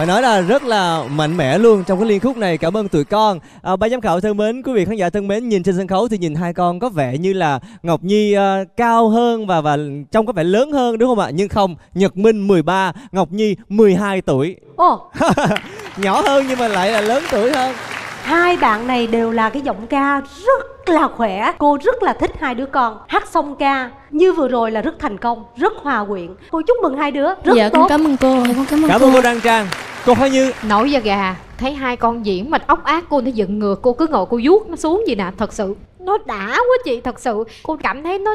Phải nói là rất là mạnh mẽ luôn trong cái liên khúc này. Cảm ơn tụi con. Ba giám khảo thân mến, quý vị khán giả thân mến, nhìn trên sân khấu thì nhìn hai con có vẻ như là Ngọc Nhi cao hơn và trông có vẻ lớn hơn đúng không ạ? Nhưng không, Nhật Minh 13, Ngọc Nhi 12 tuổi. Ồ. Nhỏ hơn nhưng mà lại là lớn tuổi hơn. Hai bạn này đều là cái giọng ca rất là khỏe. Cô rất là thích hai đứa con. Hát song ca như vừa rồi là rất thành công, rất hòa quyện. Cô chúc mừng hai đứa, rất dạ, tốt. Con cảm ơn cô. Cảm ơn cô Đăng Trang. Cô Khả Như nổi da gà, thấy hai con diễn mà ốc ác cô nó giận ngược. Cô cứ ngồi cô vuốt nó xuống vậy nè. Thật sự nó đã quá chị. Thật sự cô cảm thấy nó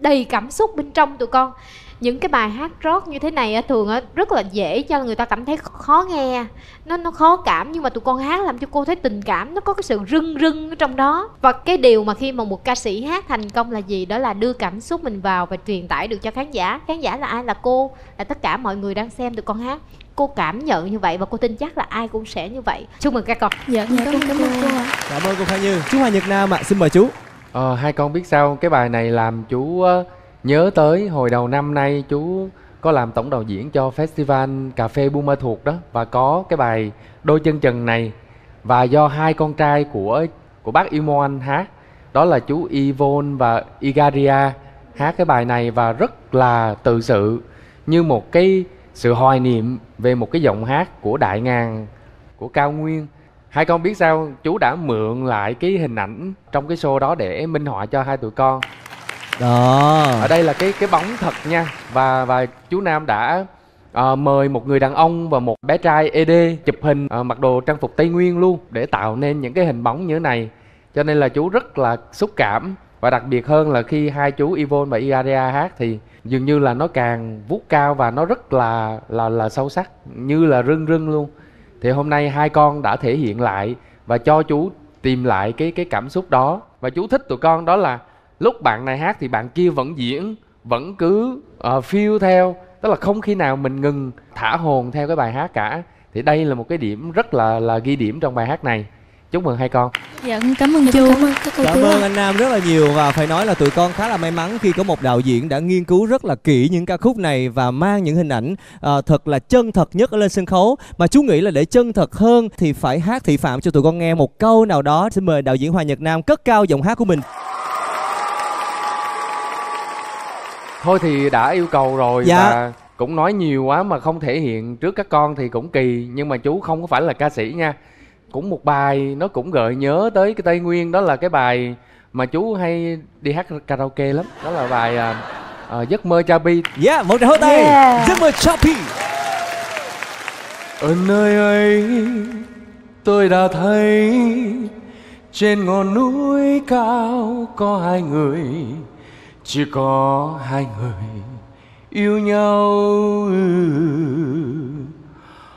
đầy cảm xúc bên trong tụi con. Những cái bài hát rock như thế này thường rất là dễ cho người ta cảm thấy khó nghe, nó khó cảm, nhưng mà tụi con hát làm cho cô thấy tình cảm, nó có cái sự rưng rưng ở trong đó. Và cái điều mà khi mà một ca sĩ hát thành công là gì? Đó là đưa cảm xúc mình vào và truyền tải được cho khán giả. Khán giả là ai? Là cô, là tất cả mọi người đang xem tụi con hát. Cô cảm nhận như vậy và cô tin chắc là ai cũng sẽ như vậy. Chúc mừng các con. Dạ, cảm ơn cô. Cảm ơn cô Khả Như. Chú Hoàng Nhật Nam ạ, xin mời chú. Hai con biết sao, cái bài này làm chú nhớ tới hồi đầu năm nay chú có làm tổng đạo diễn cho Festival Cà Phê Buôn Ma Thuột đó. Và có cái bài Đôi Chân Trần này, và do hai con trai của bác Yvonne hát. Đó là chú Yvonne và Iarea hát cái bài này và rất là tự sự, như một cái sự hoài niệm về một cái giọng hát của đại ngàn, của cao nguyên. Hai con biết sao, chú đã mượn lại cái hình ảnh trong cái show đó để minh họa cho hai tụi con. Đó. Ở đây là cái bóng thật nha. Và chú Nam đã mời một người đàn ông và một bé trai ED chụp hình mặc đồ trang phục Tây Nguyên luôn, để tạo nên những cái hình bóng như thế này. Cho nên là chú rất là xúc cảm. Và đặc biệt hơn là khi hai chú Yvonne và Iarea hát thì dường như là nó càng vút cao và nó rất là sâu sắc, như là rưng rưng luôn. Thì hôm nay hai con đã thể hiện lại và cho chú tìm lại cái cảm xúc đó. Và chú thích tụi con đó là lúc bạn này hát thì bạn kia vẫn diễn, vẫn cứ feel theo. Tức là không khi nào mình ngừng thả hồn theo cái bài hát cả. Thì đây là một cái điểm rất là ghi điểm trong bài hát này. Chúc mừng hai con. Dạ, cảm ơn chú. Cảm ơn anh Nam rất là nhiều. Và phải nói là tụi con khá là may mắn khi có một đạo diễn đã nghiên cứu rất là kỹ những ca khúc này và mang những hình ảnh thật là chân thật nhất lên sân khấu. Mà chú nghĩ là để chân thật hơn thì phải hát thị phạm cho tụi con nghe một câu nào đó. Xin mời đạo diễn Hoàng Nhật Nam cất cao giọng hát của mình. Thôi thì đã yêu cầu rồi, dạ. Và cũng nói nhiều quá mà không thể hiện trước các con thì cũng kỳ. Nhưng mà chú không có phải là ca sĩ nha. Cũng một bài nó cũng gợi nhớ tới cái Tây Nguyên. Đó là cái bài mà chú hay đi hát karaoke lắm. Đó là bài Giấc Mơ Chapi. Yeah, một tràng hô tay. Yeah. Giấc Mơ Chapi. Ở nơi ấy tôi đã thấy trên ngọn núi cao có hai người. Chỉ có hai người yêu nhau.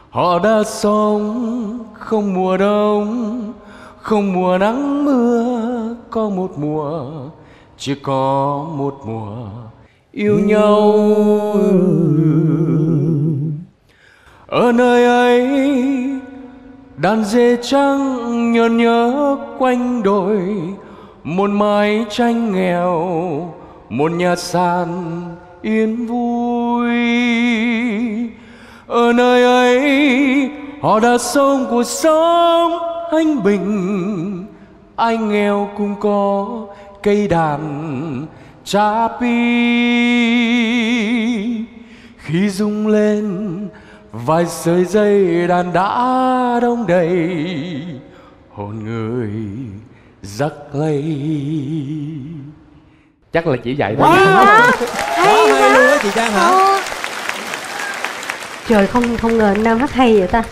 Họ đã sống không mùa đông, không mùa nắng mưa. Có một mùa, chỉ có một mùa yêu nhau. Ở nơi ấy đàn dê trắng nhơn nhớ quanh đồi. Một mái tranh nghèo, một nhà sàn yên vui. Ở nơi ấy họ đã sống cuộc sống anh bình. Anh nghèo cũng có cây đàn Chapi. Khi rung lên vài sợi dây đàn đã đông đầy hồn người giấc lây. Chắc là chỉ vậy thôi. Hay luôn á chị Trang hả? Trời, không ngờ anh Nam hát hay vậy ta.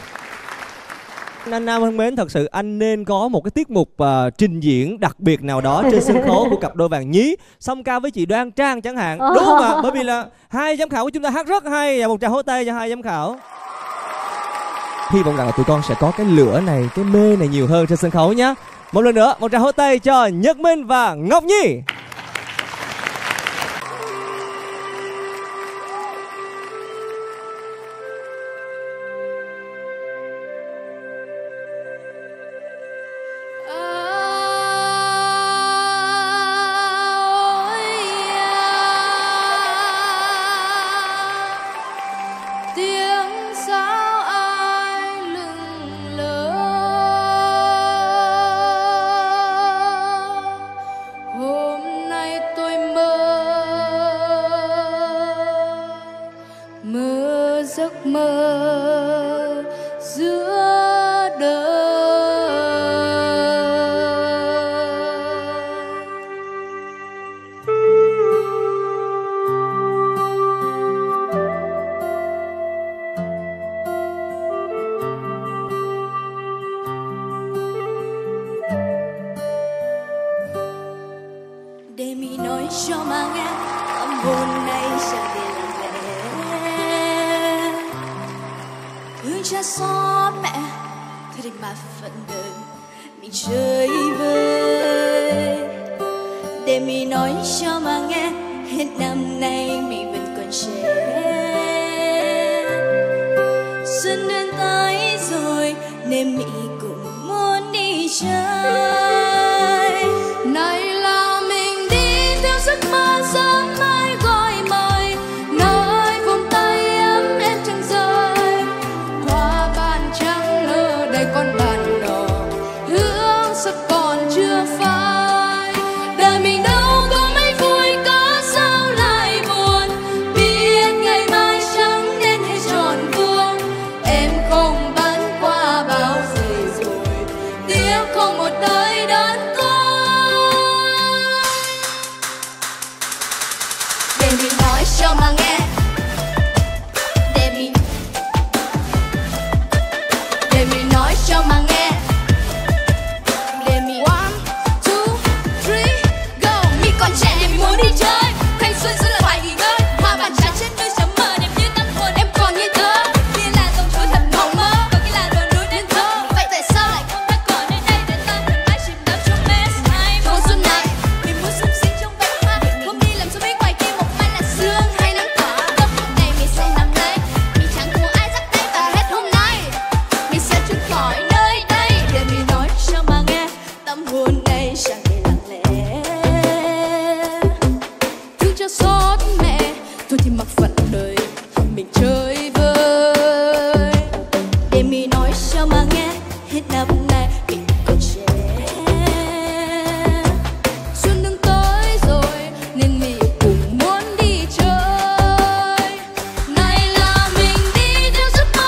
Anh Nam thân mến, thật sự anh nên có một cái tiết mục trình diễn đặc biệt nào đó trên sân khấu của cặp đôi vàng nhí, song ca với chị Đoan Trang chẳng hạn, đúng không ạ? Bởi vì là hai giám khảo của chúng ta hát rất hay. Và một tràng hỗ tay cho hai giám khảo. Hy vọng rằng là tụi con sẽ có cái lửa này, cái mê này nhiều hơn trên sân khấu nhé. Một lần nữa, một tràng hỗ tay cho Nhật Minh và Ngọc Nhi. Tiếng sao ai cho mà nghe âm hồn này chẳng để làm lẽ. Thương cha xót mẹ thì đành mà phận đời mình chơi vơi. Để mình nói cho mà nghe hết năm nay mình vẫn còn trẻ. Xuân đến tới rồi nên mình cũng muốn đi chơi. Này là mình đi theo giấc mơ sáng mai gọi mời, nơi vòng tay ấm em chẳng rơi. Hoa ban trắng nở đầy con bạn đỏ, hương sắc còn chưa phai. Đời mình đâu có mấy vui, có sao lại buồn. Biết ngày mai trắng nên hãy tròn vuông. Em không bán qua bao giây rồi, tiếc không một đời đón con. Để mình nói cho mà nghe, để mình nói cho mà nghe. Để mình 1, 2, 3 go. Mình còn trẻ mình muốn đi chơi, thanh xuân rất là phải nghỉ ngơi. Hoa bàn trắng trên nơi chấm mờ, niềm như tăng hồn em còn như thơ. Khi là dòng chuối thật mộng mơ, có khi là đồi núi đến thơ. Vậy tại sao lại không bắt cỏ nơi đây để ta thoải mái chìm đắm trong mê say mùa xuân này? Mình muốn sung sinh trong vách hoa, hôm đi làm sao biết ngoài kia một mai là sương hay nắng tỏa. Giấc mộng này mình sẽ nắm lấy, mình chẳng muốn ai dắt tay và hết hôm nay mình sẽ trốn khỏi nơi đây. Để mình nói cho mà nghe tâm hồn đây chẳng để lặng lẽ. Thương cho xót mẹ thôi thì mặc phận đời mình chơi vơi. Để mình nói cho mà nghe hết năm nay mình còn trẻ. Xuân đang tới rồi nên mình cũng muốn đi chơi. Này là mình đi theo giấc mơ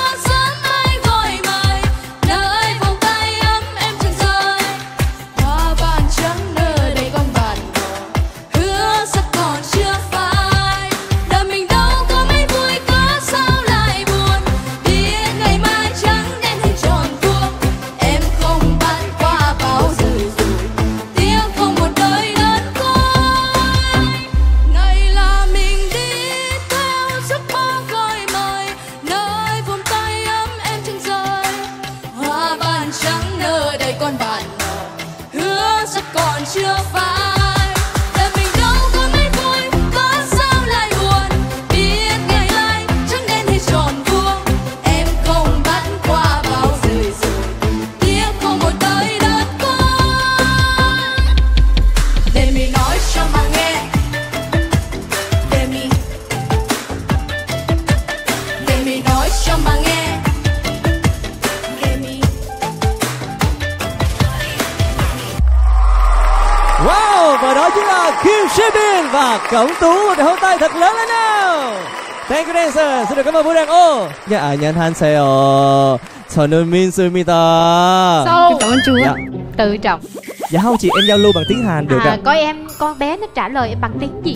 sáng mai gọi mời, nơi vòng tay ấm em chẳng rơi. Hoa ban trắng nơi đây con bạn đỏ, hứa sắp còn chưa phai. Đời mình đâu có mấy vui, có sao lại buồn. Biết ngày mai trắng nên hãy tròn vuông. Em không bán qua bao giờ rồi, tiếc không một đời đơn côi. Này là mình đi theo giấc mơ gọi mời, nơi vòng tay ấm em chẳng rơi. Hoa ban trắng nở đầy con bạn nở, hứa sắp còn chưa phai. Đời mình đâu có mấy vui, có sao lại buồn. Biết ngày mai trắng nên hãy tròn vuông. Em không bán qua bao giờ rồi, tiếc không một đời đơn côi. Để mình nói cho mà nghe, để mình nói cho mà nghe. Wow, và đó chính là Kim Jae-bin và Cẩm Tú. Một cái hôn tay thật lớn lên nào. Thank you dancer. Xin được cảm ơn vũ đàn ô. Dạ, 안녕하세요. 저는 민수입니다. Sâu. Cảm ơn Chúa. Dạ. Tự trọng. Dạ không chị, em giao lưu bằng tiếng Hàn được ạ. Coi em con bé nó trả lời em bằng tiếng gì.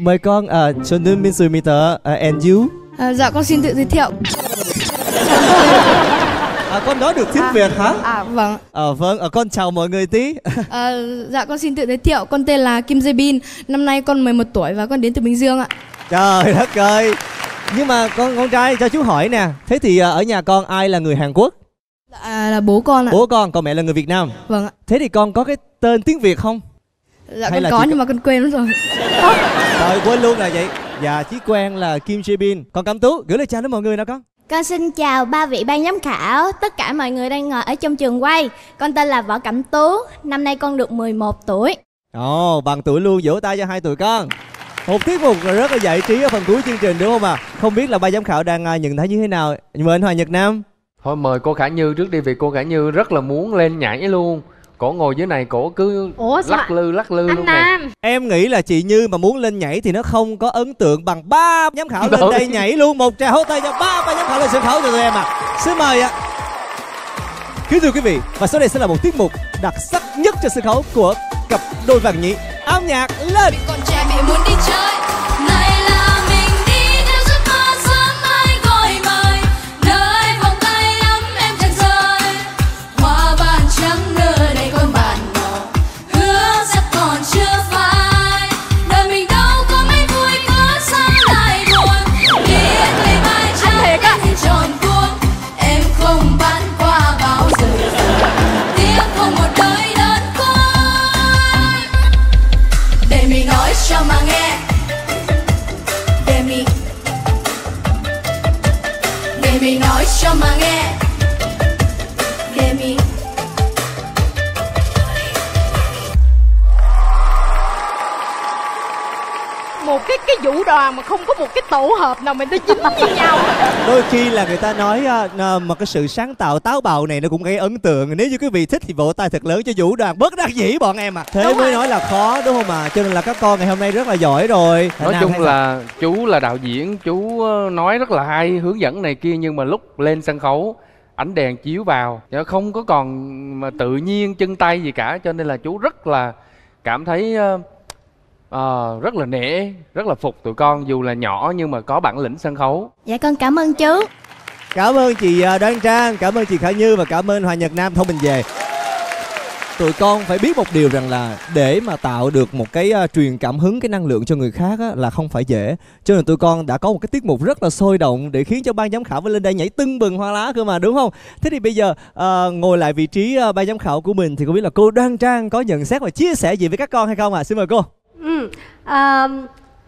Mời con, 저는 민수입니다. And you? Dạ con xin tự giới thiệu. Con nói được tiếng Việt hả? Vâng. Vâng, con chào mọi người tí. Dạ con xin tự giới thiệu, con tên là Kim Jae-bin, năm nay con 11 tuổi và con đến từ Bình Dương ạ. Trời đất ơi. Nhưng mà con trai cho chú hỏi nè, thế thì ở nhà con ai là người Hàn Quốc? Dạ là bố con ạ. Bố con, còn mẹ là người Việt Nam. Vâng ạ. Thế thì con có cái tên tiếng Việt không? Dạ con có nhưng mà con quên lắm rồi. Trời, quên luôn là vậy. Dạ, chí quen là Kim Jae-bin. Con Cẩm Tú, gửi lời chào đến mọi người nào con. Con xin chào ba vị ban giám khảo, tất cả mọi người đang ngồi ở trong trường quay. Con tên là Võ Cẩm Tú, năm nay con được 11 tuổi. Ồ, bằng tuổi luôn, vỗ tay cho hai tụi con. Một tiết mục rất là giải trí ở phần cuối chương trình đúng không ạ? Không biết là ba giám khảo đang nhận thấy như thế nào? Mời anh Hoàng Nhật Nam. Thôi mời cô Khả Như trước đi, vì cô Khả Như rất là muốn lên nhảy luôn. Cổ ngồi dưới này cổ cứ lắc lư luôn này. Em nghĩ là chị Như mà muốn lên nhảy thì nó không có ấn tượng bằng ba giám khảo lên đây nhảy luôn. Một tràng hô tay cho ba giám khảo lên sân khấu cho tụi em ạ. Xin mời ạ. Thưa quý vị, và sau đây sẽ là một tiết mục đặc sắc nhất trên sân khấu của cặp đôi vàng nhị. Âm nhạc lên. Mình còn trẻ mình muốn đi chơi. Này là mình đi theo giấc mơ sáng mai gọi mời, nơi vòng tay ấm em chẳng rơi. Hoa ban trắng nơi đây con bạn nhỏ, hứa sắp còn chưa phai. cái vũ đoàn mà không có một cái tổ hợp nào mình nó dính với nhau. Đôi khi là người ta nói mà cái sự sáng tạo táo bạo này nó cũng gây ấn tượng. Nếu như quý vị thích thì vỗ tay thật lớn cho vũ đoàn bớt đắc dĩ bọn em à. Thế đúng mới rồi. Nói là khó đúng không ạ? Cho nên là các con ngày hôm nay rất là giỏi rồi. Nói Nam chung là chú là đạo diễn, chú nói rất là hay, hướng dẫn này kia, nhưng mà lúc lên sân khấu ánh đèn chiếu vào không có còn mà tự nhiên chân tay gì cả, cho nên là chú rất là cảm thấy rất là nể, rất là phục tụi con, dù là nhỏ nhưng mà có bản lĩnh sân khấu. Dạ con cảm ơn chú. Cảm ơn chị Đoan Trang, cảm ơn chị Khả Như và cảm ơn Hoàng Nhật Nam. Thôi mình về. Tụi con phải biết một điều rằng là để mà tạo được một cái truyền cảm hứng, cái năng lượng cho người khác là không phải dễ. Cho nên tụi con đã có một cái tiết mục rất là sôi động để khiến cho ban giám khảo phải lên đây nhảy tưng bừng hoa lá cơ mà, đúng không? Thế thì bây giờ ngồi lại vị trí ban giám khảo của mình thì không biết là cô Đoan Trang có nhận xét và chia sẻ gì với các con hay không ạ? Xin mời cô.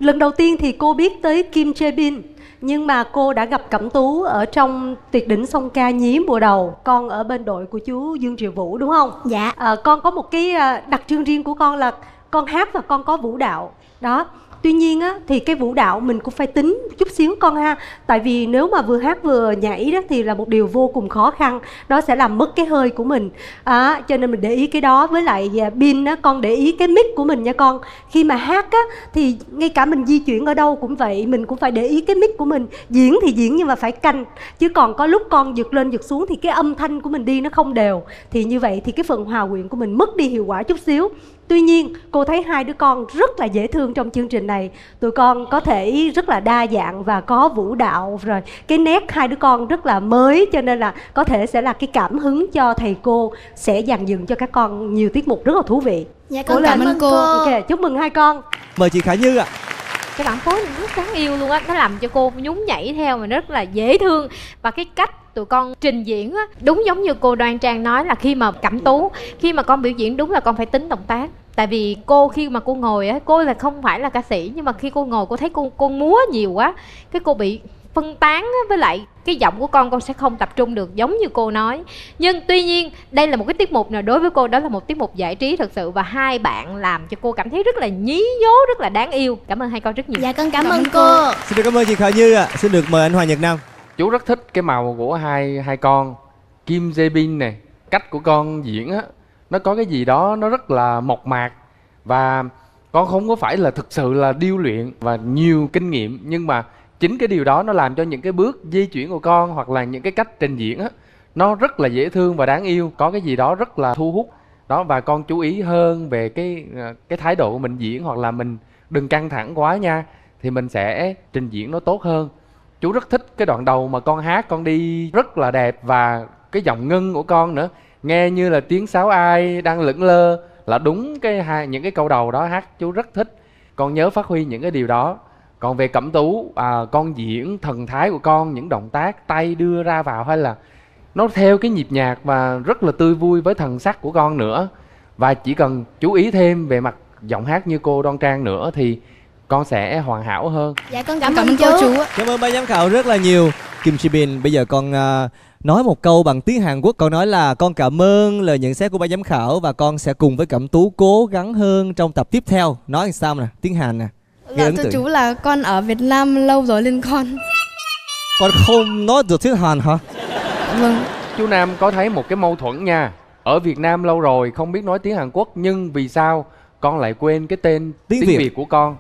Lần đầu tiên thì cô biết tới Kim Jae-bin, nhưng mà cô đã gặp Cẩm Tú ở trong Tuyệt Đỉnh Song Ca Nhí mùa đầu. Con ở bên đội của chú Dương Triều Vũ đúng không? Dạ. Con có một cái đặc trưng riêng của con là con hát và con có vũ đạo. Đó. Tuy nhiên á, thì cái vũ đạo mình cũng phải tính chút xíu con ha. Tại vì nếu mà vừa hát vừa nhảy đó thì là một điều vô cùng khó khăn. Nó sẽ làm mất cái hơi của mình à, cho nên mình để ý cái đó. Với lại pin á, con để ý cái mic của mình nha con. Khi mà hát á, thì ngay cả mình di chuyển ở đâu cũng vậy, mình cũng phải để ý cái mic của mình. Diễn thì diễn nhưng mà phải canh. Chứ còn có lúc con giật lên giật xuống thì cái âm thanh của mình đi nó không đều. Thì như vậy thì cái phần hòa quyện của mình mất đi hiệu quả chút xíu. Tuy nhiên, cô thấy hai đứa con rất là dễ thương trong chương trình này. Tụi con có thể rất là đa dạng và có vũ đạo rồi. Cái nét hai đứa con rất là mới, cho nên là có thể sẽ là cái cảm hứng cho thầy cô sẽ dàn dựng cho các con nhiều tiết mục rất là thú vị. Dạ con cảm ơn cô. Okay, chúc mừng hai con. Mời chị Khả Như ạ. Cái đoạn phối này rất đáng yêu luôn á, nó làm cho cô nhún nhảy theo mà rất là dễ thương. Và cái cách tụi con trình diễn á, đúng giống như cô Đoan Trang nói là khi mà Cẩm Tú, khi mà con biểu diễn đúng là con phải tính động tác. Tại vì cô khi mà cô ngồi á, cô là không phải là ca sĩ, nhưng mà khi cô ngồi cô thấy cô múa nhiều quá, cái cô bị phân tán á, với lại cái giọng của con sẽ không tập trung được giống như cô nói. Nhưng tuy nhiên đây là một cái tiết mục nào đối với cô đó là một tiết mục giải trí thật sự, và hai bạn làm cho cô cảm thấy rất là nhí nhố, rất là đáng yêu. Cảm ơn hai con rất nhiều. Dạ con cảm ơn cô. Xin được cảm ơn chị Khả Như ạ. Xin được mời anh Hoàng Nhật Nam. Chú rất thích cái màu của hai con Kim Jae-bin này. Cách của con diễn á, nó có cái gì đó nó rất là mộc mạc, và con không có phải là thực sự là điêu luyện và nhiều kinh nghiệm, nhưng mà chính cái điều đó nó làm cho những cái bước di chuyển của con hoặc là những cái cách trình diễn á, nó rất là dễ thương và đáng yêu, có cái gì đó rất là thu hút đó. Và con chú ý hơn về cái thái độ của mình diễn, hoặc là mình đừng căng thẳng quá nha, thì mình sẽ trình diễn nó tốt hơn. Chú rất thích cái đoạn đầu mà con hát, con đi rất là đẹp, và cái giọng ngân của con nữa, nghe như là tiếng sáo ai đang lững lơ, là đúng những cái câu đầu đó hát chú rất thích. Con nhớ phát huy những cái điều đó. Còn về Cẩm Tú, con diễn thần thái của con, những động tác tay đưa ra vào hay là nó theo cái nhịp nhạc và rất là tươi vui với thần sắc của con nữa. Và chỉ cần chú ý thêm về mặt giọng hát như cô Đoan Trang nữa thì con sẽ hoàn hảo hơn. Dạ con cảm ơn chú. Cảm ơn ban giám khảo rất là nhiều. Kim Jae-bin, bây giờ con nói một câu bằng tiếng Hàn Quốc. Con nói là con cảm ơn lời nhận xét của ban giám khảo, và con sẽ cùng với Cẩm Tú cố gắng hơn trong tập tiếp theo. Nói làm sao nè, tiếng Hàn nè. Là cho chú là con ở Việt Nam lâu rồi nên con không nói được tiếng Hàn hả? Vâng. Chú Nam có thấy một cái mâu thuẫn nha. Ở Việt Nam lâu rồi không biết nói tiếng Hàn Quốc, nhưng vì sao con lại quên cái tên tiếng Việt của con?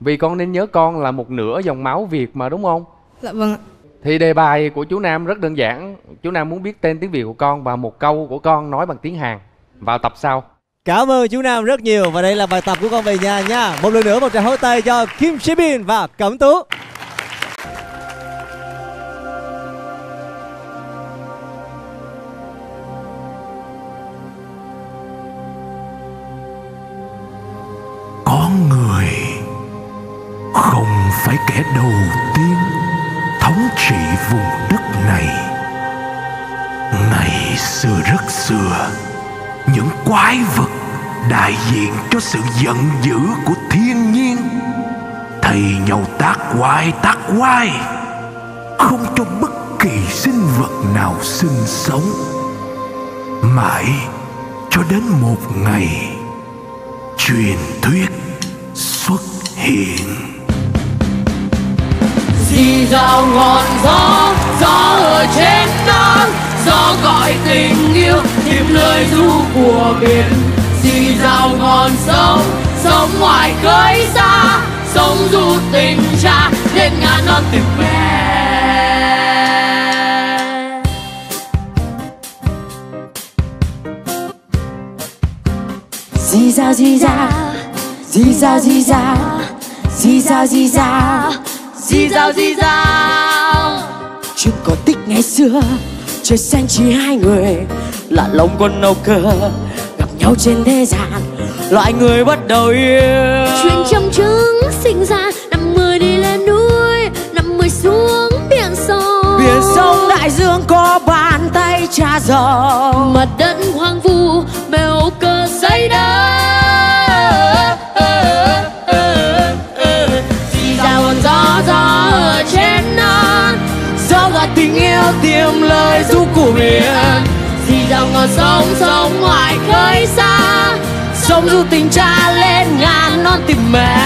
Vì con nên nhớ con là một nửa dòng máu Việt mà, đúng không? Dạ vâng ạ. Thì đề bài của chú Nam rất đơn giản. Chú Nam muốn biết tên tiếng Việt của con và một câu của con nói bằng tiếng Hàn vào tập sau. Cảm ơn chú Nam rất nhiều. Và đây là bài tập của con về nhà nha. Một lần nữa một tràng hỗ tay cho Kim Jae-bin và Cẩm Tú. Có người không phải kẻ đầu tiên thống trị vùng đất này. Ngày xưa rất xưa, những quái vật đại diện cho sự giận dữ của thiên nhiên thầy nhau tác quái, không cho bất kỳ sinh vật nào sinh sống. Mãi cho đến một ngày truyền thuyết xuất hiện. đi dạo ngọn gió, gió ở trên non, gió gọi tình yêu tìm nơi du của biển. Đi dạo ngọn sông, sông ngoài khơi xa, sông du tình cha nên ngàn non tìm về. Di dao di dao, di dao di dao, di dao di dao, di dao di dao. Chuyện cổ tích ngày xưa, trời xanh chỉ hai người, lạ lòng con nâu cờ gặp nhau trên thế gian, loại người bắt đầu yêu. Chuyện trong trứng sinh ra, 50 đi lên núi, 50 xuống biển sâu. Biển sông đại dương có bàn tay cha giàu, mặt đất hoang vu bèo cờ xây đá. Di dào còn gió, gió ở trên non, gió gọi tình yêu tìm lời du của biển. Di dào ngọn sông, sông ngoài khơi xa, sông du tình cha lên ngàn non tìm mẹ.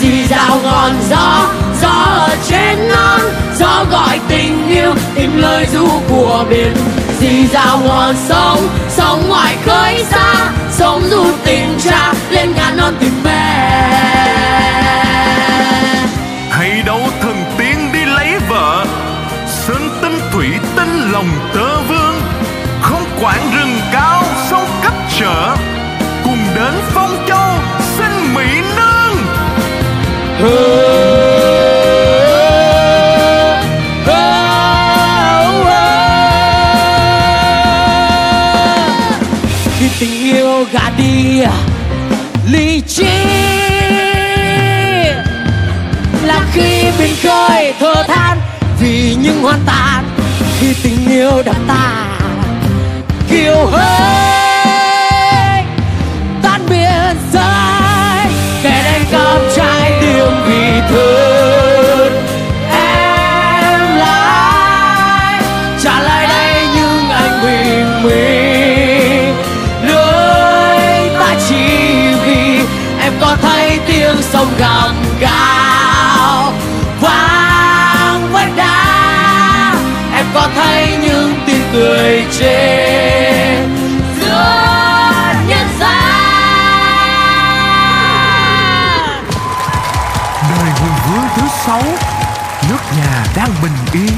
Di dào ngọn gió, gió ở trên non, gió gọi tình yêu tìm lời du của biển. Dì dào ngọn sông, sông ngoài khơi xa, sông du tình cha lên ngàn non tìm mẹ. Hãy đấu thần tiên đi lấy vợ, sơn tinh thủy tinh lòng tơ vương. Không quản rừng cao sông cách trở, cùng đến Phong Châu xin mỹ nương. Tình yêu gạt đi lý trí, là khi mình khơi thở than vì những hoang tàn. Khi tình yêu đập ta kiều hơi tan biên giới, kẻ đánh cắp trái tim vì thương em lại trả lại đây những anh bình minh. Có thấy tiếng sông gầm gào vang vách đá, em có thấy những tiếng cười trên giữa nhân gian. Đời hùng vương thứ 6, nước nhà đang bình yên,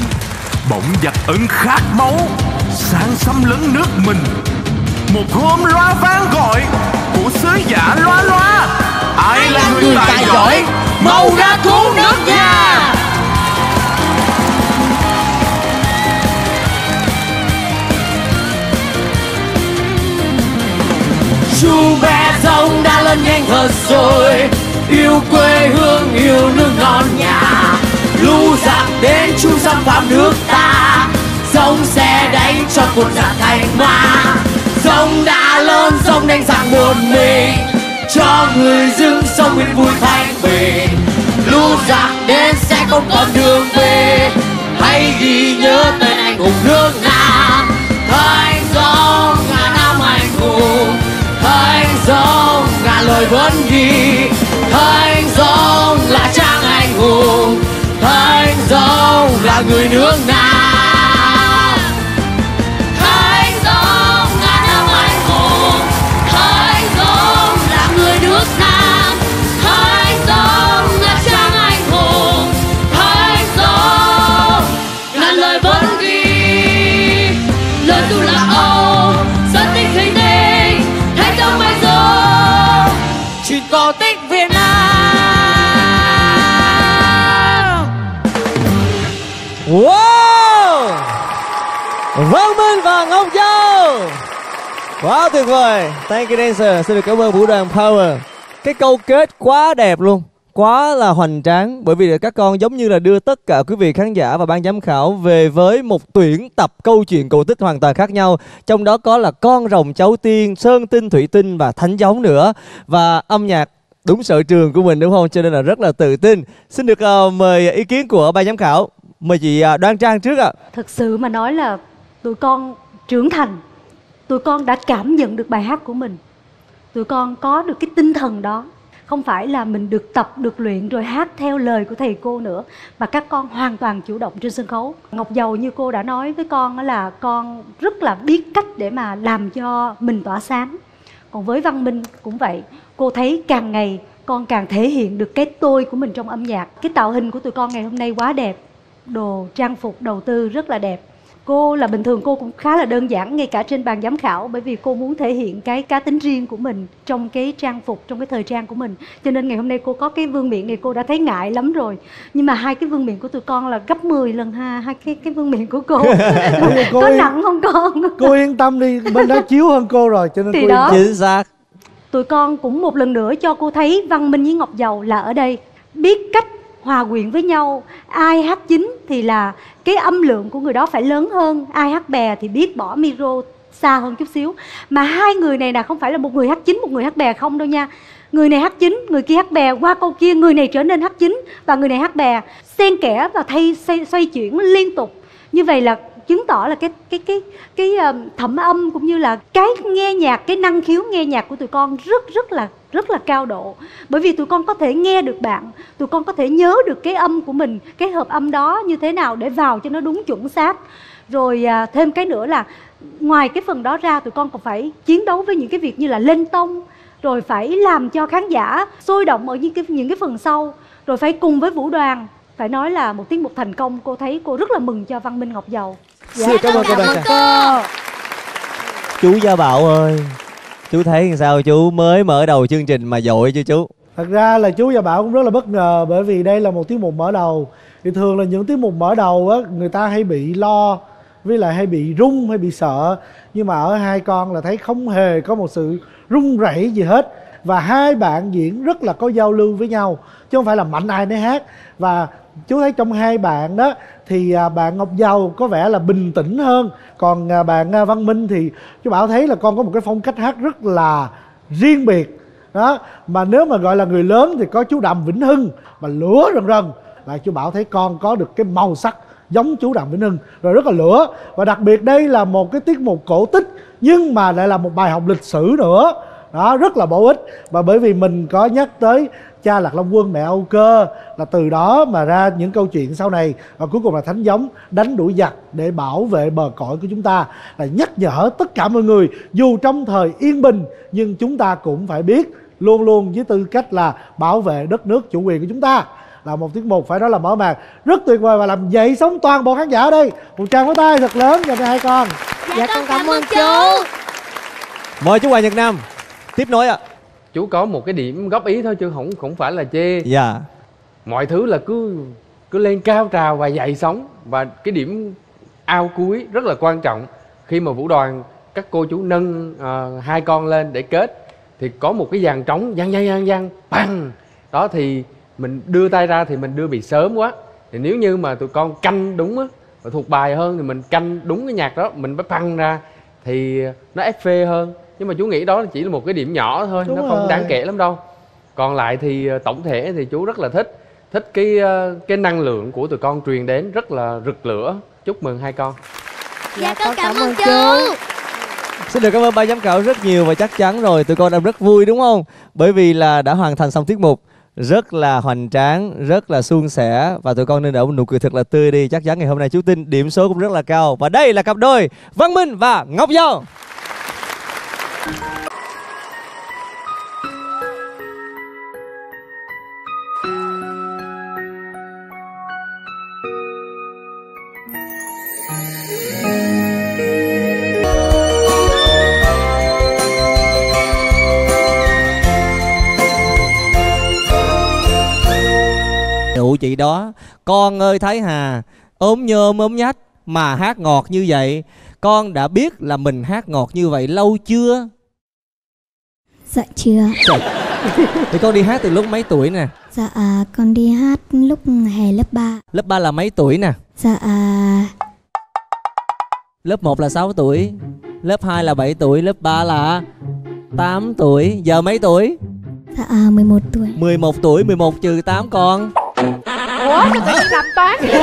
bỗng giặc ấn khát máu sang xâm lấn nước mình. Một hôm loa vang gọi của sứ giả loa loa, ai là người tài giỏi mau ra cứu nước nhà. Chú bé rồng đã lớn nhanh hơn rồi, yêu quê hương yêu nước non nhà. Lũ giặc đến chú xâm phạm nước ta, rồng sẽ đánh cho cuộc giặc thành ma. Rồng đã lớn rồng đánh giặc một mình, cho người dân sông yên vui thanh bình. Lũ giặc đến sẽ không còn đường về, hãy ghi nhớ tên anh hùng nước Nam. Thánh rồng ngàn năm anh hùng, thánh rồng ngàn lời vẫn ghi. Thánh rồng là trang anh hùng, thánh rồng là người nước Nam. Cổ tích Việt Nam. Wow, Văn Minh và Ngọc Dầu, quá tuyệt vời. Thank you dancer. Xin được cảm ơn vũ đoàn Power. Cái câu kết quá đẹp luôn, quá là hoành tráng. Bởi vì các con giống như là đưa tất cả quý vị khán giả và ban giám khảo về với một tuyển tập câu chuyện cổ tích hoàn toàn khác nhau. Trong đó có là con rồng cháu tiên, sơn tinh thủy tinh và thánh giống nữa. Và âm nhạc đúng sở trường của mình đúng không? Cho nên là rất là tự tin. Xin được mời ý kiến của ban giám khảo. Mời chị Đoan Trang trước ạ. Thực sự mà nói là tụi con trưởng thành, tụi con đã cảm nhận được bài hát của mình, tụi con có được cái tinh thần đó. Không phải là mình được tập, được luyện rồi hát theo lời của thầy cô nữa, mà các con hoàn toàn chủ động trên sân khấu. Ngọc Dầu như cô đã nói với con là con rất là biết cách để mà làm cho mình tỏa sáng. Còn với Văn Minh cũng vậy, cô thấy càng ngày con càng thể hiện được cái tôi của mình trong âm nhạc. Cái tạo hình của tụi con ngày hôm nay quá đẹp, đồ trang phục đầu tư rất là đẹp. Cô là bình thường cô cũng khá là đơn giản ngay cả trên bàn giám khảo, bởi vì cô muốn thể hiện cái cá tính riêng của mình trong cái trang phục, trong cái thời trang của mình. Cho nên ngày hôm nay cô có cái vương miện này cô đã thấy ngại lắm rồi. Nhưng mà hai cái vương miện của tụi con là gấp 10 lần hai cái vương miệng của cô. Có nặng không con? Cô yên tâm đi, bên đó chiếu hơn cô rồi cho nên thì cô đó. Chính xác. Tụi con cũng một lần nữa cho cô thấy Văn Minh với Ngọc Dầu là ở đây biết cách hòa quyện với nhau. Ai hát chính thì là cái âm lượng của người đó phải lớn hơn, ai hát bè thì biết bỏ micro xa hơn chút xíu. Mà hai người này là không phải là một người hát chính, một người hát bè không đâu nha. Người này hát chính, người kia hát bè, qua câu kia người này trở nên hát chính và người này hát bè, xen kẽ và xoay chuyển liên tục. Như vậy là chứng tỏ là cái thẩm âm cũng như là cái nghe nhạc, cái năng khiếu nghe nhạc của tụi con rất là cao độ. Bởi vì tụi con có thể nghe được bạn, tụi con có thể nhớ được cái âm của mình, cái hợp âm đó như thế nào để vào cho nó đúng chuẩn xác. Rồi thêm cái nữa là ngoài cái phần đó ra tụi con còn phải chiến đấu với những cái việc như là lên tông, rồi phải làm cho khán giả sôi động ở những cái phần sau, rồi phải cùng với vũ đoàn. Phải nói là một tiết mục thành công, cô thấy cô rất là mừng cho Văn Minh, Ngọc Dầu. Dạ, cảm ơn cô. Chú Gia Bảo ơi, chú thấy sao, chú mới mở đầu chương trình mà dội chứ chú? Thật ra là chú Gia Bảo cũng rất là bất ngờ, bởi vì đây là một tiết mục mở đầu. Thì thường là những tiết mục mở đầu á, người ta hay bị lo, với lại hay bị rung, hay bị sợ. Nhưng mà ở hai con là thấy không hề có một sự rung rẩy gì hết. Và hai bạn diễn rất là có giao lưu với nhau, chứ không phải là mạnh ai nấy hát. Và chú thấy trong hai bạn đó thì bạn Ngọc Dầu có vẻ là bình tĩnh hơn, còn bạn Văn Minh thì chú Bảo thấy là con có một cái phong cách hát rất là riêng biệt đó. Mà nếu mà gọi là người lớn thì có chú Đàm Vĩnh Hưng mà lửa rần là chú Bảo thấy con có được cái màu sắc giống chú Đàm Vĩnh Hưng rồi, rất là lửa. Và đặc biệt đây là một cái tiết mục cổ tích nhưng mà lại là một bài học lịch sử nữa đó, rất là bổ ích. Và bởi vì mình có nhắc tới cha Lạc Long Quân, mẹ Âu Cơ, là từ đó mà ra những câu chuyện sau này, và cuối cùng là Thánh Giống đánh đuổi giặc để bảo vệ bờ cõi của chúng ta, là nhắc nhở tất cả mọi người dù trong thời yên bình nhưng chúng ta cũng phải biết luôn luôn với tư cách là bảo vệ đất nước chủ quyền của chúng ta. Là một tiết mục phải nói là mở màn rất tuyệt vời và làm dậy sóng toàn bộ khán giả ở đây. Một tràng pháo tay thật lớn dành cho hai con. Dạ con cảm ơn chú. Mời chú Hoàng Nhật Nam tiếp nối ạ. Chú có một cái điểm góp ý thôi chứ không phải là chê. Dạ. Mọi thứ là cứ lên cao trào và dậy sóng. Và cái điểm ao cuối rất là quan trọng. Khi mà vũ đoàn các cô chú nâng hai con lên để kết thì có một cái dàn trống vang bang. Đó thì mình đưa tay ra thì mình đưa bị sớm quá. Thì nếu như mà tụi con canh đúng á, và thuộc bài hơn thì mình canh đúng cái nhạc đó, mình phải bang ra thì nó ép phê hơn. Nhưng mà chú nghĩ đó chỉ là một cái điểm nhỏ thôi, đúng nó không rồi. Đáng kể lắm đâu. Còn lại thì tổng thể thì chú rất là thích cái năng lượng của tụi con truyền đến rất là rực lửa. Chúc mừng hai con. Dạ con cảm ơn chú. Xin được cảm ơn ban giám khảo rất nhiều và chắc chắn rồi tụi con đã rất vui đúng không? Bởi vì là đã hoàn thành xong tiết mục rất là hoành tráng, rất là suôn sẻ và tụi con nên nở một nụ cười thật là tươi đi. Chắc chắn ngày hôm nay chú tin điểm số cũng rất là cao. Và đây là cặp đôi Văn Minh và Ngọc Dầu. Nụ chị đó, con ơi Thái Hà, ốm nhôm ốm nhách mà hát ngọt như vậy. Con đã biết là mình hát ngọt như vậy lâu chưa? Dạ chưa. Trời. Thì con đi hát từ lúc mấy tuổi nè? Dạ con đi hát lúc hè lớp 3. Lớp 3 là mấy tuổi nè? Dạ Lớp 1 là 6 tuổi, lớp 2 là 7 tuổi, lớp 3 là 8 tuổi. Giờ mấy tuổi? Dạ 11 tuổi. 11 tuổi, 11 trừ 8 con. Ủa sao tự nhiên làm toán vậy?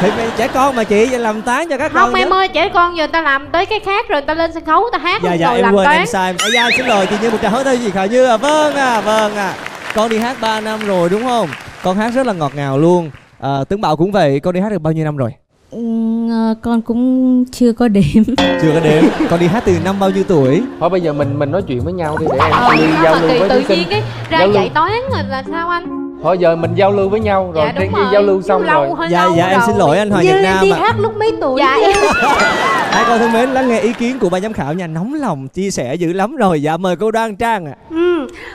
Thì trẻ con mà chị làm toán cho các con. Không em ơi, trẻ con giờ người ta làm tới cái khác rồi người ta lên sân khấu người ta hát. Dạ, em quên, em sai. Dạ xin lỗi chị Như, một tràng hớt thôi chị Khả Như. Vâng ạ. Con đi hát 3 năm rồi đúng không? Con hát rất là ngọt ngào luôn. Tấn Bảo cũng vậy, con đi hát được bao nhiêu năm rồi? Con cũng chưa có đếm. Chưa có đếm. Con đi hát từ năm bao nhiêu tuổi? Thôi bây giờ mình nói chuyện với nhau đi để em đi giao lưu với thí sinh. Ra dạy toán rồi là sao anh? Thôi giờ mình giao lưu với nhau rồi, đi giao lưu xong rồi. Dạ em xin lỗi anh Hoàng Nhật Nam. Đi hát lúc mấy tuổi? Dạ em. Hai con thân mến, lắng nghe ý kiến của ban giám khảo nha, nóng lòng chia sẻ dữ lắm rồi. Dạ mời cô Đoan Trang ạ.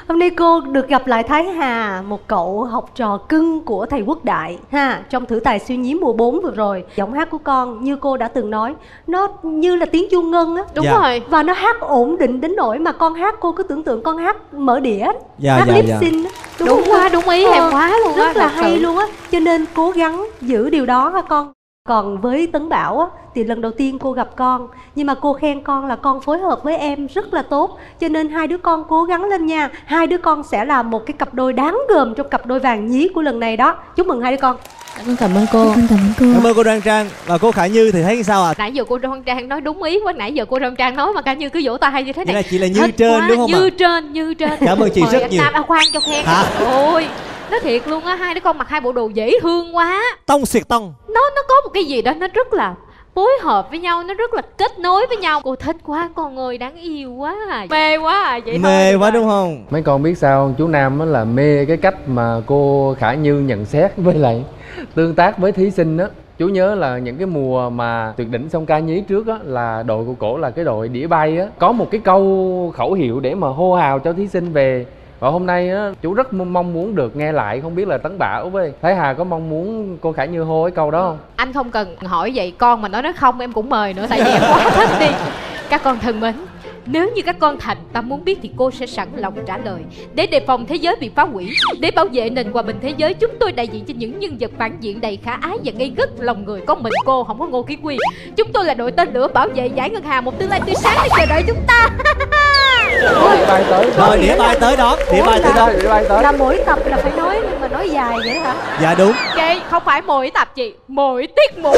Hôm nay cô được gặp lại Thái Hà, một cậu học trò cưng của thầy Quốc Đại ha, trong thử tài siêu nhí mùa 4 vừa rồi. Giọng hát của con như cô đã từng nói, nó như là tiếng chu ngân á. Đúng rồi. Và nó hát ổn định đến nỗi mà con hát cô cứ tưởng tượng con hát mở đĩa, hát lip sync. Đúng quá, đúng ý em quá luôn, rất là hay luôn á. Cho nên cố gắng giữ điều đó ha con. Còn với Tấn Bảo á, thì lần đầu tiên cô gặp con, nhưng mà cô khen con là con phối hợp với em rất là tốt. Cho nên hai đứa con cố gắng lên nha. Hai đứa con sẽ là một cái cặp đôi đáng gờm trong cặp đôi vàng nhí của lần này đó. Chúc mừng hai đứa con. Cảm ơn cô. Cảm ơn cô Đoan Trang. Và cô Khả Như thì thấy sao ạ? Nãy giờ cô Đoan Trang nói đúng ý quá. Nãy giờ cô Đoan Trang nói mà Khả Như cứ vỗ tay như thế này. Là chị là như hết trên quá, đúng không ạ? Như trên, như trên. Cảm ơn chị rất nhiều. Khoan cho khen. Ôi, nó thiệt luôn á, hai đứa con mặc hai bộ đồ dễ thương quá. Tông xịt tông. Nó có một cái gì đó nó rất là phối hợp với nhau, nó rất là kết nối với nhau. Cô thích quá con ơi, đáng yêu quá à. Mê quá à, vậy mê quá đúng không? Mấy con biết sao không? Chú Nam á là mê cái cách mà cô Khả Như nhận xét với lại tương tác với thí sinh á. Chú nhớ là những cái mùa mà tuyệt đỉnh song ca nhí trước á, là đội của cổ là cái đội đĩa bay á, có một cái câu khẩu hiệu để mà hô hào cho thí sinh về. Và hôm nay á, chú rất mong muốn được nghe lại. Không biết là Tấn Bảo với Thái Hà có mong muốn cô Khả Như hô cái câu đó không? Anh không cần hỏi vậy, con mà nói không em cũng mời nữa. Tại vì em quá thích đi. Các con thân mến, nếu như các con thành tâm muốn biết thì cô sẽ sẵn lòng trả lời. Để đề phòng thế giới bị phá hủy, để bảo vệ nền hòa bình thế giới, chúng tôi đại diện cho những nhân vật phản diện đầy khả ái và gây gắt lòng người. Có mình cô, không có Ngô Kỷ Quy. Chúng tôi là đội tên lửa bảo vệ giải ngân hà, một tương lai tươi sáng để chờ đợi chúng ta. Ôi, bài tới. Rồi đĩa bay tới đó, đĩa bay tới đó, đĩa bay tới. Là mỗi tập là phải nói nhưng mà nói dài vậy hả? Dạ đúng. Vậy không phải mỗi tập chị, mỗi tiết mục.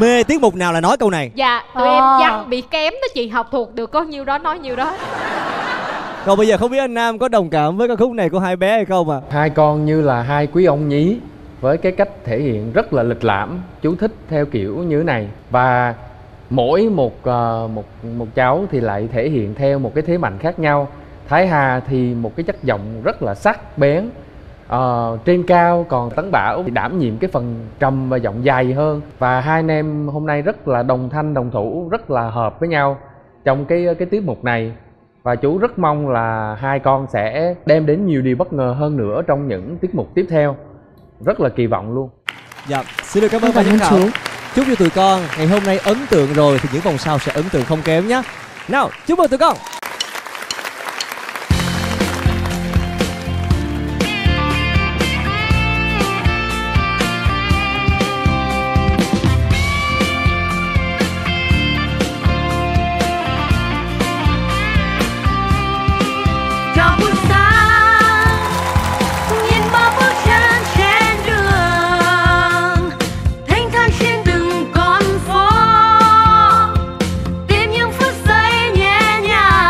Mê tiết mục nào là nói câu này. Dạ, tụi em văn bị kém đó chị, học thuộc được có nhiêu đó nói nhiêu đó. Còn bây giờ không biết anh Nam có đồng cảm với ca khúc này của hai bé hay không ạ? Hai con như là hai quý ông nhí với cái cách thể hiện rất là lịch lãm, chú thích theo kiểu như thế này. Và mỗi một cháu thì lại thể hiện theo một cái thế mạnh khác nhau. Thái Hà thì một cái chất giọng rất là sắc bén trên cao, còn Tấn Bảo thì đảm nhiệm cái phần trầm và giọng dài hơn. Và hai anh em hôm nay rất là đồng thanh đồng thủ, rất là hợp với nhau trong cái tiết mục này. Và chú rất mong là hai con sẽ đem đến nhiều điều bất ngờ hơn nữa trong những tiết mục tiếp theo. Rất là kỳ vọng luôn. Dạ, xin được cảm ơn ban giám khảo. Chúc cho tụi con ngày hôm nay ấn tượng rồi thì những vòng sau sẽ ấn tượng không kém nhé. Nào, chúc mừng tụi con. Trên đường con phố, tìm những phút giây nhẹ nhàng.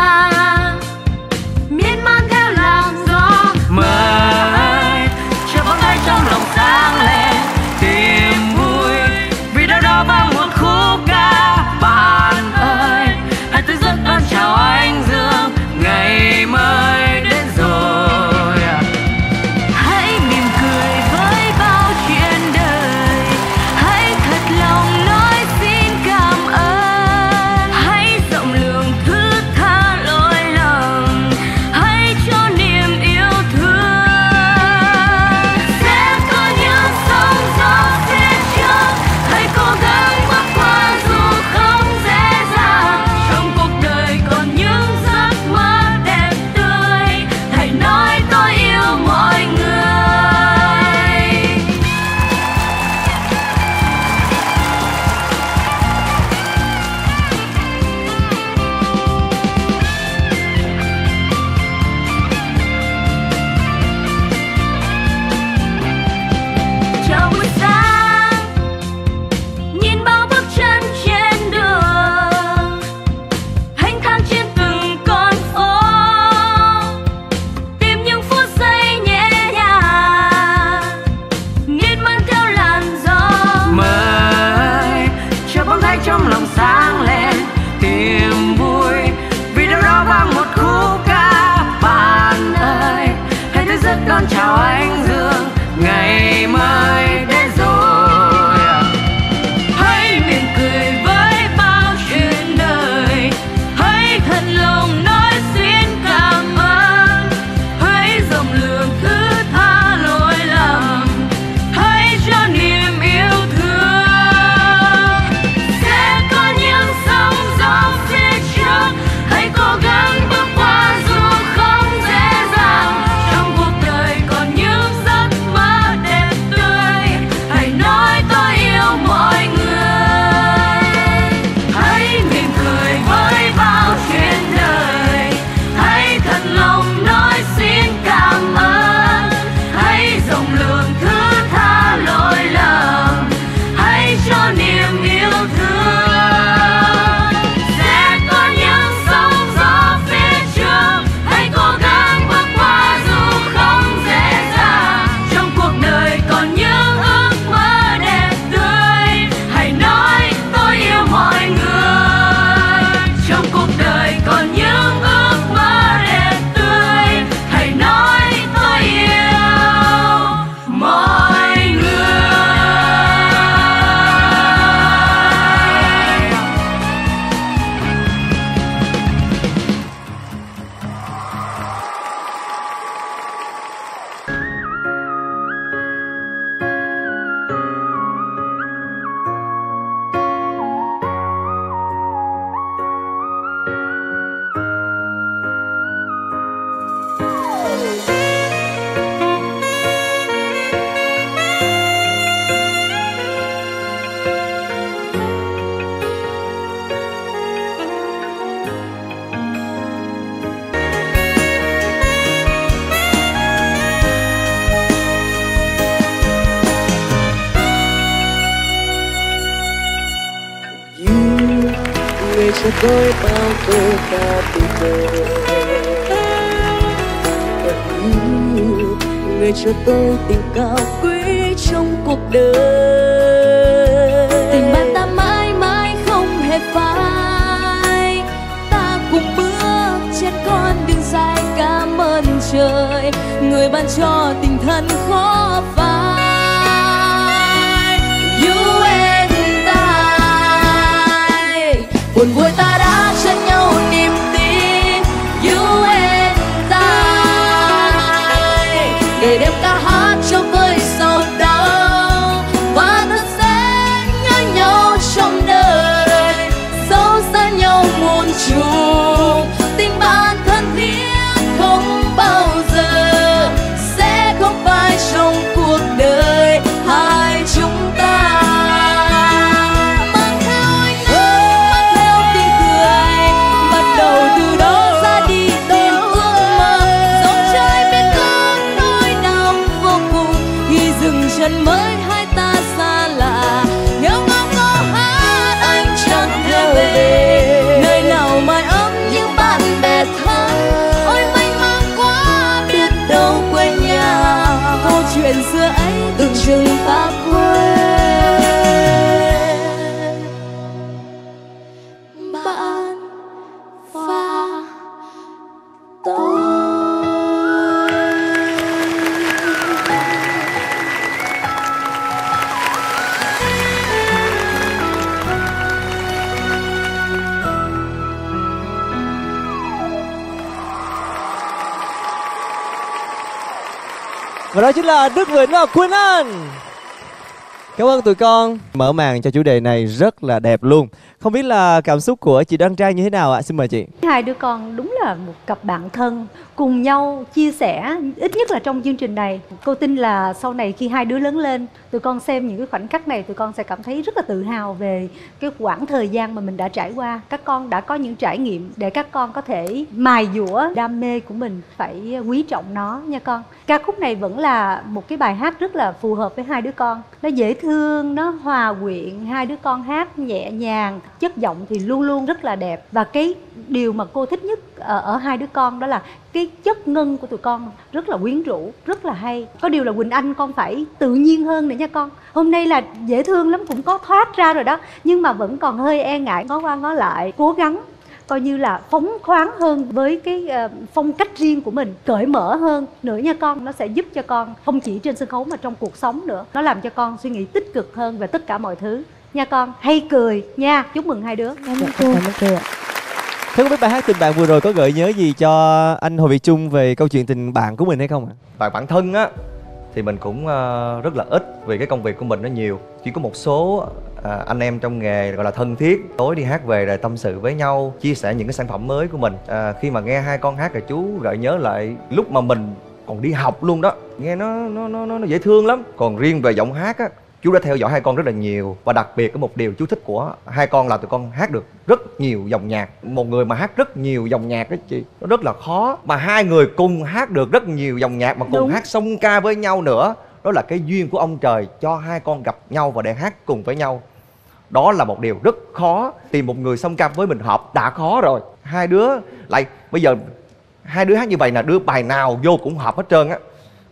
anh sẽ gói bao câu ca từ đời. Người cho tôi tình cao quý trong cuộc đời. Tình bạn ta mãi mãi không hề phai. Ta cùng bước trên con đường dài. Cảm ơn trời, người ban cho tình thân khó phai. Buồn vui ta đã cho nhau niềm tin. You and I, ngày đêm ca hát cho vơi sầu đau. Và ta sẽ nhớ nhau trong đời. Dẫu xa nhau muôn trùng, tình bạn thân thiết không bao giờ sẽ không phai trong cuộc đời hai chúng ta. Và đó chính là Đức Vĩnh và Quỳnh Anh. Cảm ơn tụi con. Mở màn cho chủ đề này rất là đẹp luôn. Không biết là cảm xúc của chị Đoan Trang như thế nào ạ? Xin mời chị. Hai đứa con đúng là một cặp bạn thân, cùng nhau chia sẻ, ít nhất là trong chương trình này. Cô tin là sau này khi hai đứa lớn lên, tụi con xem những cái khoảnh khắc này, tụi con sẽ cảm thấy rất là tự hào về cái khoảng thời gian mà mình đã trải qua. Các con đã có những trải nghiệm để các con có thể mài dũa đam mê của mình. Phải quý trọng nó nha con. Ca khúc này vẫn là một cái bài hát rất là phù hợp với hai đứa con. Nó dễ thương, nó hòa quyện, hai đứa con hát nhẹ nhàng, chất giọng thì luôn luôn rất là đẹp. Và cái điều mà cô thích nhất ở hai đứa con đó là cái chất ngân của tụi con rất là quyến rũ, rất là hay. Có điều là Quỳnh Anh con phải tự nhiên hơn nữa nha con. Hôm nay là dễ thương lắm, cũng có thoát ra rồi đó, nhưng mà vẫn còn hơi e ngại, ngó qua ngó lại, cố gắng coi như là phóng khoáng hơn với cái phong cách riêng của mình, cởi mở hơn nữa nha con. Nó sẽ giúp cho con không chỉ trên sân khấu mà trong cuộc sống nữa. Nó làm cho con suy nghĩ tích cực hơn về tất cả mọi thứ nha con. Hay cười nha. Chúc mừng hai đứa. Cảm ơn cô. Thế không biết bài hát Tình Bạn vừa rồi có gợi nhớ gì cho anh Hồ Việt Trung về câu chuyện tình bạn của mình hay không ạ? Tại bản thân á thì mình cũng rất là ít, vì cái công việc của mình nó nhiều. Chỉ có một số anh em trong nghề gọi là thân thiết, tối đi hát về rồi tâm sự với nhau, chia sẻ những cái sản phẩm mới của mình. Khi mà nghe hai con hát rồi chú gợi nhớ lại lúc mà mình còn đi học luôn đó. Nghe nó dễ thương lắm. Còn riêng về giọng hát á, chú đã theo dõi hai con rất là nhiều. Và đặc biệt có một điều chú thích của hai con là tụi con hát được rất nhiều dòng nhạc. Một người mà hát rất nhiều dòng nhạc đó chị, nó rất là khó. Mà hai người cùng hát được rất nhiều dòng nhạc, mà cùng đúng, hát song ca với nhau nữa. Đó là cái duyên của ông trời cho hai con gặp nhau và để hát cùng với nhau. Đó là một điều rất khó. Tìm một người song ca với mình hợp đã khó rồi, hai đứa lại bây giờ hai đứa hát như vậy là đưa bài nào vô cũng hợp hết trơn á.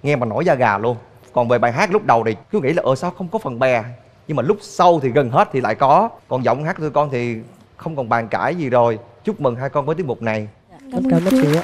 Nghe mà nổi da gà luôn. Còn về bài hát lúc đầu thì cứ nghĩ là sao không có phần bè, nhưng mà lúc sau thì gần hết thì lại có. Còn giọng hát của tụi con thì không còn bàn cãi gì rồi. Chúc mừng hai con với tiết mục này. Cảm ơn chị ạ.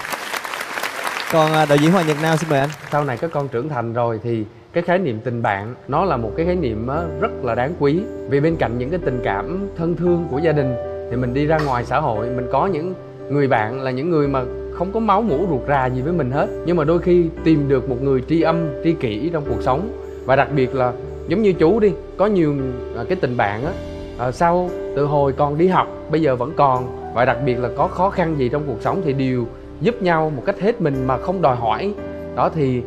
Còn đạo diễn Hoàng Nhật Nam xin mời anh. Sau này các con trưởng thành rồi thì cái khái niệm tình bạn nó là một cái khái niệm rất là đáng quý. Vì bên cạnh những cái tình cảm thân thương của gia đình thì mình đi ra ngoài xã hội, mình có những người bạn là những người mà không có máu mủ ruột rà gì với mình hết. Nhưng mà đôi khi tìm được một người tri âm, tri kỷ trong cuộc sống. Và đặc biệt là giống như chú đi, có nhiều cái tình bạn á, sau từ hồi còn đi học bây giờ vẫn còn. Và đặc biệt là có khó khăn gì trong cuộc sống thì đều giúp nhau một cách hết mình mà không đòi hỏi. Đó thì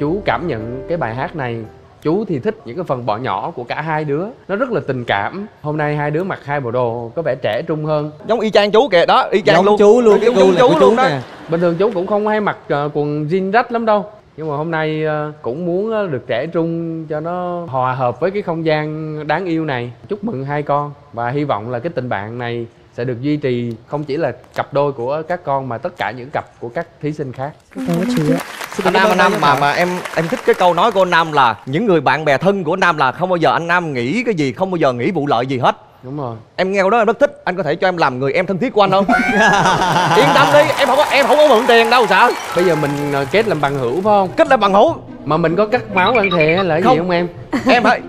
chú cảm nhận cái bài hát này, chú thì thích những cái phần bọ nhỏ của cả hai đứa, nó rất là tình cảm. Hôm nay hai đứa mặc hai bộ đồ có vẻ trẻ trung hơn, giống y chang chú kìa đó, y chang giống luôn, chú luôn, giống chú luôn đó. Bình thường chú cũng không hay mặc quần jean rách lắm đâu, nhưng mà hôm nay cũng muốn được trẻ trung cho nó hòa hợp với cái không gian đáng yêu này. Chúc mừng hai con và hy vọng là cái tình bạn này sẽ được duy trì không chỉ là cặp đôi của các con mà tất cả những cặp của các thí sinh khác. Anh Nam mà em thích cái câu nói của anh Nam là những người bạn bè thân của anh Nam là không bao giờ anh Nam nghĩ cái gì, không bao giờ nghĩ vụ lợi gì hết. Đúng rồi. Em nghe câu đó em rất thích. Anh có thể cho em làm người em thân thiết của anh không? Yên tâm đi, em không có mượn tiền đâu sợ. Bây giờ mình kết làm bằng hữu phải không? Kết làm bằng hữu mà mình có cắt máu ăn thề là gì không em?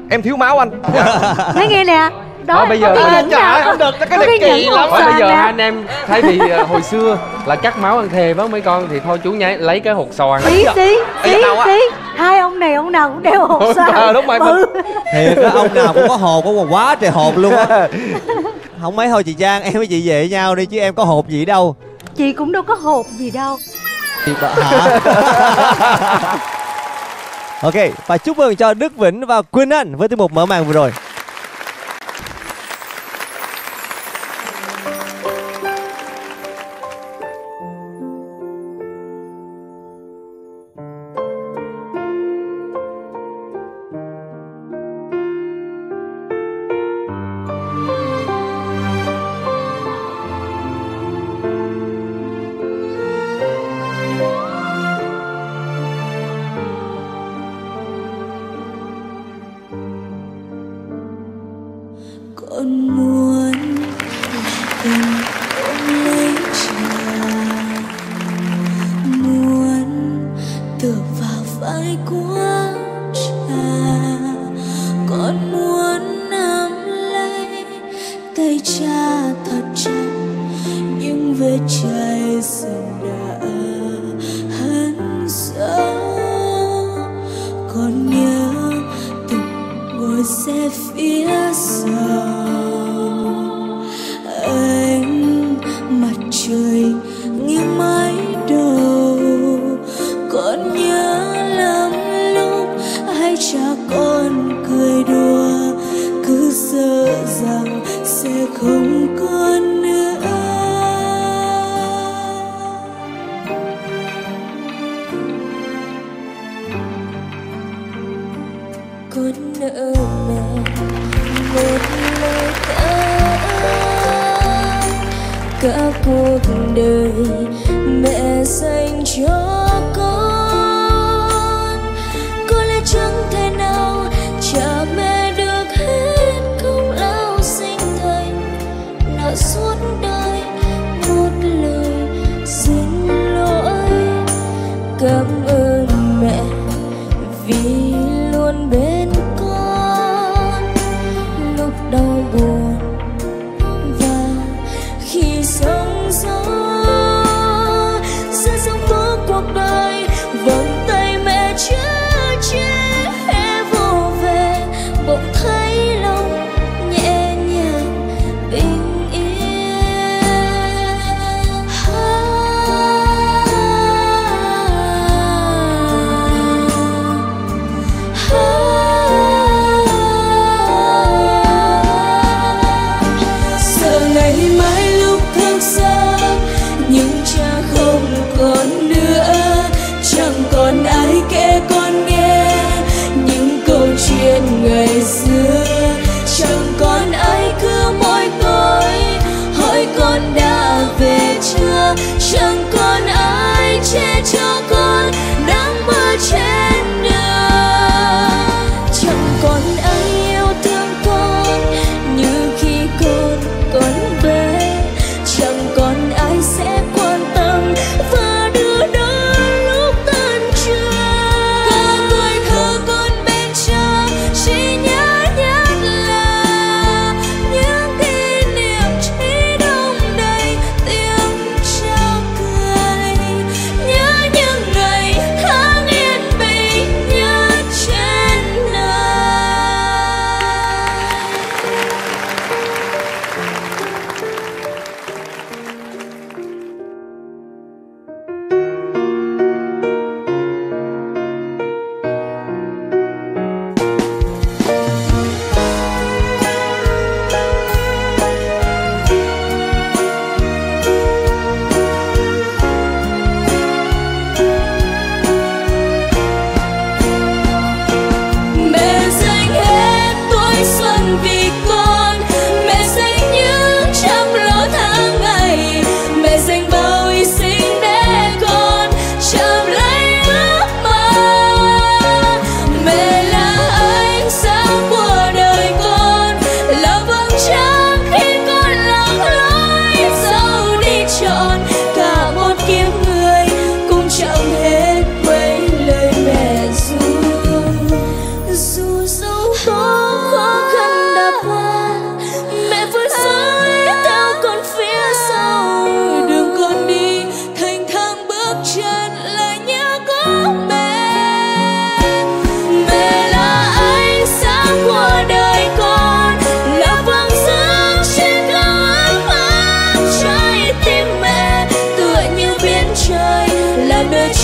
Em thiếu máu anh. Nói nghe nè. Đó, bây giờ không được cái này kỳ lắm. Bây giờ anh em thay vì hồi xưa là cắt máu ăn thề với mấy con thì thôi chú nhảy lấy cái hột xoàn. Tí hai ông này ông nào cũng đeo hột xoàn. Đúng rồi. Thiệt đó, ông nào cũng có hột, có quá trời hột luôn á. Không mấy thôi chị Trang, em với chị về với nhau đi chứ em có hột gì đâu. Chị cũng đâu có hột gì đâu. Ok, và chúc mừng cho Đức Vĩnh và Quỳnh Anh với tiết mục mở màn vừa rồi.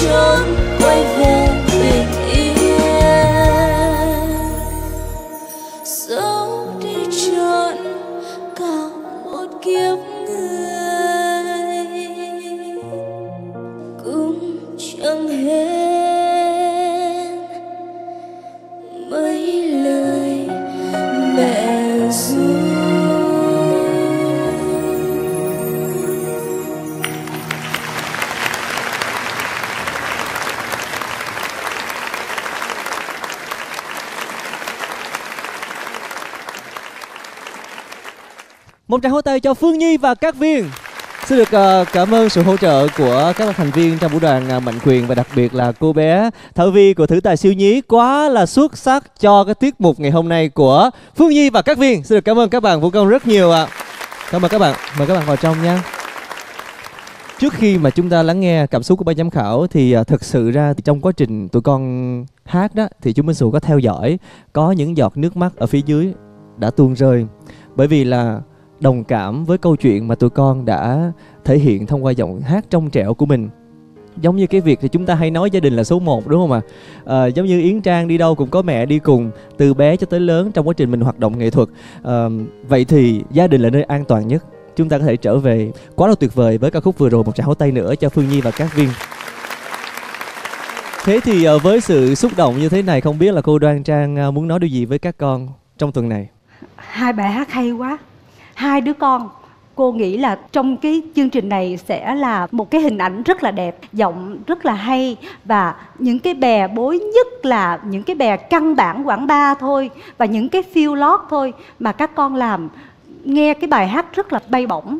chốn quay về bình yên, dẫu đi trọn cả một kiếp người cũng chẳng hết mấy lời mẹ ru. Một tràng hô tay cho Phương Nhi và Các Viên. Xin được cảm ơn sự hỗ trợ của các thành viên trong vũ đoàn Mạnh Quyền và đặc biệt là cô bé Thảo Vi của Thử Tài Siêu Nhí quá là xuất sắc cho cái tiết mục ngày hôm nay của Phương Nhi và Các Viên. Xin được cảm ơn các bạn vũ công rất nhiều ạ. Cảm ơn các bạn, mời các bạn vào trong nha. Trước khi mà chúng ta lắng nghe cảm xúc của ban giám khảo thì thật sự ra trong quá trình tụi con hát đó thì chú Minh Sù có theo dõi, có những giọt nước mắt ở phía dưới đã tuôn rơi, bởi vì là đồng cảm với câu chuyện mà tụi con đã thể hiện thông qua giọng hát trong trẻo của mình. Giống như cái việc thì chúng ta hay nói gia đình là số 1 đúng không ạ? Giống như Yến Trang đi đâu cũng có mẹ đi cùng, từ bé cho tới lớn trong quá trình mình hoạt động nghệ thuật. Vậy thì gia đình là nơi an toàn nhất, chúng ta có thể trở về. Quá là tuyệt vời với ca khúc vừa rồi. Một tràng hỗ tay nữa cho Phương Nhi và Các Viên. Thế thì với sự xúc động như thế này, không biết là cô Đoan Trang muốn nói điều gì với các con trong tuần này? Hai bài hát hay quá. Hai đứa con, cô nghĩ là trong cái chương trình này sẽ là một cái hình ảnh rất là đẹp, giọng rất là hay. Và những cái bè bối, nhất là những cái bè căn bản Quảng Ba thôi, và những cái phiêu lót thôi mà các con làm, nghe cái bài hát rất là bay bổng,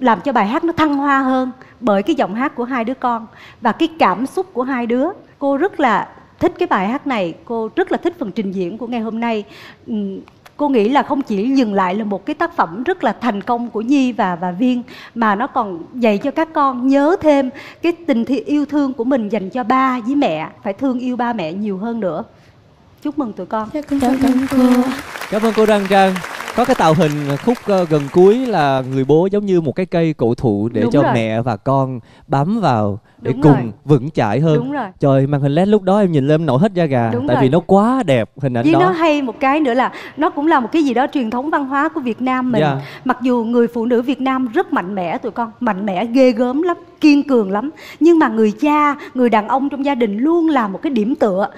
làm cho bài hát nó thăng hoa hơn bởi cái giọng hát của hai đứa con và cái cảm xúc của hai đứa. Cô rất là thích cái bài hát này, cô rất là thích phần trình diễn của ngày hôm nay. Cô nghĩ là không chỉ dừng lại là một cái tác phẩm rất là thành công của Nhi và Viên, mà nó còn dạy cho các con nhớ thêm cái tình yêu thương của mình dành cho ba với mẹ, phải thương yêu ba mẹ nhiều hơn nữa. Chúc mừng tụi con. Cảm ơn cô. Cảm ơn cô Đăng Trang. Có cái tạo hình khúc gần cuối là người bố giống như một cái cây cổ thụ để cho mẹ và con bám vào để cùng vững chãi hơn. Đúng rồi. Trời, màn hình LED lúc đó em nhìn lên em nổi hết da gà. Tại vì nó quá đẹp hình ảnh đó. Nó hay một cái nữa là nó cũng là một cái gì đó truyền thống văn hóa của Việt Nam mình. Mặc dù người phụ nữ Việt Nam rất mạnh mẽ tụi con, mạnh mẽ ghê gớm lắm, kiên cường lắm, nhưng mà người cha, người đàn ông trong gia đình luôn là một cái điểm tựa.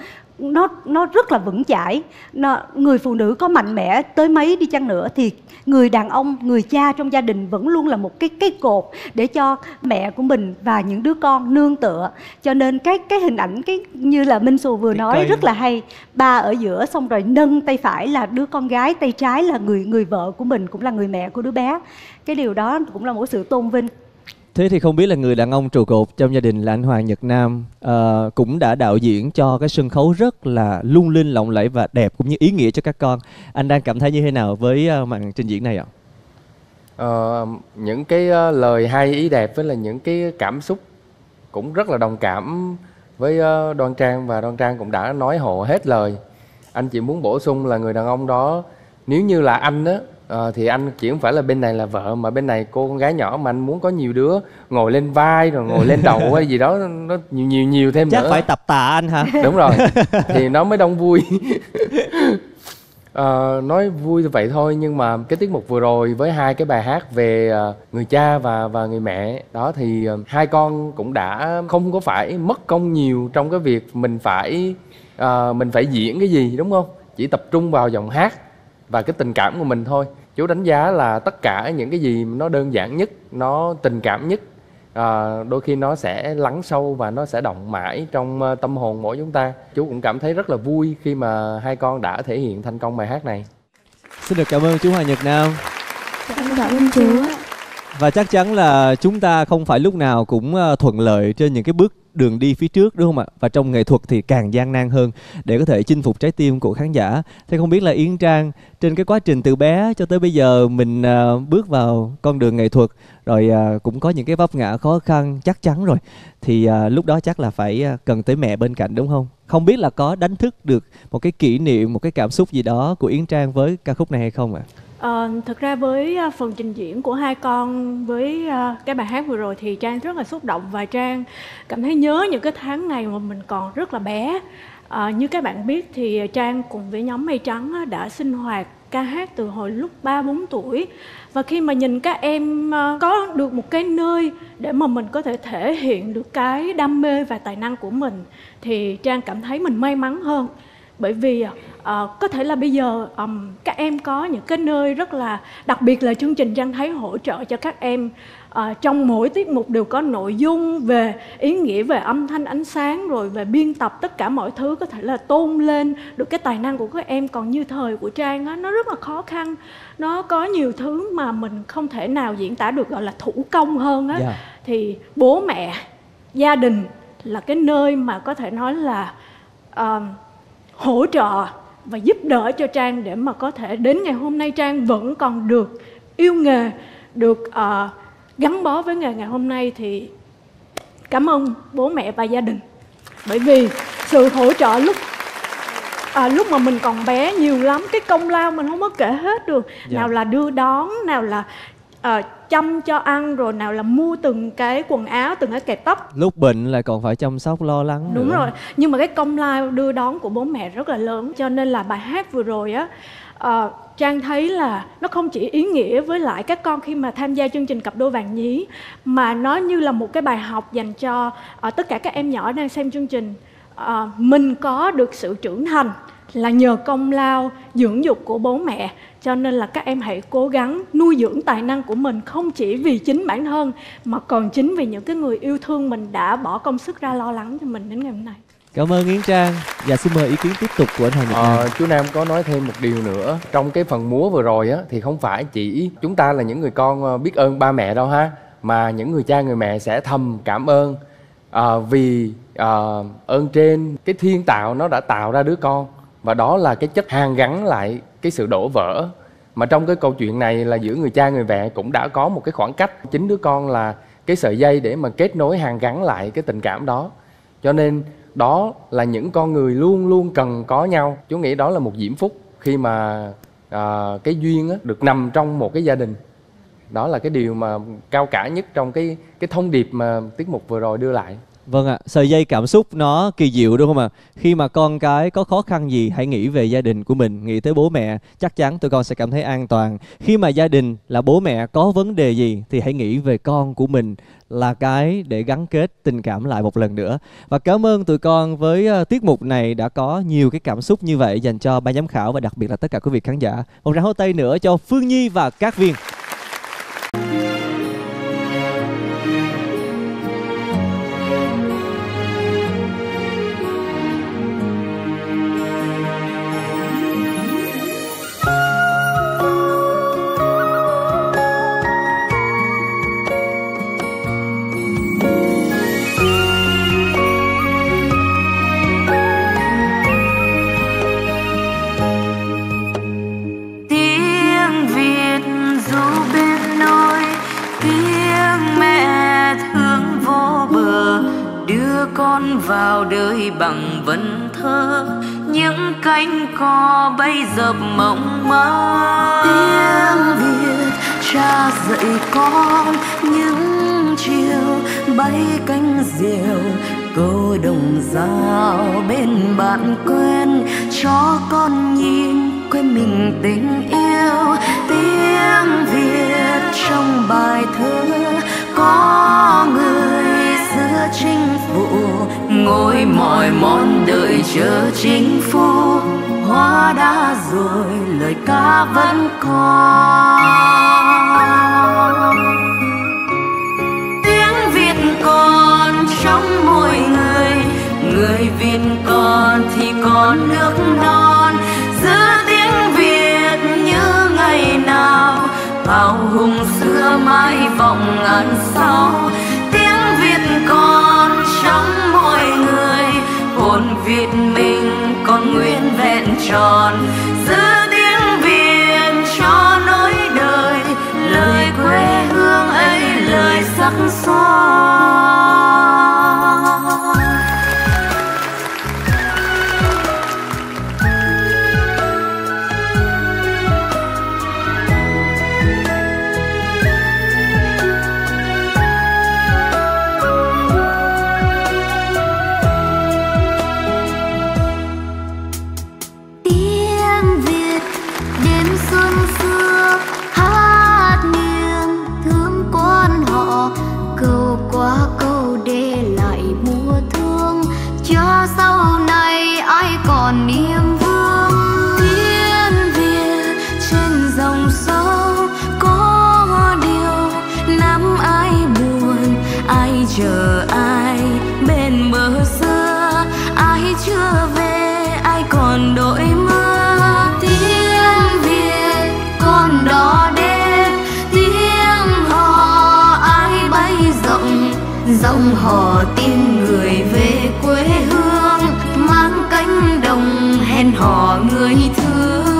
Nó rất là vững chãi. Người phụ nữ có mạnh mẽ tới mấy đi chăng nữa thì người đàn ông, người cha trong gia đình vẫn luôn là một cái cột để cho mẹ của mình và những đứa con nương tựa. Cho nên cái hình ảnh như là Minh Sù vừa nói rất là hay. Ba ở giữa xong rồi nâng tay phải là đứa con gái, tay trái là người vợ của mình, cũng là người mẹ của đứa bé. Cái điều đó cũng là một sự tôn vinh. Thế thì không biết là người đàn ông trụ cột trong gia đình là anh Hoàng Nhật Nam cũng đã đạo diễn cho cái sân khấu rất là lung linh, lộng lẫy và đẹp cũng như ý nghĩa cho các con. Anh đang cảm thấy như thế nào với màn trình diễn này ạ? Những cái lời hay ý đẹp với là những cái cảm xúc cũng rất là đồng cảm với Đoan Trang, và Đoan Trang cũng đã nói hộ hết lời. Anh chỉ muốn bổ sung là người đàn ông đó, nếu như là anh đó, thì anh chỉ không phải là bên này là vợ mà bên này cô con gái nhỏ, mà anh muốn có nhiều đứa ngồi lên vai rồi ngồi lên đầu hay gì đó, nó nhiều thêm. Chắc nữa phải tập tạ anh hả? Đúng rồi, thì nó mới đông vui. Nói vui vậy thôi, nhưng mà cái tiết mục vừa rồi với hai cái bài hát về người cha và người mẹ đó thì hai con cũng đã không có phải mất công nhiều trong cái việc mình phải diễn cái gì, đúng không? Chỉ tập trung vào giọng hát và cái tình cảm của mình thôi. Chú đánh giá là tất cả những cái gì nó đơn giản nhất, nó tình cảm nhất, đôi khi nó sẽ lắng sâu và nó sẽ động mãi trong tâm hồn mỗi chúng ta. Chú cũng cảm thấy rất là vui khi mà hai con đã thể hiện thành công bài hát này. Xin được cảm ơn chú Hoàng Nhật Nam. Cảm ơn chú. Và chắc chắn là chúng ta không phải lúc nào cũng thuận lợi trên những cái bước đường đi phía trước, đúng không ạ? Và trong nghệ thuật thì càng gian nan hơn để có thể chinh phục trái tim của khán giả. Thế không biết là Yến Trang, trên cái quá trình từ bé cho tới bây giờ mình bước vào con đường nghệ thuật rồi, cũng có những cái vấp ngã khó khăn chắc chắn rồi, thì lúc đó chắc là phải cần tới mẹ bên cạnh, đúng không? Không biết là có đánh thức được một cái kỷ niệm, một cái cảm xúc gì đó của Yến Trang với ca khúc này hay không ạ? Thực ra với phần trình diễn của hai con với cái bài hát vừa rồi thì Trang rất là xúc động và Trang cảm thấy nhớ những cái tháng ngày mà mình còn rất là bé. Như các bạn biết thì Trang cùng với nhóm Mây Trắng đã sinh hoạt ca hát từ hồi lúc 3-4 tuổi. Và khi mà nhìn các em có được một cái nơi để mà mình có thể thể hiện được cái đam mê và tài năng của mình thì Trang cảm thấy mình may mắn hơn. Bởi vì có thể là bây giờ các em có những cái nơi rất là đặc biệt, là chương trình Trang thấy hỗ trợ cho các em. Trong mỗi tiết mục đều có nội dung về ý nghĩa, về âm thanh, ánh sáng, rồi về biên tập, tất cả mọi thứ có thể là tôn lên được cái tài năng của các em. Còn như thời của Trang á, nó rất là khó khăn, nó có nhiều thứ mà mình không thể nào diễn tả được, gọi là thủ công hơn á. Yeah. Thì bố mẹ, gia đình là cái nơi mà có thể nói là hỗ trợ và giúp đỡ cho Trang để mà có thể đến ngày hôm nay Trang vẫn còn được yêu nghề, được gắn bó với nghề ngày hôm nay. Thì cảm ơn bố mẹ và gia đình, bởi vì sự hỗ trợ lúc mà mình còn bé nhiều lắm, cái công lao mình không có kể hết được. Dạ. Nào là đưa đón, nào là chăm cho ăn, rồi nào là mua từng cái quần áo, từng cái kẹp tóc. Lúc bệnh lại còn phải chăm sóc, lo lắng. Đúng nữa. Rồi, nhưng mà cái công lao đưa đón của bố mẹ rất là lớn. Cho nên là bài hát vừa rồi á, Trang thấy là nó không chỉ ý nghĩa với lại các con khi mà tham gia chương trình Cặp Đôi Vàng Nhí, mà nó như là một cái bài học dành cho tất cả các em nhỏ đang xem chương trình. Mình có được sự trưởng thành là nhờ công lao dưỡng dục của bố mẹ. Cho nên là các em hãy cố gắng nuôi dưỡng tài năng của mình, không chỉ vì chính bản thân mà còn chính vì những cái người yêu thương mình đã bỏ công sức ra lo lắng cho mình đến ngày hôm nay. Cảm ơn Yến Trang. Và xin mời ý kiến tiếp tục của anh Hoàng Nhật Nam. Chú Nam có nói thêm một điều nữa. Trong cái phần múa vừa rồi á, thì không phải chỉ chúng ta là những người con biết ơn ba mẹ đâu ha, mà những người cha người mẹ sẽ thầm cảm ơn vì ơn trên, cái thiên tạo nó đã tạo ra đứa con. Và đó là cái chất hàn gắn lại cái sự đổ vỡ. Mà trong cái câu chuyện này là giữa người cha người mẹ cũng đã có một cái khoảng cách. Chính đứa con là cái sợi dây để mà kết nối hàn gắn lại cái tình cảm đó. Cho nên đó là những con người luôn luôn cần có nhau. Chú nghĩ đó là một diễm phúc khi mà cái duyên á, được nằm trong một cái gia đình. Đó là cái điều mà cao cả nhất trong cái thông điệp mà tiết mục vừa rồi đưa lại. Vâng ạ, sợi dây cảm xúc nó kỳ diệu đúng không ạ? Khi mà con cái có khó khăn gì, hãy nghĩ về gia đình của mình, nghĩ tới bố mẹ, chắc chắn tụi con sẽ cảm thấy an toàn. Khi mà gia đình là bố mẹ có vấn đề gì thì hãy nghĩ về con của mình, là cái để gắn kết tình cảm lại một lần nữa. Và cảm ơn tụi con với tiết mục này đã có nhiều cái cảm xúc như vậy dành cho ban giám khảo và đặc biệt là tất cả quý vị khán giả. Một tràng hô tay nữa cho Phương Nhi và Các Viên. Con vào đời bằng vần thơ, những cánh cò bay dập mộng mơ. Tiếng Việt cha dạy con những chiều bay cánh diều, câu đồng dao bên bạn quen cho con nhìn quê mình tình yêu. Tiếng Việt trong bài thơ có người giữa chinh vụ ngồi mỏi mòn đợi chờ chính phủ, hóa đã rồi lời ca vẫn còn. Tiếng Việt còn trong mỗi người, người Việt còn thì còn nước non, giữa tiếng Việt như ngày nào hào hùng xưa mãi vọng ngàn sau. Con trong mỗi người, hồn Việt mình còn nguyên vẹn tròn, giữ tiếng Việt cho nỗi đời, lời quê hương ấy lời sắc son. giọng hò tin người về quê hương, mang cánh đồng hẹn hò người thương.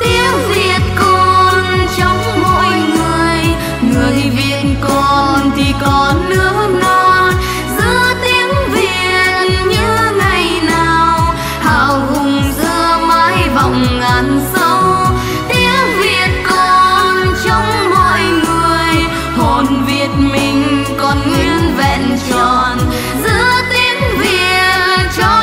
Tiếng Việt còn trong mỗi người, người Việt còn thì còn nước non, giữa tiếng Việt như ngày nào, hào hùng giữa mái vọng ngàn sâu. Tiếng Việt còn trong mọi người, hồn Việt mình còn nguyên vẹn tròn, giữa tiếng Việt cho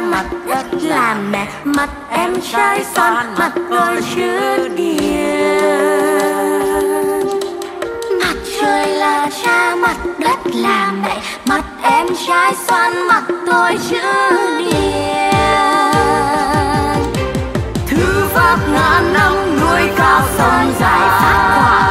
ra mặt đất là mẹ, mặt em trai son, mặt tôi chữ điên. Mặt trời là cha, mặt đất là mẹ, mặt em trai son, mặt tôi chữ điên. Thứ vác ngàn năm nuôi cao son dài phát quả.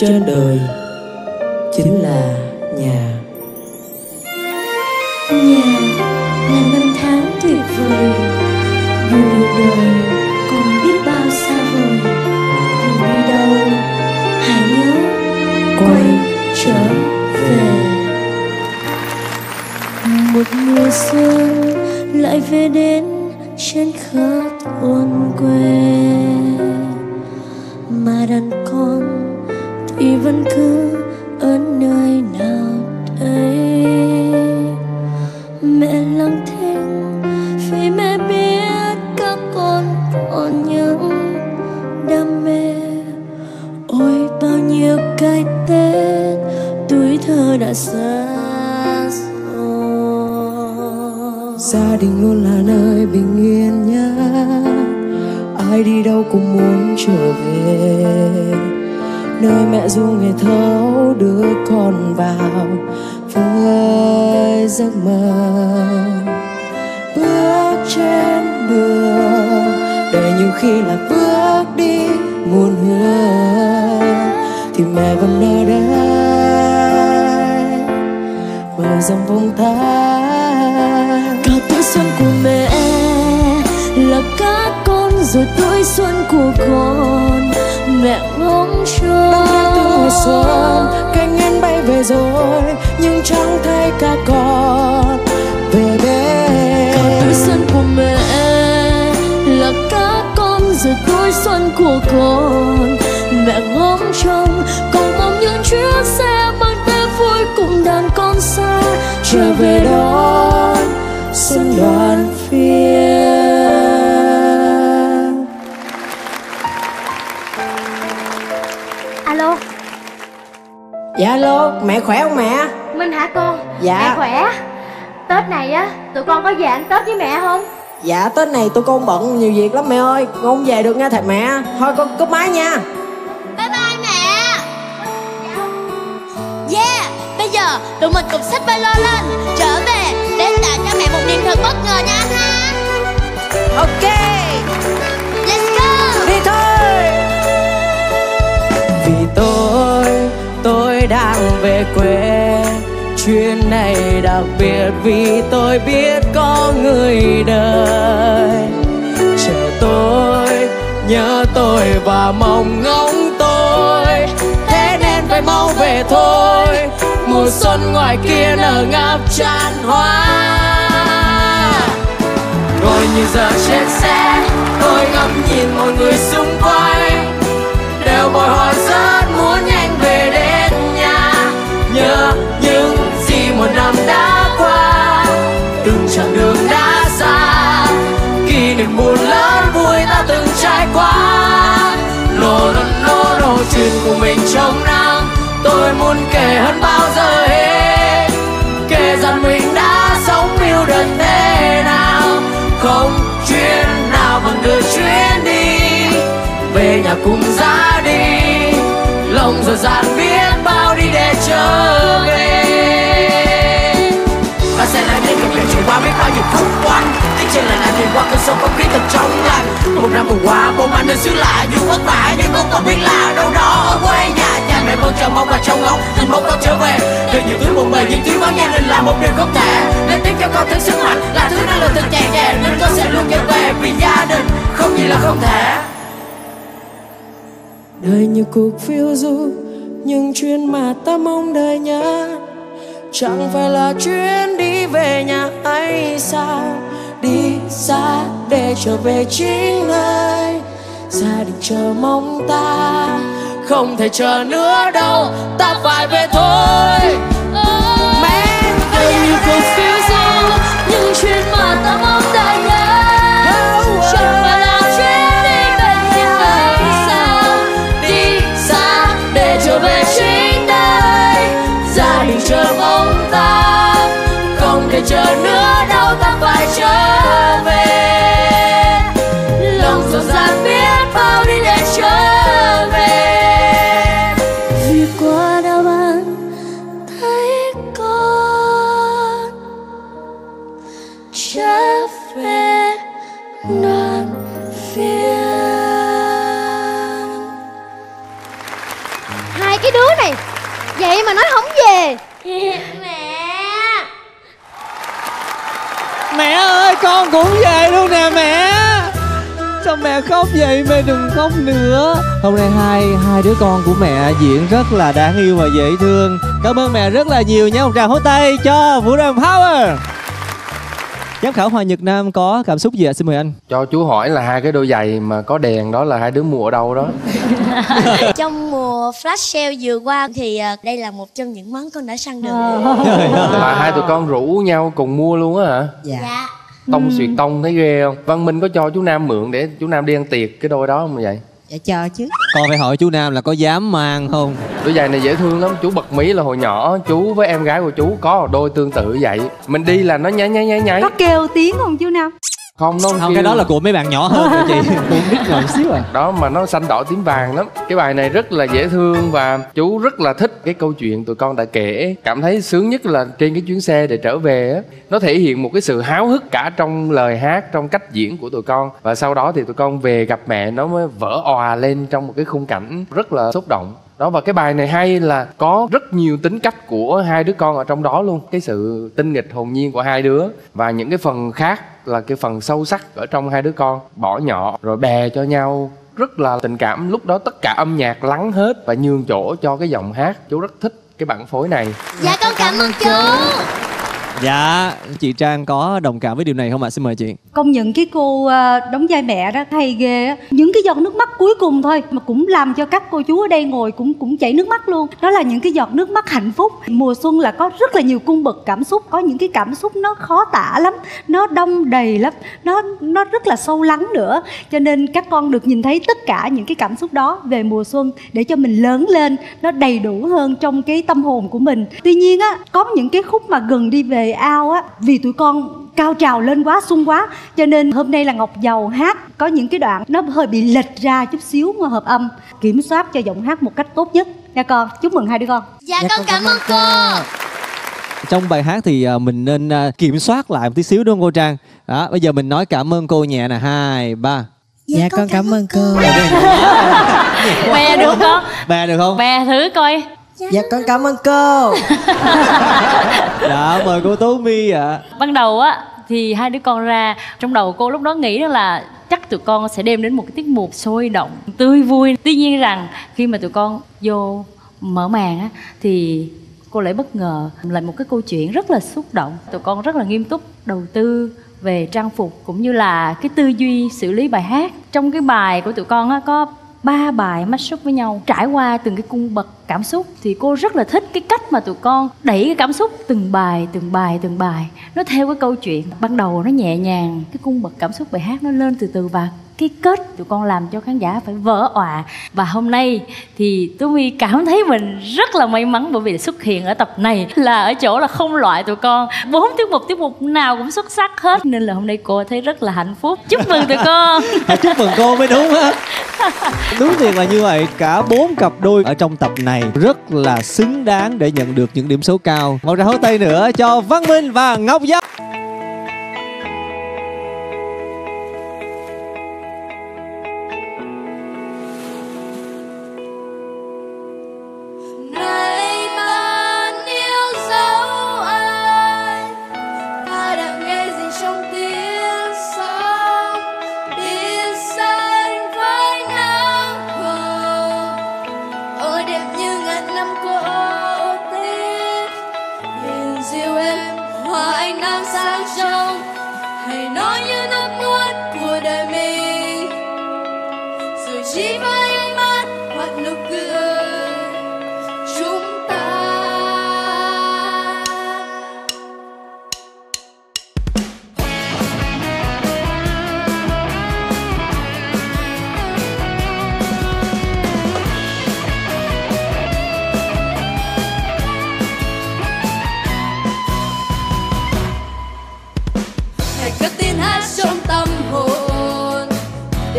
Trên đời chính là nhà. Nhà là năm tháng tuyệt vời, dù đường đời còn biết bao xa vời. Dù đi đâu hãy nhớ quay trở về. Một mùa xuân lại về đến trên khắp buồn quê, mà đàn con thì vẫn cứ ở nơi nào đây. Mẹ lặng thinh vì mẹ biết các con còn những đam mê. Ôi bao nhiêu cái Tết tuổi thơ đã xa rồi. Gia đình luôn là nơi bình yên nhất, ai đi đâu cũng muốn trở về. Nơi mẹ ru ngày thấu đưa con vào với giấc mơ. Bước trên đường để nhiều khi là bước đi muôn hướng, thì mẹ vẫn ở đây mở dòng vòng tay. Cả tuổi xuân của mẹ là các con, rồi tuổi xuân của con mẹ ngóng trông. Từ hồi xuân cánh én bay về rồi, nhưng chẳng thấy các con về bên. Còn tuổi xuân của mẹ là các con, rồi tuổi xuân của con mẹ ngóng trông. Con mong những chuyến xe mang tới vui cùng đàn con xa trở về đón xuân đoàn viên. Dạ lô, mẹ khỏe không mẹ? Minh hả con? Dạ. Mẹ khỏe. Tết này á, tụi con có về ăn Tết với mẹ không? Dạ, Tết này tụi con bận nhiều việc lắm mẹ ơi, con không về được nha thầy mẹ. Thôi con cúp máy nha. Bye bye mẹ. Yeah, bây giờ tụi mình cùng xách ba lô lên, trở về để tạo cho mẹ một niềm thật bất ngờ nha anh ha. Ok, let's go. Đi thôi. Vì tôi đang về quê, chuyến này đặc biệt vì tôi biết có người đời chờ tôi, nhớ tôi và mong ngóng tôi, thế nên phải mau về thôi. Mùa xuân ngoài kia nở ngập tràn hoa. Ngồi như giờ trên xe, tôi ngắm nhìn mọi người xung quanh, đều bồi hồi rất muốn nhanh về đây. Nhớ những gì một năm đã qua, từng chặng đường đã xa, kỷ niệm buồn lớn vui ta từng trải qua. Nô chuyện của mình trong năm tôi muốn kể hơn bao giờ hết, kể rằng mình đã sống yêu đợt thế nào. Không chuyến nào bằng được chuyến đi về nhà cùng gia đình, lòng rồi dàn biết bao đi để trở về. Ta sẽ lại đây cùng chuyện qua biết bao nhiêu khúc quanh, anh trên là lại nhìn qua cơn sông không khí thật trong lành. Một năm vừa qua bố mang nơi xứ lạ dù vất vả, nhưng cũng còn biết là đâu đó ở quê nhà. Nhà mẹ vẫn chờ mong và trong ngóng tình mong con trở về. Đời nhiều thứ buồn bề, những thứ vắng gia đình là một điều không thể. Nên tiếp cho con thứ sức mạnh là thứ năng lượng thật trẻ trẻ, nên con sẽ luôn trở về vì gia đình không gì là không thể. Đời như cuộc phiêu du, nhưng chuyện mà ta mong đợi nhất Chẳng phải là chuyến đi về nhà hay sao? Đi xa để trở về chính nơi gia đình chờ mong ta. Không thể chờ nữa đâu, ta phải về thôi. Mẹ gần như cuộc phiêu diêu, những chuyện mà ta mong đã nhớ. Chẳng phải là chuyến đi về nhà hay sao? Đi xa để trở về chính nơi gia đình chờ mong ta. Không thể chờ nữa đâu, ta phải trở về. Lòng dồn dàng biết bao đi để trở về. Vì quá đau buồn thấy con trở về non Việt. Hai cái đứa này vậy mà nói không về. Mẹ ơi, con cũng về luôn nè mẹ. Sao mẹ khóc vậy? Mẹ đừng khóc nữa. Hôm nay hai đứa con của mẹ diễn rất là đáng yêu và dễ thương. Cảm ơn mẹ rất là nhiều nha. Một tràng hỗ tay cho Vũ Đoàn Power. Giám khảo Hoàng Nhật Nam có cảm xúc gì ạ? Xin mời anh. Cho chú hỏi là hai cái đôi giày mà có đèn đó là hai đứa mua ở đâu đó? Trong mùa flash sale vừa qua thì đây là một trong những món con đã săn được. Là hai tụi con rủ nhau cùng mua luôn á hả? Dạ. Tông xuyệt tông thấy ghê không? Văn Minh có cho chú Nam mượn để chú Nam đi ăn tiệc cái đôi đó không vậy? Dạ cho chứ. Con phải hỏi chú Nam là có dám mang không? Đôi giày này dễ thương lắm. Chú bật mí là hồi nhỏ chú với em gái của chú có một đôi tương tự vậy. Mình đi là nó nháy. Có kêu tiếng không chú Nam? Không, nó không kêu. Cái đó là của mấy bạn nhỏ hơn rồi chị. Cũng biết rồi xíu rồi. Đó mà nó xanh đỏ tím vàng lắm. Cái bài này rất là dễ thương và chú rất là thích cái câu chuyện tụi con đã kể. Cảm thấy sướng nhất là trên cái chuyến xe để trở về á. Nó thể hiện một cái sự háo hức cả trong lời hát, trong cách diễn của tụi con. Và sau đó thì tụi con về gặp mẹ nó mới vỡ òa lên trong một cái khung cảnh rất là xúc động. Đó, và cái bài này hay là có rất nhiều tính cách của hai đứa con ở trong đó luôn. Cái sự tinh nghịch hồn nhiên của hai đứa. Và những cái phần khác là cái phần sâu sắc ở trong hai đứa con. Bỏ nhỏ rồi bè cho nhau. Rất là tình cảm. Lúc đó tất cả âm nhạc lắng hết và nhường chỗ cho cái giọng hát. Chú rất thích cái bản phối này. Dạ con cảm ơn chú. Dạ, chị Trang có đồng cảm với điều này không ạ? Xin mời chị. Công nhận cái cô đóng vai mẹ đó hay ghê á. Những cái giọt nước mắt cuối cùng thôi mà cũng làm cho các cô chú ở đây ngồi cũng chảy nước mắt luôn. Đó là những cái giọt nước mắt hạnh phúc. Mùa xuân là có rất là nhiều cung bậc cảm xúc. Có những cái cảm xúc nó khó tả lắm, nó đong đầy lắm, nó rất là sâu lắng nữa. Cho nên các con được nhìn thấy tất cả những cái cảm xúc đó về mùa xuân để cho mình lớn lên, nó đầy đủ hơn trong cái tâm hồn của mình. Tuy nhiên á, có những cái khúc mà gần đi về ao á, vì tụi con cao trào lên quá, sung quá, cho nên hôm nay là Ngọc Dầu hát có những cái đoạn nó hơi bị lệch ra chút xíu mà hợp âm, kiểm soát cho giọng hát một cách tốt nhất nha con. Chúc mừng hai đứa con. Dạ con cảm ơn cô. Trong bài hát thì mình nên kiểm soát lại một tí xíu đúng không cô Trang? Đó, bây giờ mình nói cảm ơn cô nhẹ nè, 2, 3. Dạ con cảm ơn cô. Bè được không? Bè được không? Bè thử coi. Dạ con cảm ơn cô. Dạ mời cô Tố My ạ. Ban đầu á thì hai đứa con ra, trong đầu cô lúc đó nghĩ đó là chắc tụi con sẽ đem đến một cái tiết mục sôi động, tươi vui. Tuy nhiên rằng khi mà tụi con vô mở màn á thì cô lại bất ngờ là một cái câu chuyện rất là xúc động. Tụi con rất là nghiêm túc đầu tư về trang phục cũng như là cái tư duy xử lý bài hát. Trong cái bài của tụi con á có 3 bài match up với nhau, trải qua từng cái cung bậc cảm xúc. Thì cô rất là thích cái cách mà tụi con đẩy cái cảm xúc từng bài. Nó theo cái câu chuyện. Ban đầu nó nhẹ nhàng, cái cung bậc cảm xúc bài hát nó lên từ từ và cái kết tụi con làm cho khán giả phải vỡ òa. Và hôm nay thì Tố My cảm thấy mình rất là may mắn bởi vì xuất hiện ở tập này là ở chỗ là không loại tụi con. 4 tiết mục nào cũng xuất sắc hết, nên là hôm nay cô thấy rất là hạnh phúc. Chúc mừng tụi con. Chúc mừng cô mới đúng á. Đúng thiệt là như vậy. Cả 4 cặp đôi ở trong tập này rất là xứng đáng để nhận được những điểm số cao. Một tràng hỗ tay nữa cho Văn Minh và Ngọc Dầu. Hãy subscribe cho kênh Ghiền Mì Gõ để không bỏ lỡ những video hấp dẫn.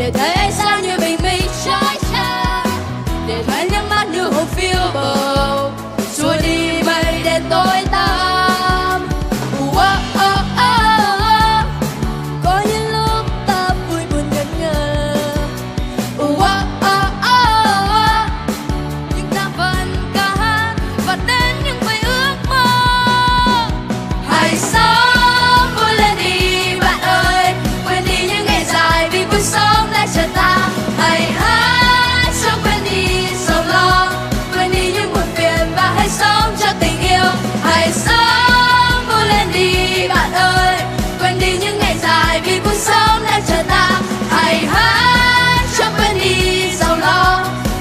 để thấy ánh sao như bình minh trói trang, để thấy nước mắt như hồ phiêu bầu trôi đi bay đến tối tăm. Có những lúc ta vui buồn ngẩn ngơ, nhưng ta vẫn ca hát và đến những vây ước mơ. Hãy sống vui lên đi bạn ơi, quên đi những ngày dài vì cuộc sống đã chờ ta. Hãy hát cho quên đi sầu lo, quên đi những buồn phiền và hãy sống cho tình yêu. Hãy sống vui lên đi bạn ơi, quên đi những ngày dài vì cuộc sống đã chờ ta. Hãy hát cho quên đi sầu lo,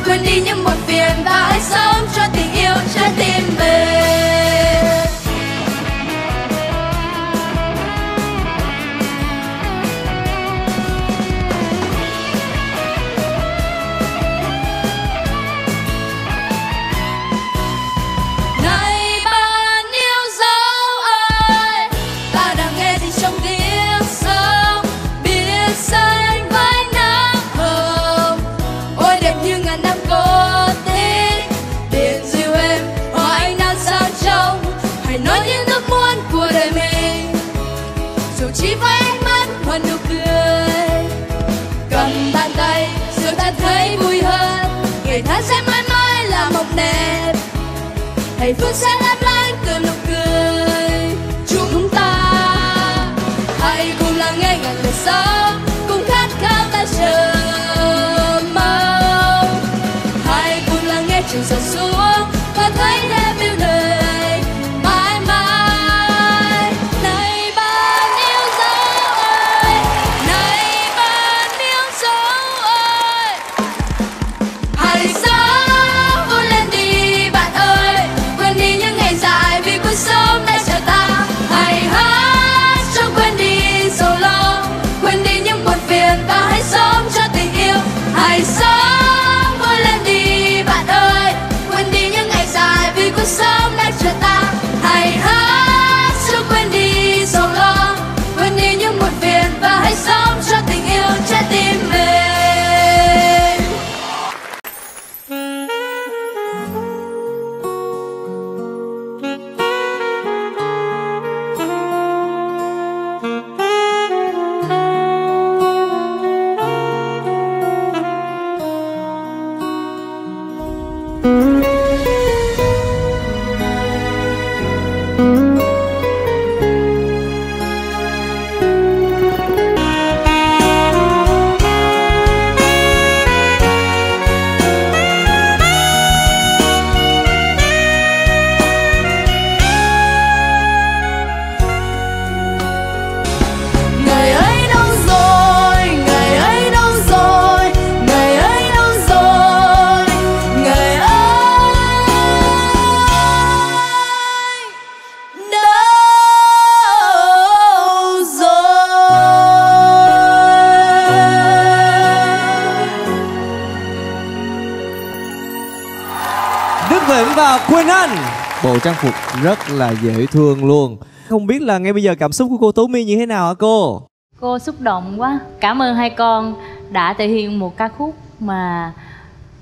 quên đi những buồn phiền và hãy sống cho tình yêu trái tim về. Này bạn yêu dấu ơi, ta đang nghe thì trong tiếng sông biển xanh với nắng hồng. Ôi đẹp như ngàn năm cô tích, biển dịu êm hoa anh đang sao trong. Hãy nói những ước muốn của đời mình, dù chỉ với ánh mắt và nụ cười. Cầm bàn tay rồi ta thấy vui hơn, ngày tháng sẽ mãi mãi là mộng đẹp. Hạnh phúc sẽ lấp lánh từ nụ cười chúng ta. Hãy cùng lắng nghe ngàn lời sống, cùng khát khao ta chờ mong. Hãy cùng lắng nghe chiều dần xuống và thấy đêm yêu đời mãi mãi. Này bạn yêu dấu ơi, này bạn yêu dấu ơi, hãy sống vui lên đi bạn ơi, quên đi những ngày dài vì cuộc sống đã chờ ta. Hãy hát cho quên đi sầu lo, quên đi những buồn phiền và hãy sống cho tình yêu. Hãy sống vui lên đi bạn ơi, quên đi những ngày dài vì cuộc sống đã chờ ta. Hãy hát cho quên đi sầu lo, quên đi những buồn phiền và hãy sống cho tình yêu trái tim mình. Ngày ấy đâu rồi, ngày ấy đâu rồi, ngày ấy đâu rồi, ngày ấy đâu rồi. Đức Vĩnh và Quỳnh Anh. Bộ trang phục rất là dễ thương luôn. Không biết là ngay bây giờ cảm xúc của cô Tố My như thế nào hả cô? Cô xúc động quá. Cảm ơn hai con đã thể hiện một ca khúc mà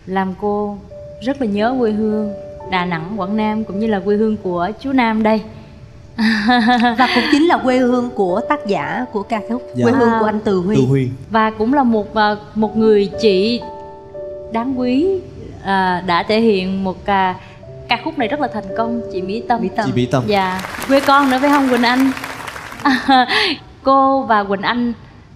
làm cô rất là nhớ quê hương Đà Nẵng, Quảng Nam, cũng như là quê hương của chú Nam đây. Và cũng chính là quê hương của tác giả của ca khúc, quê hương của anh Từ Huy. Và cũng là một người chị đáng quý đã thể hiện một ca khúc này rất là thành công, chị Mỹ Tâm. Chị Mỹ Tâm. Dạ, quê con nữa phải không Quỳnh Anh? Cô và Quỳnh Anh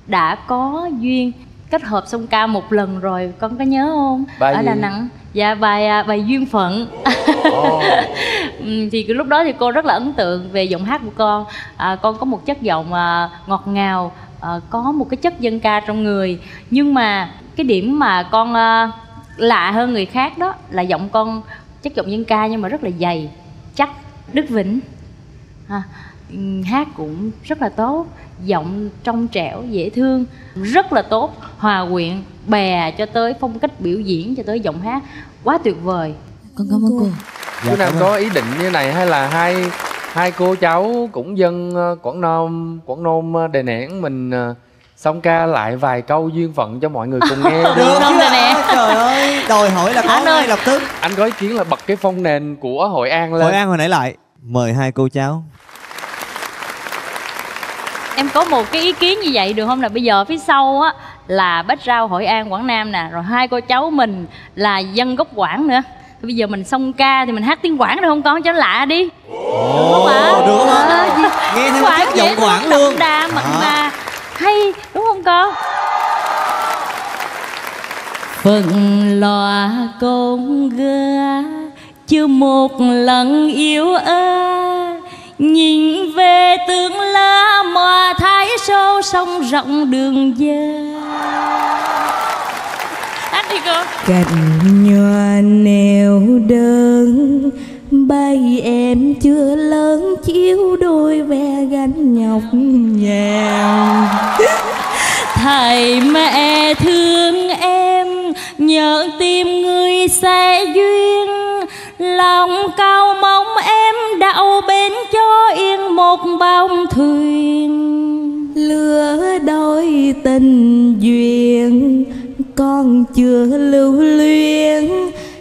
đã có duyên kết hợp song ca một lần rồi, con có nhớ không? Bài ở gì? Đà Nẵng. Dạ, bài Duyên Phận. Thì lúc đó thì cô rất là ấn tượng về giọng hát của con. Con có một chất giọng ngọt ngào, có một cái chất dân ca trong người. Nhưng mà cái điểm mà con lạ hơn người khác đó là giọng con chất giọng dân ca nhưng mà rất là dày chắc. Đức Vĩnh hát cũng rất là tốt, giọng trong trẻo dễ thương, rất là tốt, hòa quyện bè cho tới phong cách biểu diễn cho tới giọng hát quá tuyệt vời. Con cảm ơn cô. Chú Nam có ý định như này hay là hai cô cháu cũng dân Quảng Nam, Đà Nẵng mình Xong ca lại vài câu duyên phận cho mọi người cùng nghe. Được không nè nè? Trời ơi, đòi hỏi là có ngay lập tức. Anh có ý kiến là bật cái phong nền của Hội An lên. Hội An hồi nãy lại. Mời hai cô cháu. Em có một cái ý kiến như vậy được không? Là bây giờ phía sau á là bách rau Hội An Quảng Nam nè, rồi hai cô cháu mình là dân gốc Quảng nữa. Bây giờ mình xong ca thì mình hát tiếng Quảng được không con? Cho lạ đi. Ồ, được không ạ? Nghe theo chất giọng Quảng luôn. Đa mặn mà. Hay, đúng không con? Phần lòa con gà chưa một lần yêu ơi, nhìn về tương la mà thái sâu sông rộng đường dài. Hát đi con. Cành nhòa nèo đơn bay em chưa lớn chiếu đôi ve gánh nhọc nhàng. Thầy mẹ thương em nhớ tim người sẽ duyên, lòng cao mong em đậu bến cho yên một bông thuyền. Lứa đôi tình duyên con chưa lưu luyến,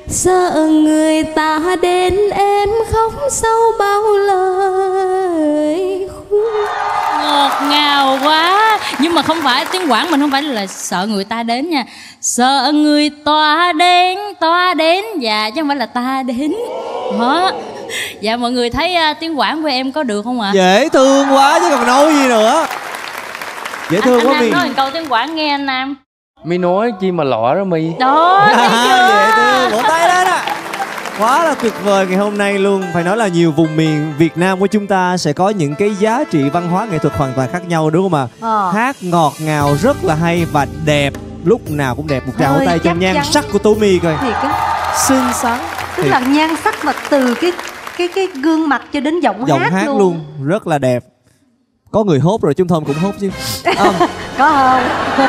sợ người ta đến em khóc sâu bao lời khuyên. Ngọt ngào quá. Nhưng mà không phải tiếng Quảng mình không phải là sợ người ta đến nha. Sợ người toa đến dạ, chứ không phải là ta đến. Đó. Dạ mọi người thấy tiếng Quảng của em có được không ạ? Dễ thương quá chứ còn nói gì nữa. Dễ thương anh quá Nam nói một câu tiếng Quảng nghe anh Nam. Mi nói chi mà lọ đó mi. Đó thấy chưa? Vỗ tay lên ạ. Quá là tuyệt vời ngày hôm nay luôn. Phải nói là nhiều vùng miền Việt Nam của chúng ta sẽ có những cái giá trị văn hóa nghệ thuật hoàn toàn khác nhau đúng không ạ? Hát ngọt ngào rất là hay và đẹp. Lúc nào cũng đẹp. Một tràng tay cho nhan sắc của Tố My coi. Thiệt á. Xinh xắn. Tức là nhan sắc mà từ cái gương mặt cho đến giọng hát luôn. Rất là đẹp. Có người hốt rồi, Trung Thông cũng hốt chứ. Có không?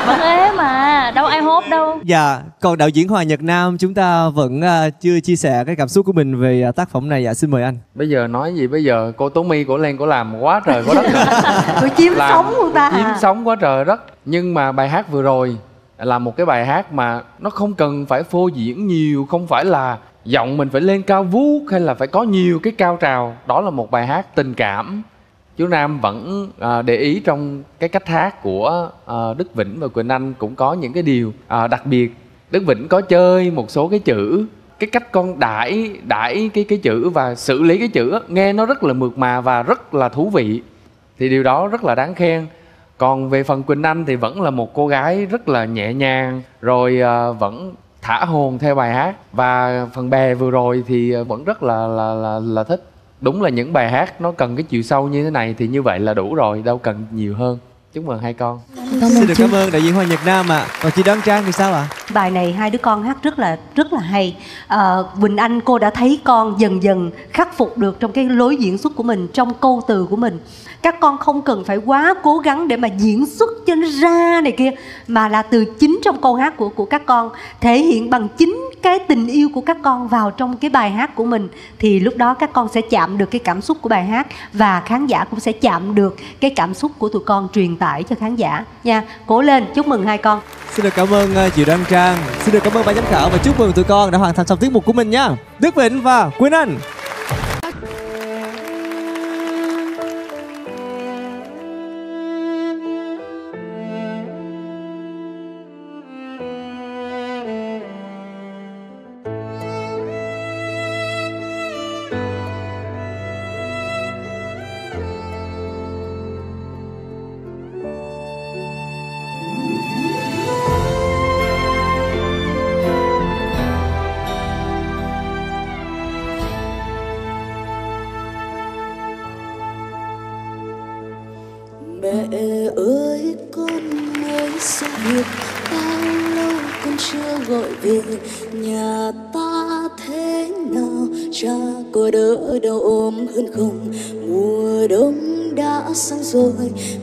Vẫn ế mà, đâu ai hốt đâu. Dạ, còn đạo diễn Hoàng Nhật Nam chúng ta vẫn chưa chia sẻ cái cảm xúc của mình về tác phẩm này. Dạ, xin mời anh. Bây giờ nói gì bây giờ, cô Tố My cổ lên cổ làm quá trời quá đất rồi. Chiếm sóng của ta. Chiếm sóng quá trời đất. Nhưng mà bài hát vừa rồi là một cái bài hát mà nó không cần phải phô diễn nhiều, không phải là giọng mình phải lên cao vút hay là phải có nhiều cái cao trào. Đó là một bài hát tình cảm. Chú Nam vẫn để ý trong cái cách hát của Đức Vĩnh và Quỳnh Anh cũng có những cái điều đặc biệt. Đức Vĩnh có chơi một số cái chữ, cái cách con đãi cái chữ và xử lý cái chữ nghe nó rất là mượt mà và rất là thú vị. Thì điều đó rất là đáng khen. Còn về phần Quỳnh Anh thì vẫn là một cô gái rất là nhẹ nhàng, rồi vẫn thả hồn theo bài hát. Và phần bè vừa rồi thì vẫn rất là thích. Đúng là những bài hát nó cần cái chiều sâu như thế này thì như vậy là đủ rồi, đâu cần nhiều hơn. Chúc mừng hai con. Xin được cảm ơn đại diện Hoàng Nhật Nam ạ. Còn chị Đoan Trang thì sao ạ? Bài này hai đứa con hát rất là hay. Quỳnh Anh cô đã thấy con dần dần khắc phục được trong cái lối diễn xuất của mình, trong câu từ của mình. Các con không cần phải quá cố gắng để mà diễn xuất trên ra này kia, mà là từ chính trong câu hát của các con, thể hiện bằng chính cái tình yêu của các con vào trong cái bài hát của mình. Thì lúc đó các con sẽ chạm được cái cảm xúc của bài hát, và khán giả cũng sẽ chạm được cái cảm xúc của tụi con truyền tải cho khán giả nha. Cố lên, chúc mừng hai con. Xin được cảm ơn chị Đăng Trang, xin được cảm ơn ban giám khảo và chúc mừng tụi con đã hoàn thành xong tiết mục của mình nha. Đức Vĩnh và Quỳnh Anh.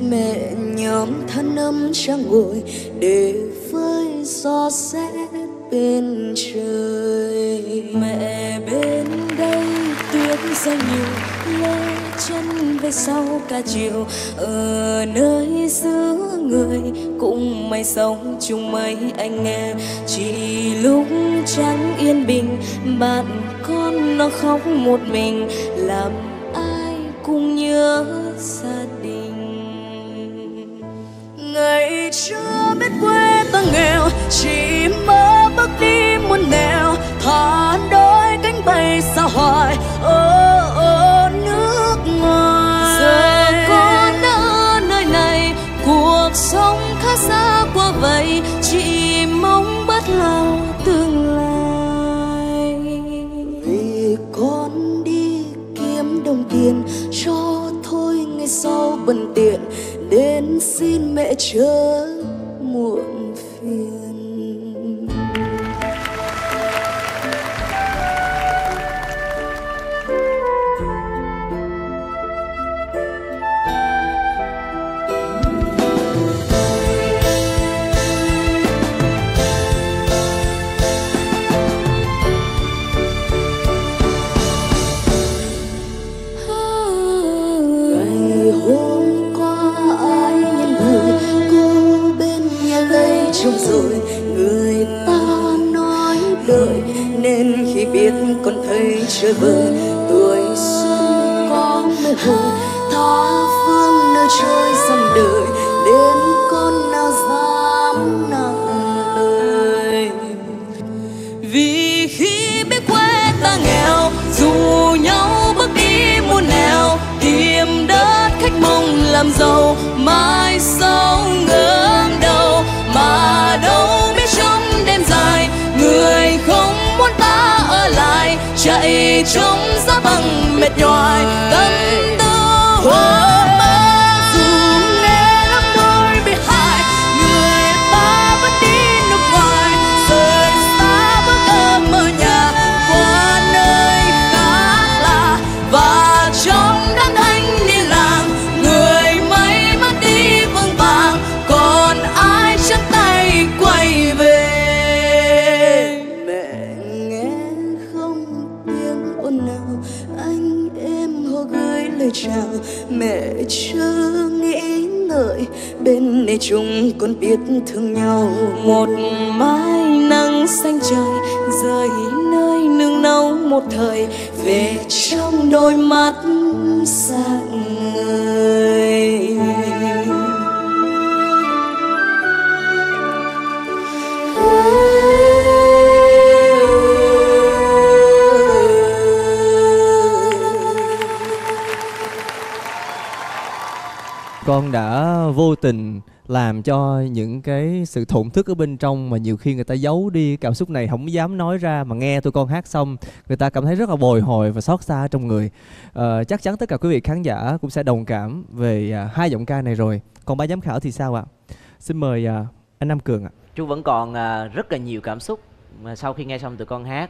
Mẹ nhóm than ấm chẳng ngồi để với gió sẽ bên trời. Mẹ bên đây tuyết rơi nhiều, lê chân về sau cả chiều ở nơi xứ người. người cũng may sống chung mấy anh em. Chỉ lúc trắng yên bình, bạn con nó khóc một mình, làm ai cũng nhớ gia đình. Ngày chưa biết quê ta nghèo, chỉ mơ bước đi muôn nẻo, thả đôi cánh bay xa hoài ở nước ngoài. Giờ con ở nơi này, cuộc sống khá xa quá vậy, chỉ mong bất lâu tương lai. Vì con đi kiếm đồng tiền, cho thôi ngày sau bần tiện, đến xin mẹ chớ muộn phiền. Ngày hôm trong rồi người ta nói đợi, nên khi biết con thấy chơi vơi tuổi xuân có mê hồn, tha phương nơi trôi dòng đời, đến con nào dám nặng lời. Vì khi biết quê ta nghèo, dù nhau bước đi muôn nẻo, tìm đất khách mong làm giàu, mai sau ngẩng đầu. Mà đâu biết trong đêm dài, người không muốn ta ở lại, chạy trong giá bằng mệt nhoài tâm tư hoang mang. Dù nghe lắm tôi bị hại, người ta vẫn đi nước ngoài, rời xa bước ấm ở nhà qua nơi khác lạ. Và trong đám thanh đi làm, người mấy mất đi vương vàng, còn ai chắc tay quay về. Mẹ nghe không tiếng ồn nào, anh em họ gửi lời chào, mẹ chưa nghĩ ngợi, bên này chúng con biết thương nhau. Một mái nắng xanh trời, rời nơi nương náu một thời, về trong đôi mắt sáng ngời. Con đã vô tình làm cho những cái sự thổn thức ở bên trong mà nhiều khi người ta giấu đi cảm xúc này, không dám nói ra, mà nghe tụi con hát xong người ta cảm thấy rất là bồi hồi và xót xa trong người. Chắc chắn tất cả quý vị khán giả cũng sẽ đồng cảm về hai giọng ca này rồi. Còn ba giám khảo thì sao ạ? Xin mời anh Nam Cường ạ. Chú vẫn còn rất là nhiều cảm xúc sau khi nghe xong tụi con hát.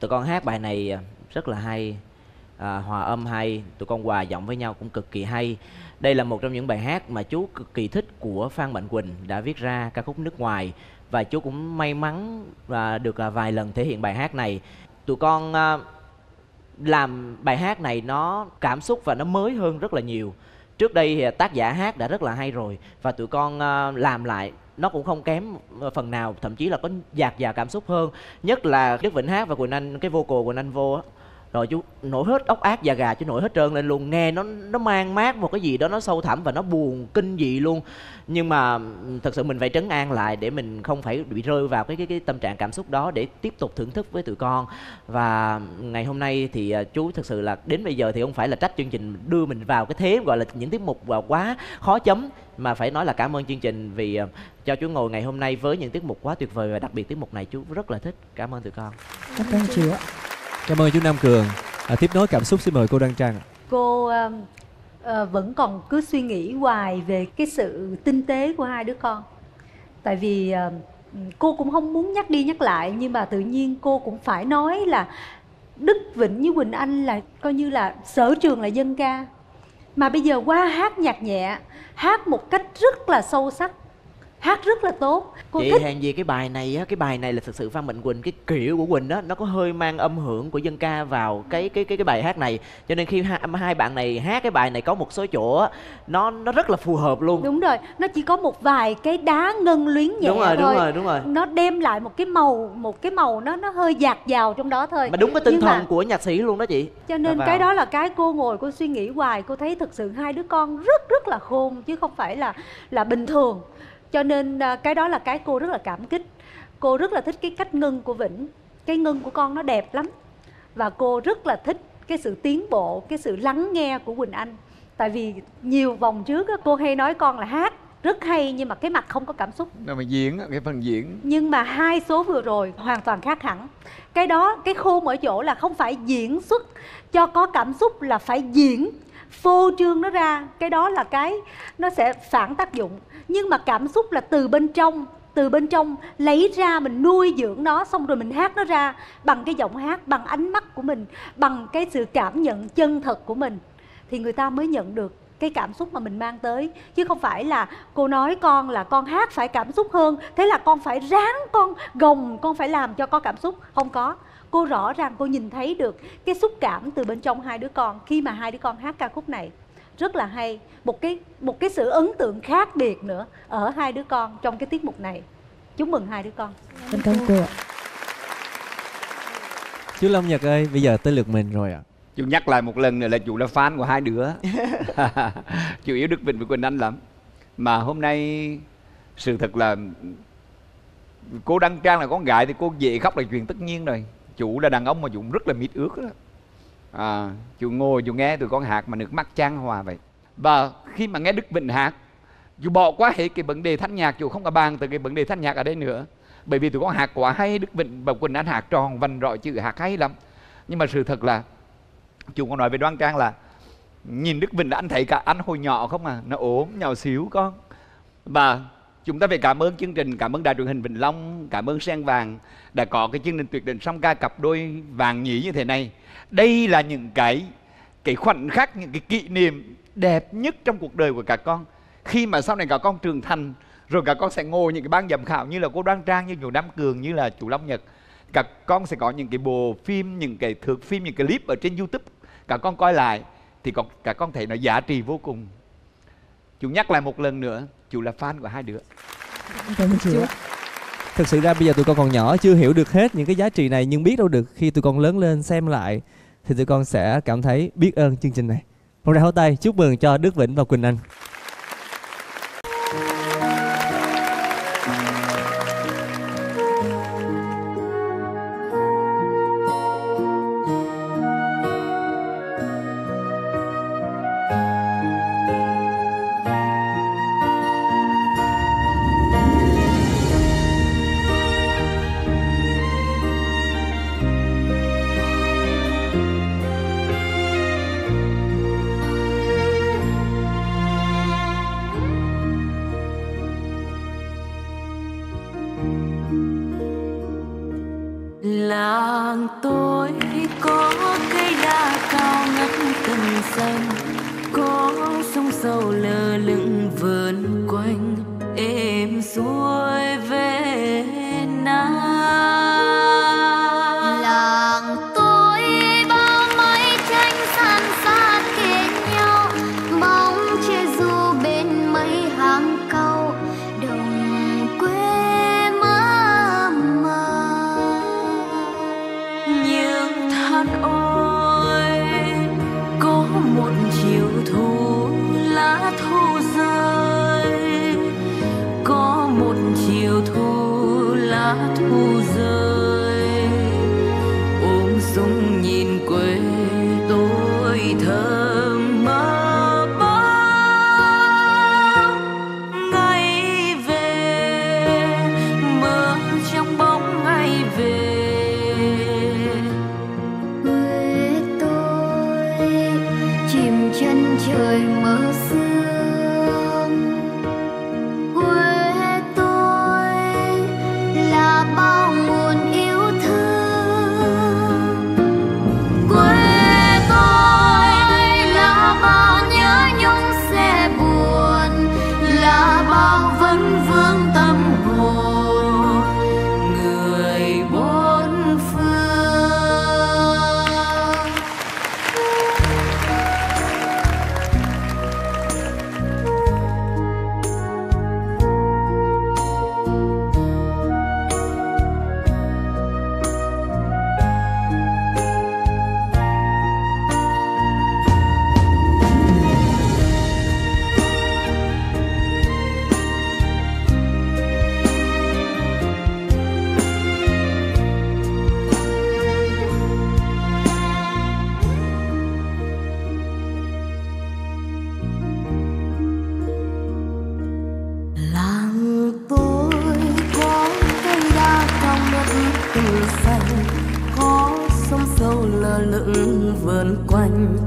Tụi con hát bài này rất là hay, hòa âm hay, tụi con hòa giọng với nhau cũng cực kỳ hay. Đây là một trong những bài hát mà chú cực kỳ thích của Phan Mạnh Quỳnh đã viết ra ca khúc nước ngoài, và chú cũng may mắn được vài lần thể hiện bài hát này. Tụi con làm bài hát này nó cảm xúc và nó mới hơn rất là nhiều. Trước đây thì tác giả hát đã rất là hay rồi, và tụi con làm lại nó cũng không kém phần nào, thậm chí là có dạt dào cảm xúc hơn. Nhất là Đức Vĩnh hát và Quỳnh Anh, cái vocal Quỳnh Anh vô á, rồi chú nổi hết ốc ác da gà, chú nổi hết trơn lên luôn. Nghe nó mang mát một cái gì đó, nó sâu thẳm và nó buồn kinh dị luôn. Nhưng mà thật sự mình phải trấn an lại để mình không phải bị rơi vào cái tâm trạng cảm xúc đó, để tiếp tục thưởng thức với tụi con. Và ngày hôm nay thì chú thật sự là đến bây giờ thì không phải là trách chương trình đưa mình vào cái thế gọi là những tiết mục quá khó chấm, mà phải nói là cảm ơn chương trình vì cho chú ngồi ngày hôm nay với những tiết mục quá tuyệt vời, và đặc biệt tiết mục này chú rất là thích. Cảm ơn tụi con. Cảm ơn chị ạ. Cảm ơn chú Nam Cường. Tiếp nối cảm xúc xin mời cô Đoan Trang. Cô vẫn còn cứ suy nghĩ hoài về cái sự tinh tế của hai đứa con. Tại vì cô cũng không muốn nhắc đi nhắc lại, nhưng mà tự nhiên cô cũng phải nói là Đức Vĩnh với Quỳnh Anh là coi như là sở trường là dân ca, mà bây giờ qua hát nhạc nhẹ, hát một cách rất là sâu sắc, hát rất là tốt. Cô chị thích hèn gì cái bài này á, cái bài này là thực sự Phan Mạnh Quỳnh, cái kiểu của Quỳnh á, nó có hơi mang âm hưởng của dân ca vào cái bài hát này, cho nên khi hai bạn này hát cái bài này có một số chỗ á, nó rất là phù hợp luôn. Đúng rồi, nó chỉ có một vài cái đá ngân luyến nhẹ thôi. Đúng rồi. Nó đem lại một cái màu nó hơi dạt dào trong đó thôi. Mà đúng cái tinh thần của nhạc sĩ luôn đó chị. Cho nên cái đó là cái cô ngồi cô suy nghĩ hoài, cô thấy thực sự hai đứa con rất là khôn chứ không phải là bình thường. Cho nên cái đó là cái cô rất là cảm kích. Cô rất là thích cái cách ngân của Vĩnh. Cái ngân của con nó đẹp lắm. Và cô rất là thích cái sự tiến bộ, cái sự lắng nghe của Quỳnh Anh. Tại vì nhiều vòng trước cô hay nói con là hát rất hay nhưng mà cái mặt không có cảm xúc. Nên mà diễn, cái phần diễn. Nhưng mà hai số vừa rồi hoàn toàn khác hẳn. Cái đó, cái khô ở chỗ là không phải diễn xuất cho có cảm xúc, là phải diễn phô trương nó ra. Cái đó là cái nó sẽ phản tác dụng. Nhưng mà cảm xúc là từ bên trong, lấy ra, mình nuôi dưỡng nó, xong rồi mình hát nó ra bằng cái giọng hát, bằng ánh mắt của mình, bằng cái sự cảm nhận chân thật của mình, thì người ta mới nhận được cái cảm xúc mà mình mang tới. Chứ không phải là cô nói con là con hát phải cảm xúc hơn, thế là con phải ráng, con gồng, con phải làm cho có cảm xúc. Không có. Cô rõ ràng cô nhìn thấy được cái xúc cảm từ bên trong hai đứa con khi mà hai đứa con hát ca khúc này. Rất là hay. Một cái sự ấn tượng khác biệt nữa ở hai đứa con trong cái tiết mục này. Chúc mừng hai đứa con. Cảm ơn cô ạ. Chú Long Nhật ơi, bây giờ tới lượt mình rồi ạ. Chú nhắc lại một lần nữa là chú là fan của hai đứa. Chú yêu Đức Vĩnh với Quỳnh Anh lắm. Mà hôm nay sự thật là cô Đăng Trang là con gái thì cô dễ khóc là chuyện tất nhiên rồi. Chú là đàn ông mà chú cũng rất là mít ướt đó. Chú ngồi chú nghe tụi con hát mà nước mắt chan hòa vậy. Và khi mà nghe Đức Vĩnh hát, chú bỏ quá hết cái vấn đề thanh nhạc. Chú không có bàn từ cái vấn đề thanh nhạc ở đây nữa, bởi vì tụi con hát quá hay. Đức Vĩnh và Quỳnh Anh hát tròn vành rọi chữ, hát hay lắm. Nhưng mà sự thật là chú còn nói về Đoan Trang là nhìn Đức Vĩnh là anh thấy cả anh hồi nhỏ không à, nó ốm nhỏ xíu con. Và chúng ta phải cảm ơn chương trình, cảm ơn Đài Truyền hình Vĩnh Long, cảm ơn Sen Vàng đã có cái chương trình tuyệt đỉnh song ca cặp đôi vàng nhí như thế này. Đây là những cái khoảnh khắc, những cái kỷ niệm đẹp nhất trong cuộc đời của các con. Khi mà sau này các con trưởng thành rồi, các con sẽ ngồi những cái ban giám khảo như là cô Đoan Trang, như chú Nam Cường, như là chú Long Nhật. Các con sẽ có những cái bộ phim, những cái thước phim, những cái clip ở trên YouTube. Các con coi lại thì các con thấy nó giá trị vô cùng. Chú nhắc lại một lần nữa, chú là fan của hai đứa. Thực sự ra bây giờ tụi con còn nhỏ, chưa hiểu được hết những cái giá trị này. Nhưng biết đâu được, khi tụi con lớn lên xem lại thì tụi con sẽ cảm thấy biết ơn chương trình này. Một tràng pháo tay chúc mừng cho Đức Vĩnh và Quỳnh Anh. Ôi, có một chiều thu lá thơ lững vườn quanh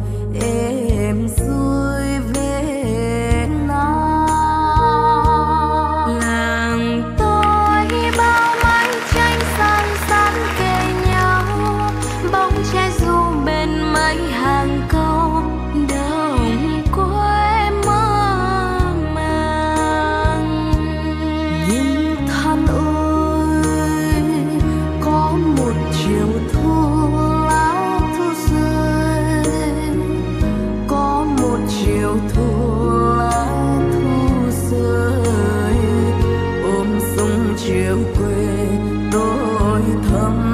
êm xuôi về non. Làng tôi bao mái tranh san san kề nhau, bóng tre ru bên mấy hàng câu, đồng quê mơ màng. Nhưng than ơi, có một chiều thu lá thu rơi, có một chiều thu lá thu rơi, ôm sông chiều quê tôi thầm.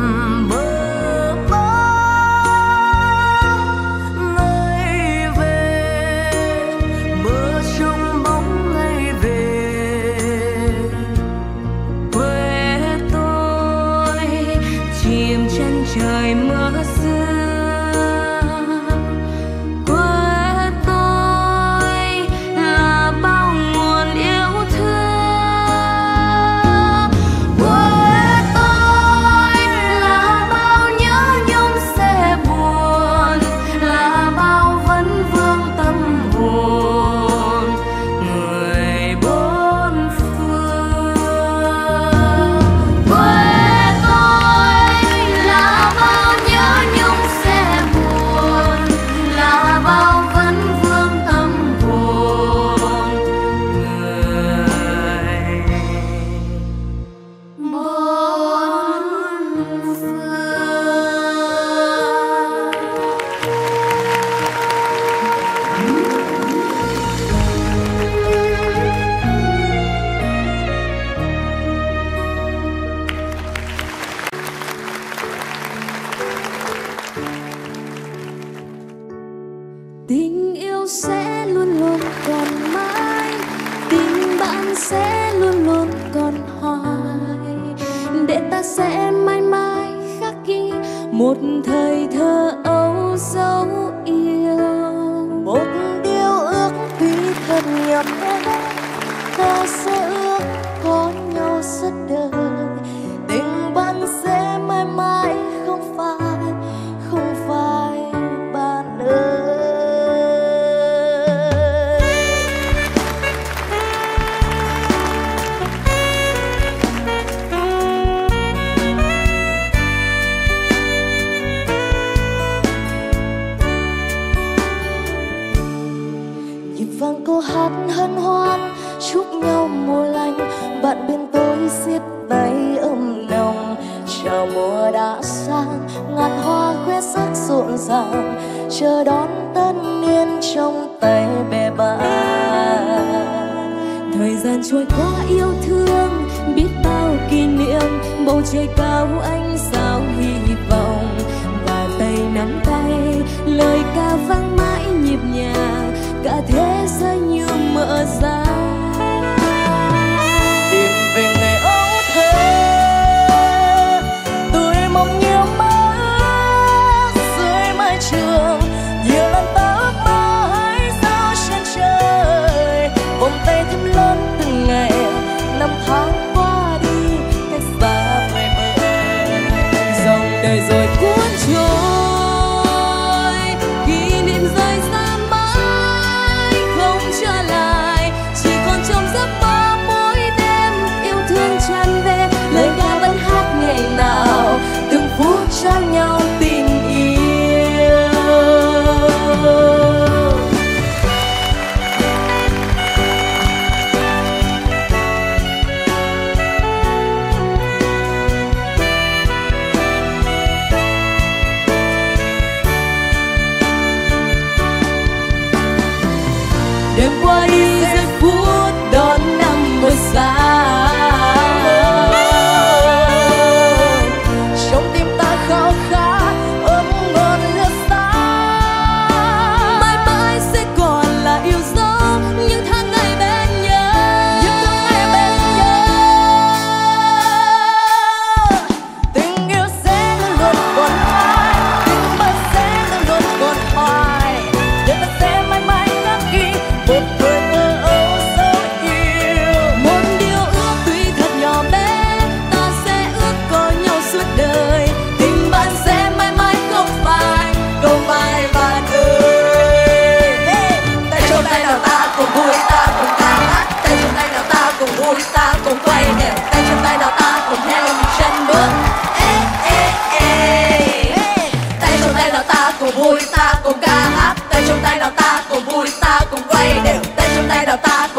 Trong tim ta khao khát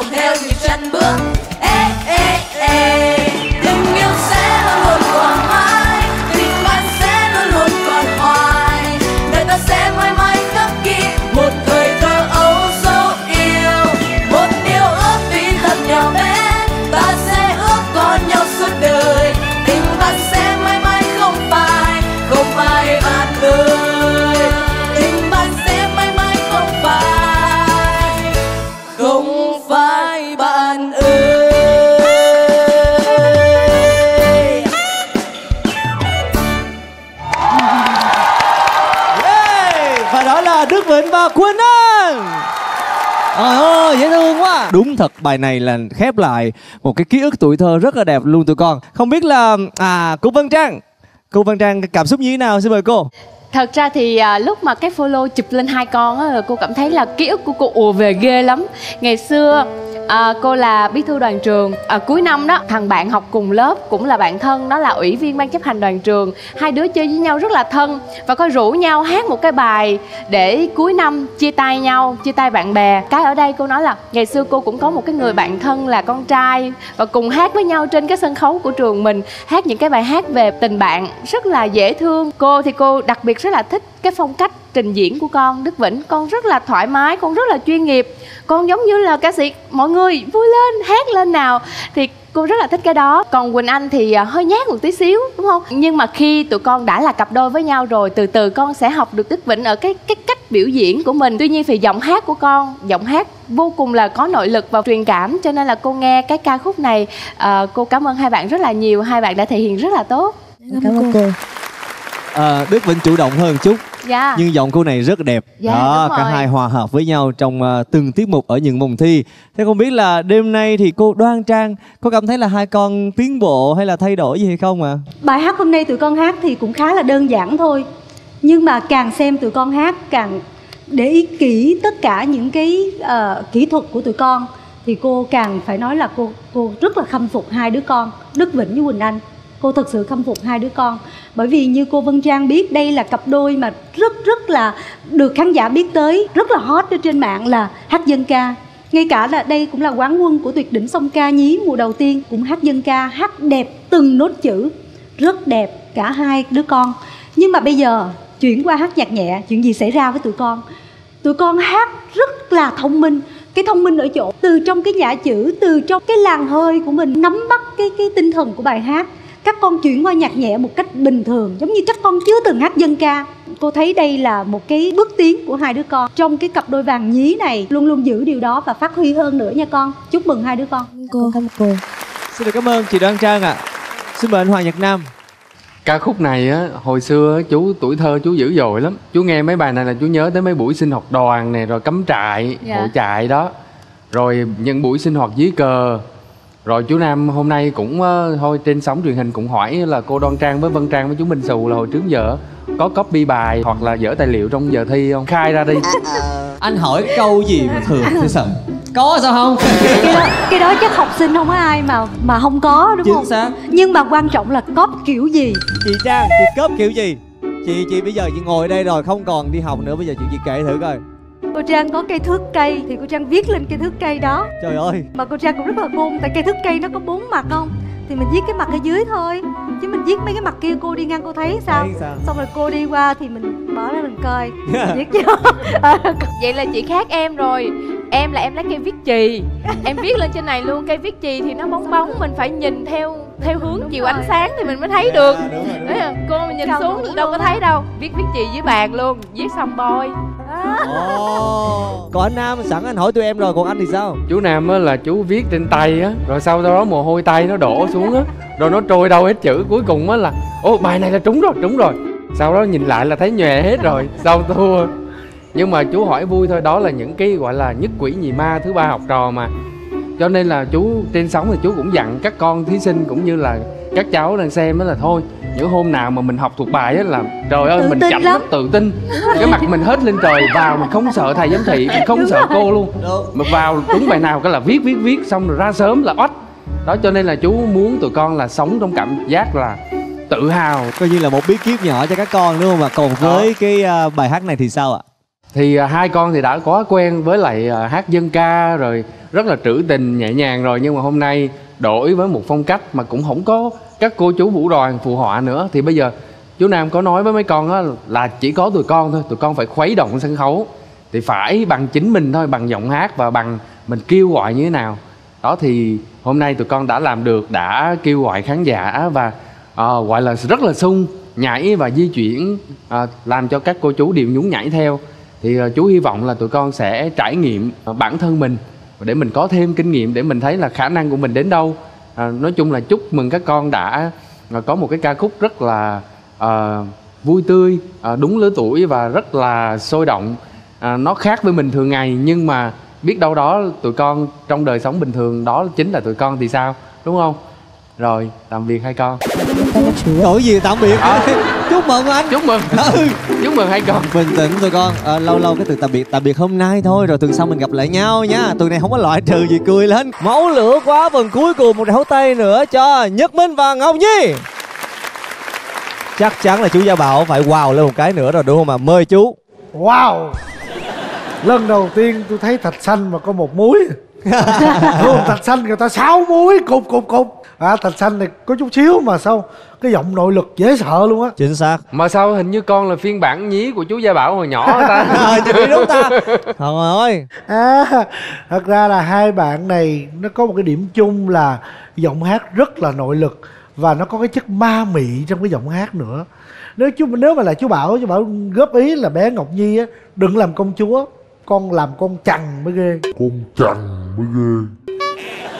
cùng theo nhịp chân bước. Tình yêu sẽ luôn còn mãi, tình bạn sẽ luôn còn hoài, đời ta sẽ mãi mãi khắc ghi một thời thơ ấu dấu yêu, một điều ước tuy thật nhỏ bé, ta sẽ ước còn nhau suốt đời, tình bạn sẽ mãi mãi không phai bạn ơi. Đức Vĩnh và Quỳnh Anh. Trời ơi, dễ thương quá. Đúng thật, bài này là khép lại một cái ký ức tuổi thơ rất là đẹp luôn tụi con. Không biết là cô Vân Trang, cảm xúc như thế nào, xin mời cô. Thật ra thì lúc mà cái follow chụp lên hai con á, cô cảm thấy là ký ức của cô ùa về ghê lắm. Ngày xưa cô là bí thư đoàn trường, cuối năm đó thằng bạn học cùng lớp cũng là bạn thân, đó là ủy viên ban chấp hành đoàn trường. Hai đứa chơi với nhau rất là thân và có rủ nhau hát một cái bài để cuối năm chia tay nhau, chia tay bạn bè. Cái ở đây cô nói là ngày xưa cô cũng có một cái người bạn thân là con trai và cùng hát với nhau trên cái sân khấu của trường mình, hát những cái bài hát về tình bạn rất là dễ thương. Cô thì cô đặc biệt rất là thích cái phong cách trình diễn của con Đức Vĩnh. Con rất là thoải mái, con rất là chuyên nghiệp, con giống như là ca sĩ, mọi người vui lên, hát lên nào, thì cô rất là thích cái đó. Còn Quỳnh Anh thì hơi nhát một tí xíu, đúng không? Nhưng mà khi tụi con đã là cặp đôi với nhau rồi, từ từ con sẽ học được Đức Vĩnh ở cái cách biểu diễn của mình. Tuy nhiên thì giọng hát của con, giọng hát vô cùng là có nội lực và truyền cảm, cho nên là cô nghe cái ca khúc này, cô cảm ơn hai bạn rất là nhiều, hai bạn đã thể hiện rất là tốt. Cảm ơn cô. Đức Vĩnh chủ động hơn chút, nhưng giọng cô này rất đẹp. Đó, cả hai hòa hợp với nhau trong từng tiết mục ở những vòng thi. Thế không biết là đêm nay thì cô Đoan Trang có cảm thấy là hai con tiến bộ hay là thay đổi gì hay không ạ? Bài hát hôm nay tụi con hát thì cũng khá là đơn giản thôi, nhưng mà càng xem tụi con hát, càng để ý kỹ tất cả những cái kỹ thuật của tụi con, thì cô càng phải nói là cô rất là khâm phục hai đứa con Đức Vĩnh với Quỳnh Anh. Cô thật sự khâm phục hai đứa con, bởi vì như cô Vân Trang biết, đây là cặp đôi mà rất là được khán giả biết tới, rất là hot trên mạng là hát dân ca. Ngay cả là đây cũng là quán quân của tuyệt đỉnh song ca nhí mùa đầu tiên, cũng hát dân ca, hát đẹp từng nốt chữ, rất đẹp cả hai đứa con. Nhưng mà bây giờ chuyển qua hát nhạc nhẹ, chuyện gì xảy ra với tụi con? Tụi con hát rất là thông minh. Cái thông minh ở chỗ từ trong cái nhã chữ, từ trong cái làn hơi của mình nắm bắt cái tinh thần của bài hát. Các con chuyển qua nhạc nhẹ một cách bình thường, giống như các con chưa từng hát dân ca. Cô thấy đây là một cái bước tiến của hai đứa con trong cái cặp đôi vàng nhí này. Luôn luôn giữ điều đó và phát huy hơn nữa nha con. Chúc mừng hai đứa con. Cô. Xin được cảm ơn chị Đoan Trang ạ. Xin mời anh Hoàng Nhật Nam. Ca khúc này á, hồi xưa chú tuổi thơ chú dữ dội lắm. Chú nghe mấy bài này là chú nhớ tới mấy buổi sinh hoạt đoàn này, rồi cắm trại, hội trại đó, rồi những buổi sinh hoạt dưới cờ. Rồi chú Nam hôm nay cũng thôi trên sóng truyền hình cũng hỏi là cô Đoan Trang với Vân Trang với chú Minh Sù là hồi trước giờ có copy bài hoặc là dở tài liệu trong giờ thi không? Khai ra đi. Anh hỏi câu gì mà thường thế sợ? Có sao không? Cái đó chắc học sinh không có ai mà không có, đúng không? Nhưng mà quan trọng là copy kiểu gì? Chị Trang, chị copy kiểu gì? Chị bây giờ chị ngồi đây rồi không còn đi học nữa, bây giờ chị kể thử coi. Cô Trang có cây thước cây thì cô Trang viết lên cây thước cây đó. Trời ơi. Mà cô Trang cũng rất là khôn, tại cây thước cây nó có 4 mặt không? Thì mình viết cái mặt ở dưới thôi, chứ mình viết mấy cái mặt kia cô đi ngang cô thấy sao? Xong rồi cô đi qua thì mình bỏ ra mình coi, viết vô. Vậy là chị khác em rồi. Em là em lấy cây viết chì, em viết lên trên này luôn. Cây viết chì thì nó bóng bóng, mình phải nhìn theo hướng chiều ánh sáng thì mình mới thấy được. Cô mà nhìn xuống đâu có thấy đâu. Viết chì dưới bàn luôn, viết xong bôi. Còn anh Nam sẵn anh hỏi tụi em rồi, còn anh thì sao? Chú Nam á là chú viết trên tay á, rồi sau đó mồ hôi tay nó đổ xuống á, rồi nó trôi đâu hết chữ, cuối cùng á là ô bài này là trúng rồi. Sau đó nhìn lại là thấy nhòe hết rồi, xong thua. Nhưng mà chú hỏi vui thôi, đó là những cái gọi là nhất quỷ nhì ma thứ ba học trò mà. Cho nên là chú trên sóng thì chú cũng dặn các con thí sinh cũng như là các cháu đang xem đó là thôi, những hôm nào mà mình học thuộc bài á là trời ơi mình chậm lắm, tự tin cái mặt mình hết lên trời, vào mình không sợ thầy giám thị, mình không sợ cô luôn, mà vào đúng bài nào cái là viết xong rồi ra sớm là oách đó. Cho nên là chú muốn tụi con là sống trong cảm giác là tự hào, coi như là một bí kíp nhỏ cho các con, đúng không ạ? Còn với cái bài hát này thì sao ạ? Thì hai con thì đã có quen với lại hát dân ca rồi, rất là trữ tình nhẹ nhàng rồi, nhưng mà hôm nay đổi với một phong cách mà cũng không có các cô chú vũ đoàn phụ họa nữa. Thì bây giờ chú Nam có nói với mấy con đó là chỉ có tụi con thôi, tụi con phải khuấy động sân khấu thì phải bằng chính mình thôi, bằng giọng hát và bằng mình kêu gọi như thế nào đó. Thì hôm nay tụi con đã làm được, đã kêu gọi khán giả và gọi là rất là sung nhảy và di chuyển, làm cho các cô chú đều nhún nhảy theo. Thì chú hy vọng là tụi con sẽ trải nghiệm bản thân mình để mình có thêm kinh nghiệm, để mình thấy là khả năng của mình đến đâu. Nói chung là chúc mừng các con đã có một cái ca khúc rất là vui tươi, đúng lứa tuổi và rất là sôi động. Nó khác với mình thường ngày, nhưng mà biết đâu đó tụi con trong đời sống bình thường đó chính là tụi con thì sao, đúng không? Rồi, tạm biệt hai con. Đổi gì tạm biệt chúc mừng anh. Chúc mừng chúc mừng hai con. Bình tĩnh tụi con, lâu lâu cái từ tạm biệt hôm nay thôi, rồi tuần sau mình gặp lại nhau nha. Tuần này không có loại trừ gì, cười lên. Máu lửa quá phần cuối cùng, một đảo tay nữa cho Nhật Minh và Ngọc Nhi. Chắc chắn là chú Gia Bảo phải wow lên một cái nữa rồi đúng không ạ? Mời chú. Wow. Lần đầu tiên tôi thấy thạch xanh mà có một muối. Luôn thạch xanh người ta 6 muối cục. Thạch xanh này có chút xíu mà sao cái giọng nội lực dễ sợ luôn á. Chính xác. Mà sao hình như con là phiên bản nhí của chú Gia Bảo hồi nhỏ ta. Đúng ta. Thôi ơi. Thật ra là hai bạn này nó có một cái điểm chung là giọng hát rất là nội lực, và nó có cái chất ma mị trong cái giọng hát nữa. Nếu mà là chú Bảo góp ý là bé Ngọc Nhi á, đừng làm công chúa, con làm con chằn mới ghê.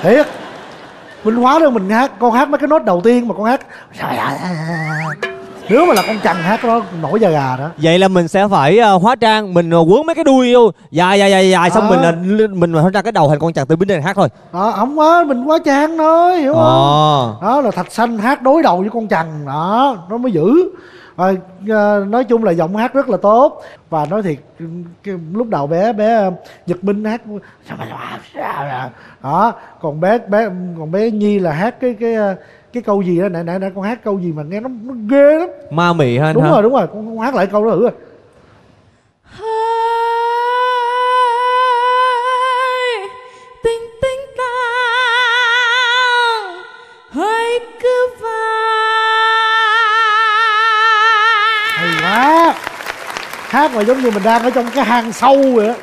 Thiệt. Mình hóa ra mình hát, con hát mấy cái nốt đầu tiên mà con hát. Nếu mà là con chằn hát đó nổi da gà đó. Vậy là mình sẽ phải hóa trang, mình quấn mấy cái đuôi vô dài xong mình hóa ra cái đầu thành con chằn từ bên đây hát thôi. Đó, không á, mình hóa trang thôi, hiểu không? Đó là thạch xanh hát đối đầu với con chằn đó, nó mới giữ. Rồi, nói chung là giọng hát rất là tốt. Và nói thiệt lúc đầu bé Nhật Minh hát đó, còn bé Nhi là hát cái câu gì đó nãy con hát câu gì mà nghe nó ghê lắm, ma mị hơn. Đúng rồi con hát lại câu đó thử. Hát mà giống như mình đang ở trong cái hang sâu vậy đó.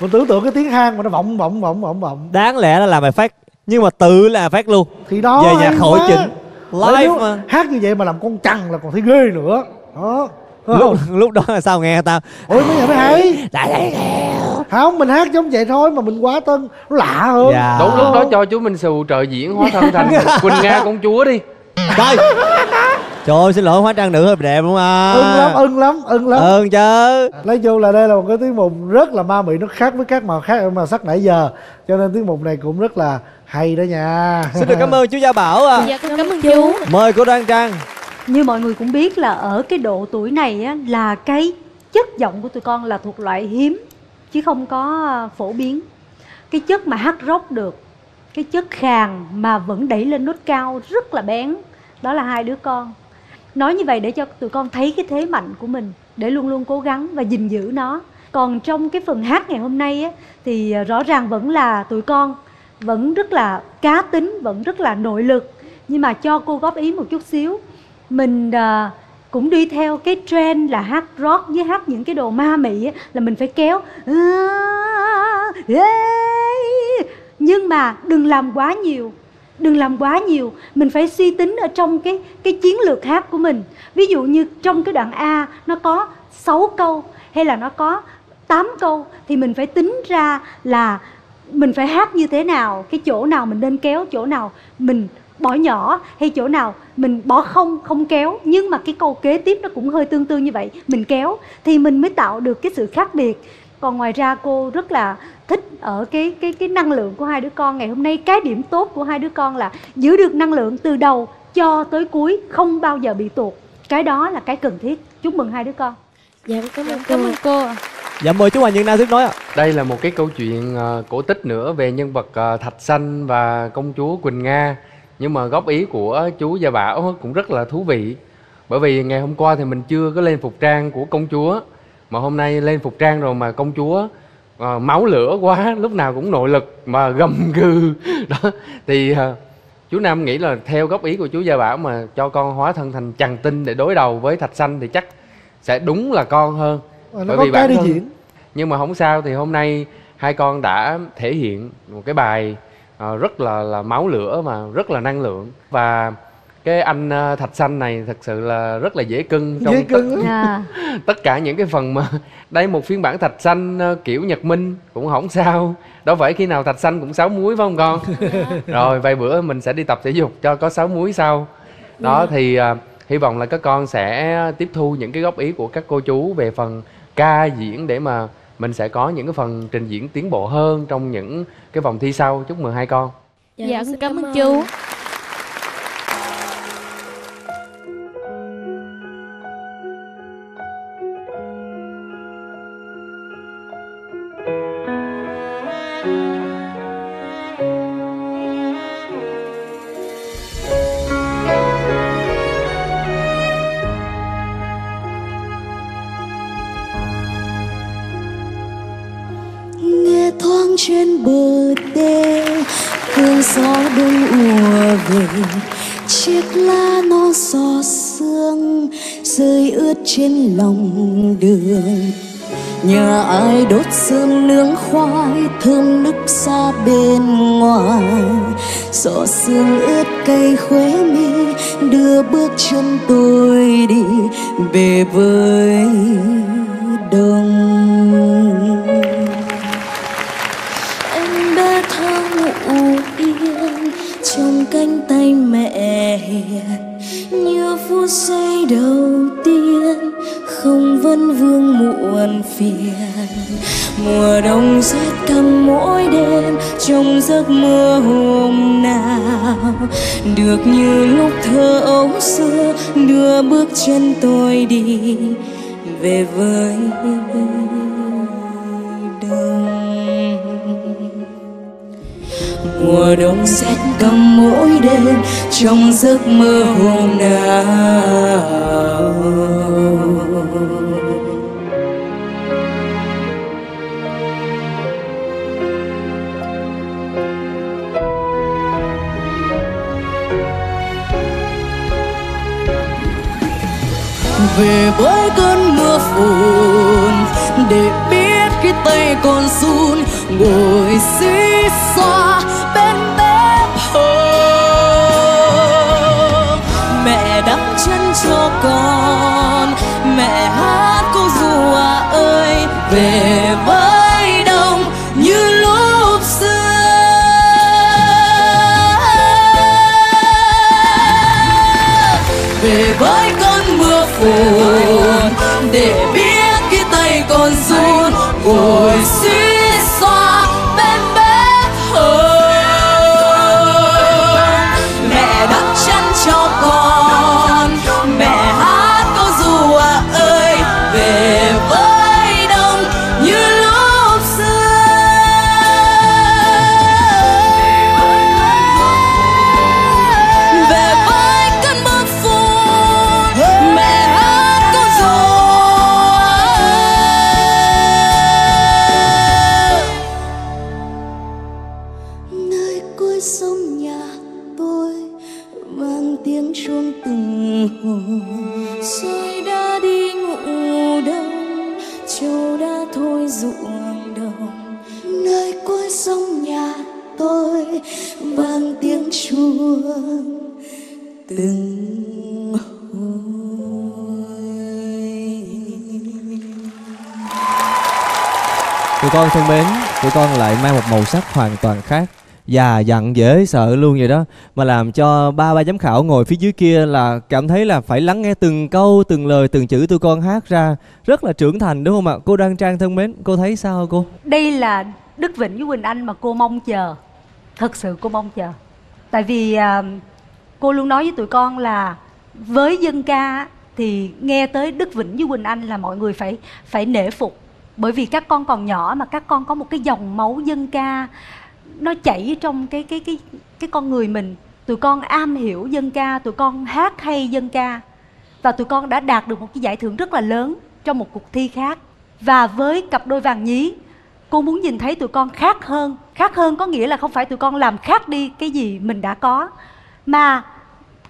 Mình tưởng tượng cái tiếng hang mà nó vọng. Đáng lẽ là làm bài phát, nhưng mà tự là phát luôn. Thì đó. Về nhà khỏi chỉnh live mà. Hát như vậy mà làm con chằn là còn thấy ghê nữa. Đó. Lúc đó là sao nghe tao? Ôi mấy giờ mới hay. Không, mình hát giống vậy thôi mà mình quá tân, nó lạ hơn. Dạ. Đúng lúc đó cho chú Minh Sù trời diễn hóa thân thành Quỳnh Nga công chúa đi. Trời. Trời ơi, xin lỗi, hóa trang nữ hơi đẹp đúng không? Ưng lắm. Ưng chứ. Nói chung là đây là một cái tiết mục rất là ma mị, nó khác với các màu khác mà sắc nãy giờ. Cho nên tiết mục này cũng rất là hay đó nha. Xin được cảm ơn chú Gia Bảo ạ. Dạ, cảm ơn chú. Mời cô Đoan Trang. Như mọi người cũng biết là ở cái độ tuổi này á, là cái chất giọng của tụi con là thuộc loại hiếm, chứ không có phổ biến. Cái chất mà hát rock được, cái chất khàn mà vẫn đẩy lên nốt cao rất là bén, đó là hai đứa con. Nói như vậy để cho tụi con thấy cái thế mạnh của mình, để luôn luôn cố gắng và gìn giữ nó. Còn trong cái phần hát ngày hôm nay ấy, thì rõ ràng vẫn là tụi con vẫn rất là cá tính, vẫn rất là nội lực. Nhưng mà cho cô góp ý một chút xíu. Mình cũng đi theo cái trend là hát rock với hát những cái đồ ma mị ấy, là mình phải kéo. Nhưng mà đừng làm quá nhiều. Mình phải suy tính ở trong cái chiến lược hát của mình. Ví dụ như trong cái đoạn A nó có 6 câu hay là nó có 8 câu, thì mình phải tính ra là mình phải hát như thế nào, cái chỗ nào mình nên kéo, chỗ nào mình bỏ nhỏ, hay chỗ nào mình bỏ không kéo. Nhưng mà cái câu kế tiếp nó cũng hơi tương tự như vậy, mình kéo thì mình mới tạo được cái sự khác biệt. Còn ngoài ra cô rất là thích ở cái năng lượng của hai đứa con ngày hôm nay. Cái điểm tốt của hai đứa con là giữ được năng lượng từ đầu cho tới cuối, không bao giờ bị tuột. Cái đó là cái cần thiết. Chúc mừng hai đứa con. Dạ, cảm ơn cô. Dạ, mời chú Hoàng Nhật Nam tiếp nói ạ. Đây là một cái câu chuyện cổ tích nữa về nhân vật Thạch Xanh và công chúa Quỳnh Nga. Nhưng mà góp ý của chú Gia Bảo cũng rất là thú vị. Bởi vì ngày hôm qua thì mình chưa có lên phục trang của công chúa, Mà hôm nay lên phục trang rồi mà công chúa máu lửa quá, lúc nào cũng nội lực mà gầm gừ đó. Thì chú Nam nghĩ là theo góp ý của chú Gia Bảo mà cho con hóa thân thành chằn tinh để đối đầu với Thạch Xanh thì chắc sẽ đúng là con hơn. Bởi vì bản thân diễn. Nhưng mà không sao, thì hôm nay hai con đã thể hiện một cái bài rất là máu lửa mà rất là năng lượng. Và cái anh Thạch Xanh này thật sự là rất là dễ cưng trong tất cả những cái phần mà đây một phiên bản Thạch Xanh kiểu Nhật Minh cũng không sao. Đâu phải khi nào Thạch Xanh cũng 6 múi phải không con? Rồi vài bữa mình sẽ đi tập thể dục cho có 6 múi sau. Đó thì hy vọng là các con sẽ tiếp thu những cái góp ý của các cô chú về phần ca diễn để mà mình sẽ có những cái phần trình diễn tiến bộ hơn trong những cái vòng thi sau. Chúc mừng hai con. Dạ con cảm ơn chú. Trên bờ đê hương gió đông ùa về, chiếc lá nó gió sương rơi ướt trên lòng đường. Nhà ai đốt sương nướng khoai thơm nức xa bên ngoài, gió sương ướt cây khóe mi đưa bước chân tôi đi về với đông. Trong cánh tay mẹ hiền như phút giây đầu tiên không vấn vương muộn phiền. Mùa đông rét căm mỗi đêm trong giấc mơ hôm nào được như lúc thơ ấu xưa đưa bước chân tôi đi về với mùa đông rét căm mỗi đêm trong giấc mơ hôm nào. Về với cơn mưa phùn để biết khi tay còn run ngồi xí xoa bên bếp hôm. Mẹ đắp chân cho con, mẹ hát cô rùa ơi về với đông như lúc xưa. Về với cơn mưa phùn để biết cái tay con run ngồi xí con thân mến, tụi con lại mang một màu sắc hoàn toàn khác, già dặn dễ sợ luôn vậy đó, mà làm cho ba giám khảo ngồi phía dưới kia là cảm thấy là phải lắng nghe từng câu, từng lời, từng chữ tụi con hát ra, rất là trưởng thành đúng không ạ? Cô Đoan Trang thân mến, cô thấy sao cô? Đây là Đức Vĩnh với Quỳnh Anh mà cô mong chờ, thật sự cô mong chờ. Tại vì cô luôn nói với tụi con là với dân ca thì nghe tới Đức Vĩnh với Quỳnh Anh là mọi người phải nể phục. Bởi vì các con còn nhỏ mà các con có một cái dòng máu dân ca nó chảy trong cái con người mình. Tụi con am hiểu dân ca, tụi con hát hay dân ca. Và tụi con đã đạt được một cái giải thưởng rất là lớn trong một cuộc thi khác. Và với cặp đôi vàng nhí, cô muốn nhìn thấy tụi con khác hơn. Khác hơn có nghĩa là không phải tụi con làm khác đi cái gì mình đã có, mà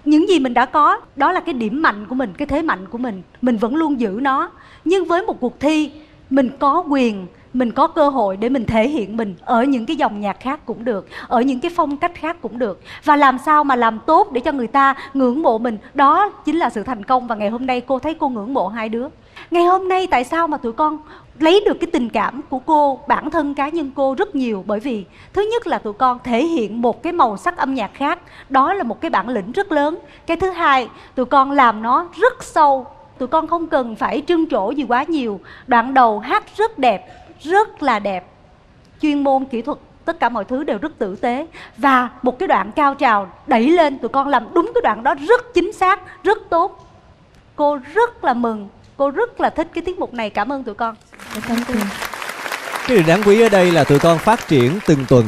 những gì mình đã có đó là cái điểm mạnh của mình, cái thế mạnh của mình. Mình vẫn luôn giữ nó. Nhưng với một cuộc thi, mình có quyền, mình có cơ hội để mình thể hiện mình ở những cái dòng nhạc khác cũng được, ở những cái phong cách khác cũng được. Và làm sao mà làm tốt để cho người ta ngưỡng mộ mình, đó chính là sự thành công. Và ngày hôm nay cô thấy cô ngưỡng mộ hai đứa. Ngày hôm nay tại sao mà tụi con lấy được cái tình cảm của cô, bản thân cá nhân cô rất nhiều? Bởi vì thứ nhất là tụi con thể hiện một cái màu sắc âm nhạc khác, đó là một cái bản lĩnh rất lớn. Cái thứ hai, tụi con làm nó rất sâu. Tụi con không cần phải trưng trổ gì quá nhiều. Đoạn đầu hát rất đẹp, rất là đẹp, chuyên môn kỹ thuật tất cả mọi thứ đều rất tử tế. Và một cái đoạn cao trào đẩy lên, tụi con làm đúng cái đoạn đó rất chính xác, rất tốt. Cô rất là mừng, cô rất là thích cái tiết mục này. Cảm ơn tụi con. Cái điều đáng quý ở đây là tụi con phát triển từng tuần.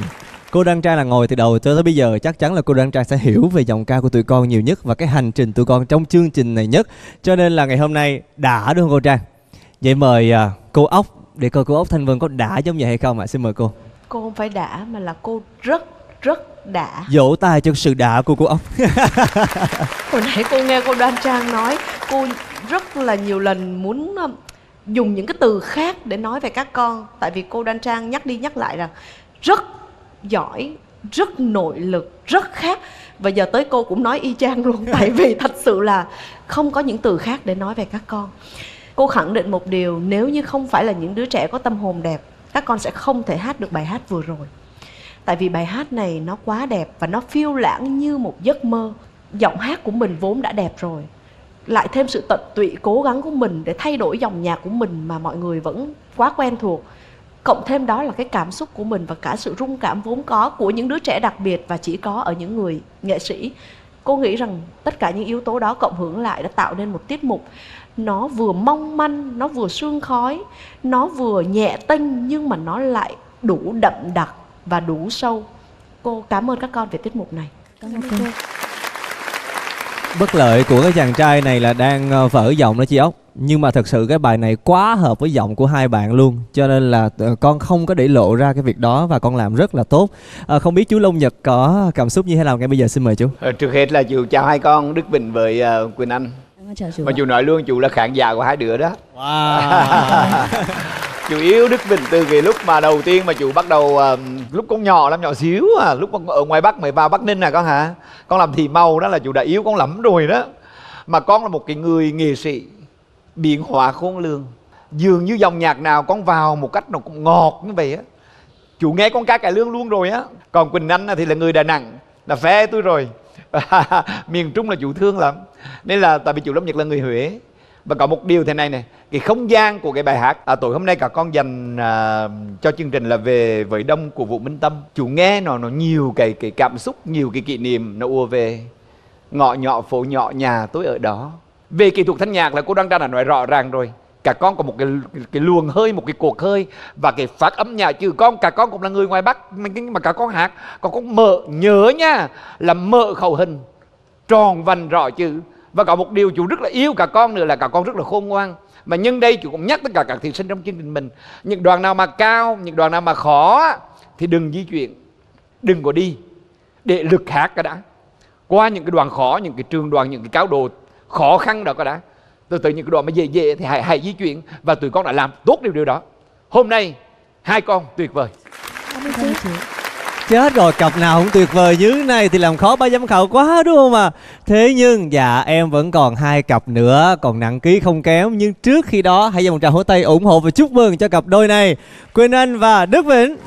Cô Đoan Trang là ngồi từ đầu tới bây giờ, chắc chắn là cô Đoan Trang sẽ hiểu về giọng ca của tụi con nhiều nhất và cái hành trình tụi con trong chương trình này nhất. Cho nên là ngày hôm nay đã, đúng không cô Trang? Vậy mời cô Ốc, để coi cô Ốc Thanh Vân có đã giống vậy hay không ạ. Xin mời cô. Cô không phải đã mà là cô rất đã. Vỗ tay cho sự đã của cô Ốc. Hồi nãy cô nghe cô Đoan Trang nói, cô rất là nhiều lần muốn dùng những cái từ khác để nói về các con. Tại vì cô Đoan Trang nhắc đi nhắc lại rằng rất giỏi, rất nội lực, rất khác. Và giờ tới cô cũng nói y chang luôn. Tại vì thật sự là không có những từ khác để nói về các con. Cô khẳng định một điều, nếu như không phải là những đứa trẻ có tâm hồn đẹp, các con sẽ không thể hát được bài hát vừa rồi. Tại vì bài hát này nó quá đẹp và nó phiêu lãng như một giấc mơ. Giọng hát của mình vốn đã đẹp rồi, lại thêm sự tận tụy cố gắng của mình để thay đổi dòng nhạc của mình mà mọi người vẫn quá quen thuộc. Cộng thêm đó là cái cảm xúc của mình và cả sự rung cảm vốn có của những đứa trẻ đặc biệt và chỉ có ở những người nghệ sĩ. Cô nghĩ rằng tất cả những yếu tố đó cộng hưởng lại đã tạo nên một tiết mục nó vừa mong manh, nó vừa sương khói, nó vừa nhẹ tênh nhưng mà nó lại đủ đậm đặc và đủ sâu. Cô cảm ơn các con về tiết mục này. Cảm ơn. Bất lợi của cái chàng trai này là đang vỡ giọng đó chị Ốc. Nhưng mà thật sự cái bài này quá hợp với giọng của hai bạn luôn. Cho nên là con không có để lộ ra cái việc đó và con làm rất là tốt. Không biết chú Long Nhật có cảm xúc như thế nào ngay bây giờ, xin mời chú. Trước hết là chú chào hai con Đức Vĩnh với Quỳnh Anh. Mà chú nói luôn chú là khán giả của hai đứa đó. Wow. Chú yêu Đức Vĩnh từ cái lúc mà đầu tiên mà chú bắt đầu lúc con nhỏ lắm, nhỏ xíu à, lúc ở ngoài Bắc mới vào Bắc Ninh à con hả? Con làm Thị Màu đó là chú đã yêu con lắm rồi đó. Mà con là một cái người nghệ sĩ biến hóa khôn lường. Dường như dòng nhạc nào con vào một cách nó cũng ngọt như vậy á. Chú nghe con ca cải lương luôn rồi á. Còn Quỳnh Anh thì là người Đà Nẵng, là phe tôi rồi. Miền Trung là chú thương lắm. Nên là tại vì chú Lâm Nhật là người Huế. Và có một điều thế này nè, cái không gian của cái bài hát tối hôm nay cả con dành cho chương trình là về với đông của Vũ Minh Tâm. Chú nghe nó nhiều cái cảm xúc, nhiều cái kỷ niệm nó ùa về. Ngõ nhỏ phố nhỏ nhà tôi ở đó. Về kỹ thuật thanh nhạc là cô Đoan Trang đã nói rõ ràng rồi. Cả con có một cái luồng hơi, một cái cuộc hơi và cái phát âm nhạc. Chứ con, cả con cũng là người ngoài Bắc mà cả con hát, con cũng mở, nhớ nha, là mở khẩu hình tròn vành rõ chữ. Và có một điều chú rất là yêu cả con nữa là cả con rất là khôn ngoan. Mà nhân đây chú cũng nhắc tất cả các thí sinh trong chương trình mình, những đoạn nào mà cao, những đoạn nào mà khó thì đừng di chuyển, đừng có đi, để lực hát cả đã. Qua những cái đoạn khó, những cái trường đoạn, những cái cao độ khó khăn đó cả đã, từ từ những cái đoạn mà dễ dễ thì hãy di chuyển. Và tụi con đã làm tốt điều đó. Hôm nay hai con tuyệt vời. Chết rồi, cặp nào cũng tuyệt vời như này thì làm khó ba giám khảo quá đúng không ạ? Thế nhưng dạ em vẫn còn hai cặp nữa, còn nặng ký không kém. Nhưng trước khi đó hãy dành một tràng vỗ tay ủng hộ và chúc mừng cho cặp đôi này, Quỳnh Anh và Đức Vĩnh.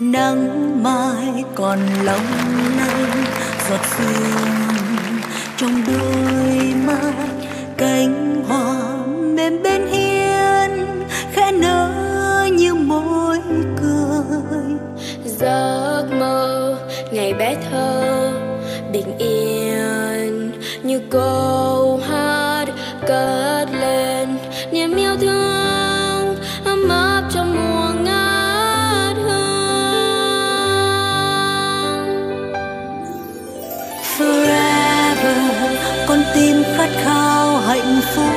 Nắng mai còn long lanh giọt sương trong đôi mắt, cánh hoa mềm bên hiên khẽ nở như môi cười. Giấc mơ ngày bé thơ bình yên như câu hát. hạnh phúc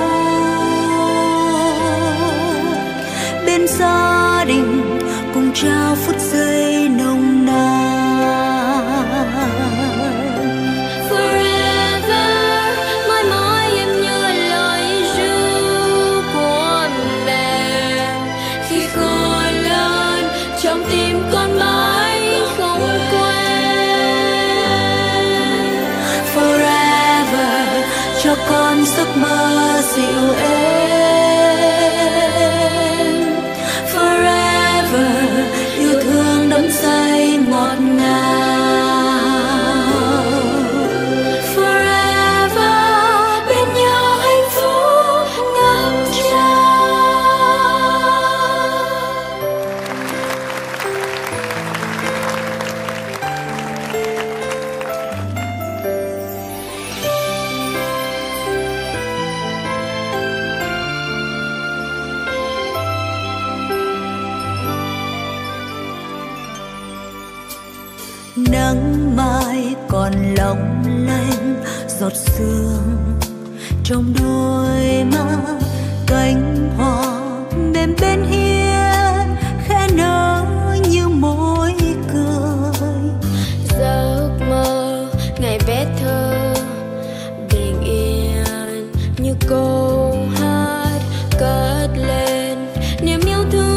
bên gia đình cùng trao phút giây nồng nàn. Forever mãi mãi em nhớ lời ru của mẹ khi khôn lớn trong tim con mãi không quên. Forever cho con giấc mơ dịu êm. Lòng lanh giọt sương trong đôi mắt, cánh hoa mềm bên hiên khẽ nở như môi cười. Giấc mơ ngày bé thơ bình yên như câu hát cất lên niềm yêu thương.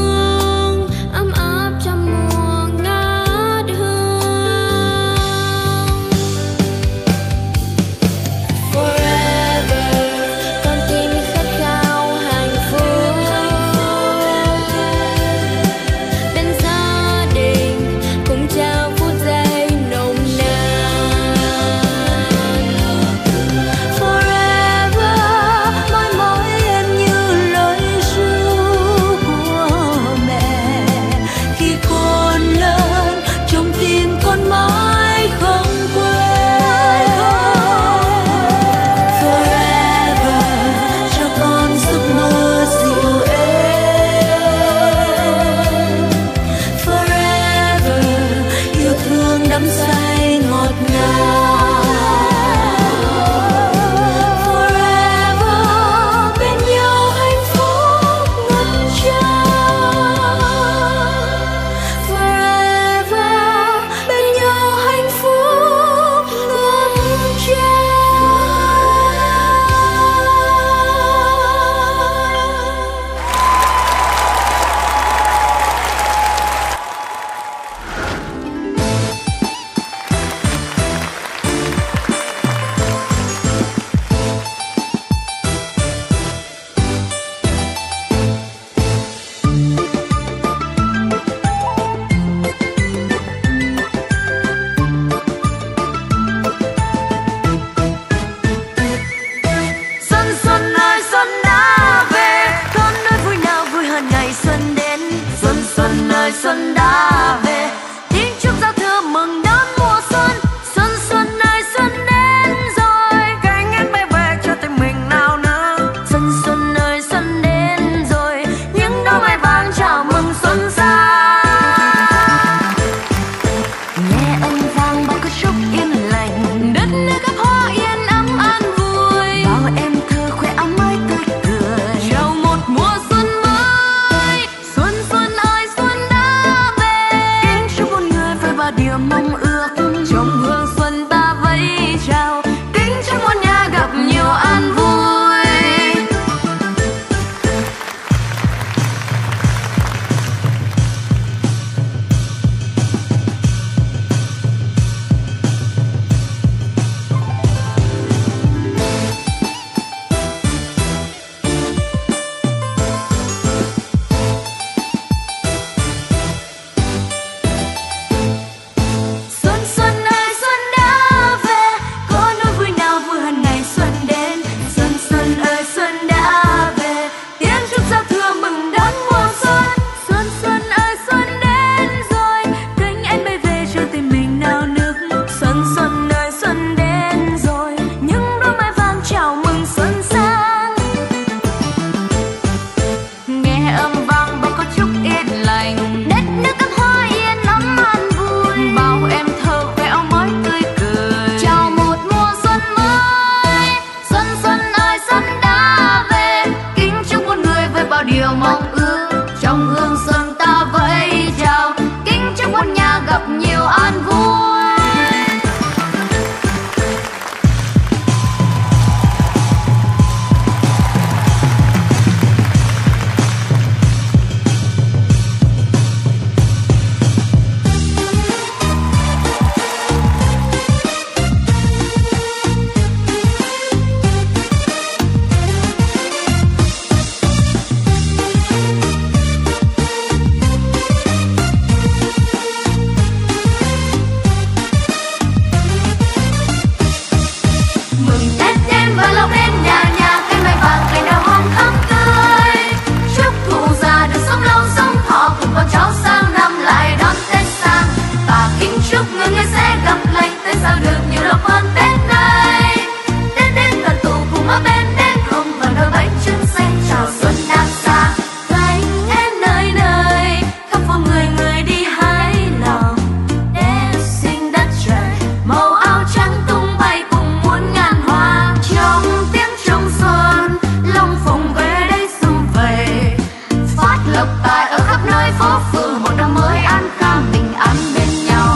ta mới an khang bình an bên nhau.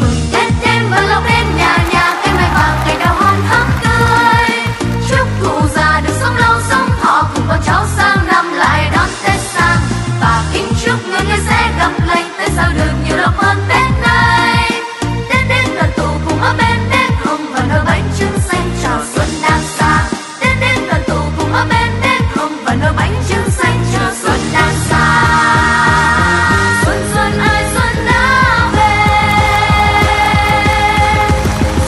Mừng Tết đêm vẫn lo bên nhà nhà, cây mai vàng cây đào hồng thắm tươi. Chúc cụ già được sống lâu sống thọ, cùng con cháu sang năm lại đón Tết sang. Và kính chúc người người sẽ gặp lành, Tết sao được nhiều lộc hơn Tết nay. Tết đến đoàn tụ cùng ở bên bếp không, và nồi bánh trưng xanh chào xuân đang sang. Tết đến đoàn tụ cùng ở bên bếp không, và nồi bánh trưng xanh chờ xuân đang sang. Xuân xuân ơi xuân đã về,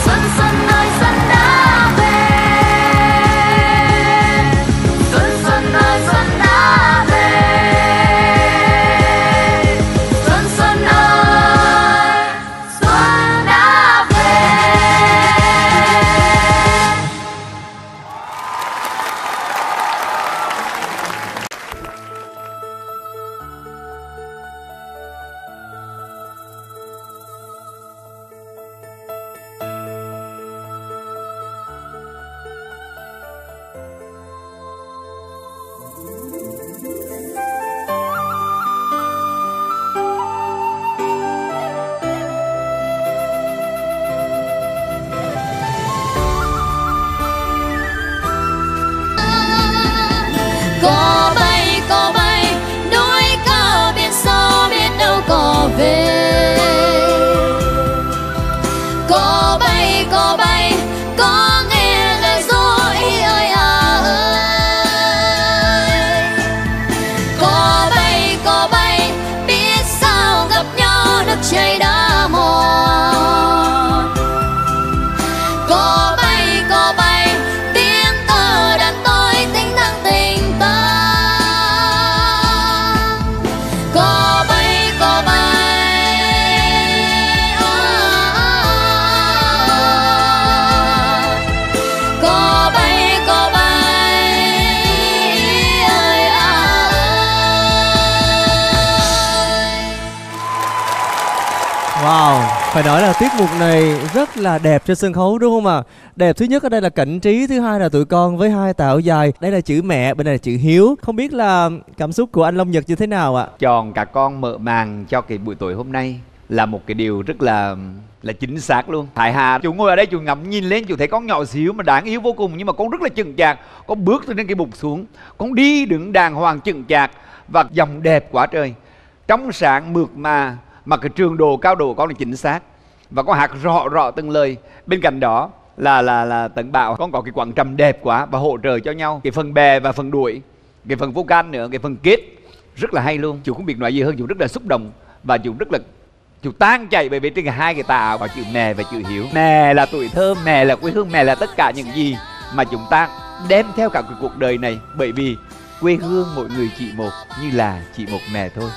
xuân xuân ơi xuân đã về, xuân xuân đã về, xuân ơi xuân đã về. Cò bay đôi cao biển sâu biết đâu cò về. Cò bay có nghe lời ru ý ơi à ơi. Cò bay biết sao gặp nhau nước chảy đá mòn. Cò bay tiếng thơ đàn tôi tính năng tình ta. Cò bay cò bay ơi ơi. Wow, phải nói là tiết mục này rất là đẹp trên sân khấu đúng không ạ? Đẹp thứ nhất ở đây là cảnh trí, thứ hai là tụi con với hai tảo dài. Đây là chữ mẹ, bên này là chữ hiếu. Không biết là cảm xúc của anh Long Nhật như thế nào ạ? Chọn cả con mợ màng cho cái buổi tối hôm nay là một cái điều rất là chính xác luôn. Thái Hà, chú ngồi ở đây chú ngắm nhìn lên, chú thấy con nhỏ xíu mà đáng yêu vô cùng, nhưng mà con rất là chững chạc. Con bước từ trên cái bục xuống, con đi đứng đàng hoàng chững chạc và dòng đẹp quá trời, trong sáng mượt mà cái trường đồ cao độ con là chính xác và con hát rõ từng lời. Bên cạnh đó là Tấn Bảo, con có cái quảng trầm đẹp quá và hỗ trợ cho nhau cái phần bè và phần đuổi, cái phần vô can nữa, cái phần kết rất là hay luôn. Chú không biết nói gì hơn, chú rất là xúc động và chú rất là chú tan chảy bởi vì trên hai cái tà và chữ mẹ và chữ hiếu. Mẹ là tuổi thơ, mẹ là quê hương, mẹ là tất cả những gì mà chúng ta đem theo cả cái cuộc đời này, bởi vì quê hương mỗi người chỉ một, như là chỉ một mẹ thôi.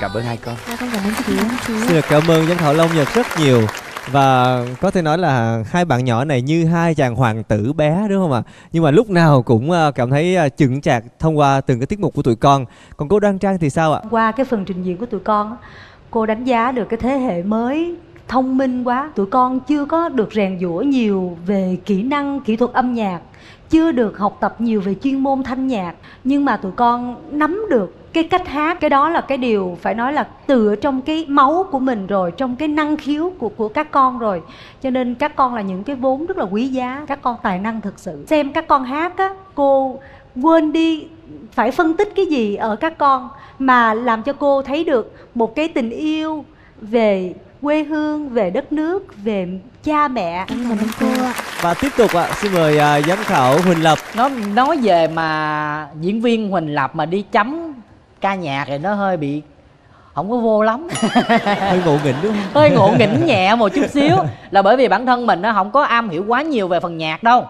Cảm ơn hai con. Con cảm ơn chị. Xin được cảm ơn giám khảo Long Nhật rất nhiều. Và có thể nói là hai bạn nhỏ này như hai chàng hoàng tử bé đúng không ạ? Nhưng mà lúc nào cũng cảm thấy chững chạc thông qua từng cái tiết mục của tụi con. Còn cô Đoan Trang thì sao ạ? Qua cái phần trình diễn của tụi con, cô đánh giá được cái thế hệ mới thông minh quá. Tụi con chưa có được rèn giũa nhiều về kỹ năng, kỹ thuật âm nhạc, chưa được học tập nhiều về chuyên môn thanh nhạc, nhưng mà tụi con nắm được cái cách hát. Cái đó là cái điều phải nói là tựa trong cái máu của mình rồi, trong cái năng khiếu của các con rồi. Cho nên các con là những cái vốn rất là quý giá. Các con tài năng thực sự. Xem các con hát á, cô quên đi phải phân tích cái gì ở các con, mà làm cho cô thấy được một cái tình yêu về quê hương, về đất nước, về cha mẹ. Cảm ơn cô. Và tiếp tục ạ, xin mời giám khảo Huỳnh Lập. Nói về mà diễn viên Huỳnh Lập mà đi chấm ca nhạc thì nó hơi bị không có vô lắm. Hơi ngộ nghĩnh đúng không? Hơi ngộ nghĩnh nhẹ một chút xíu, là bởi vì bản thân mình nó không có am hiểu quá nhiều về phần nhạc đâu.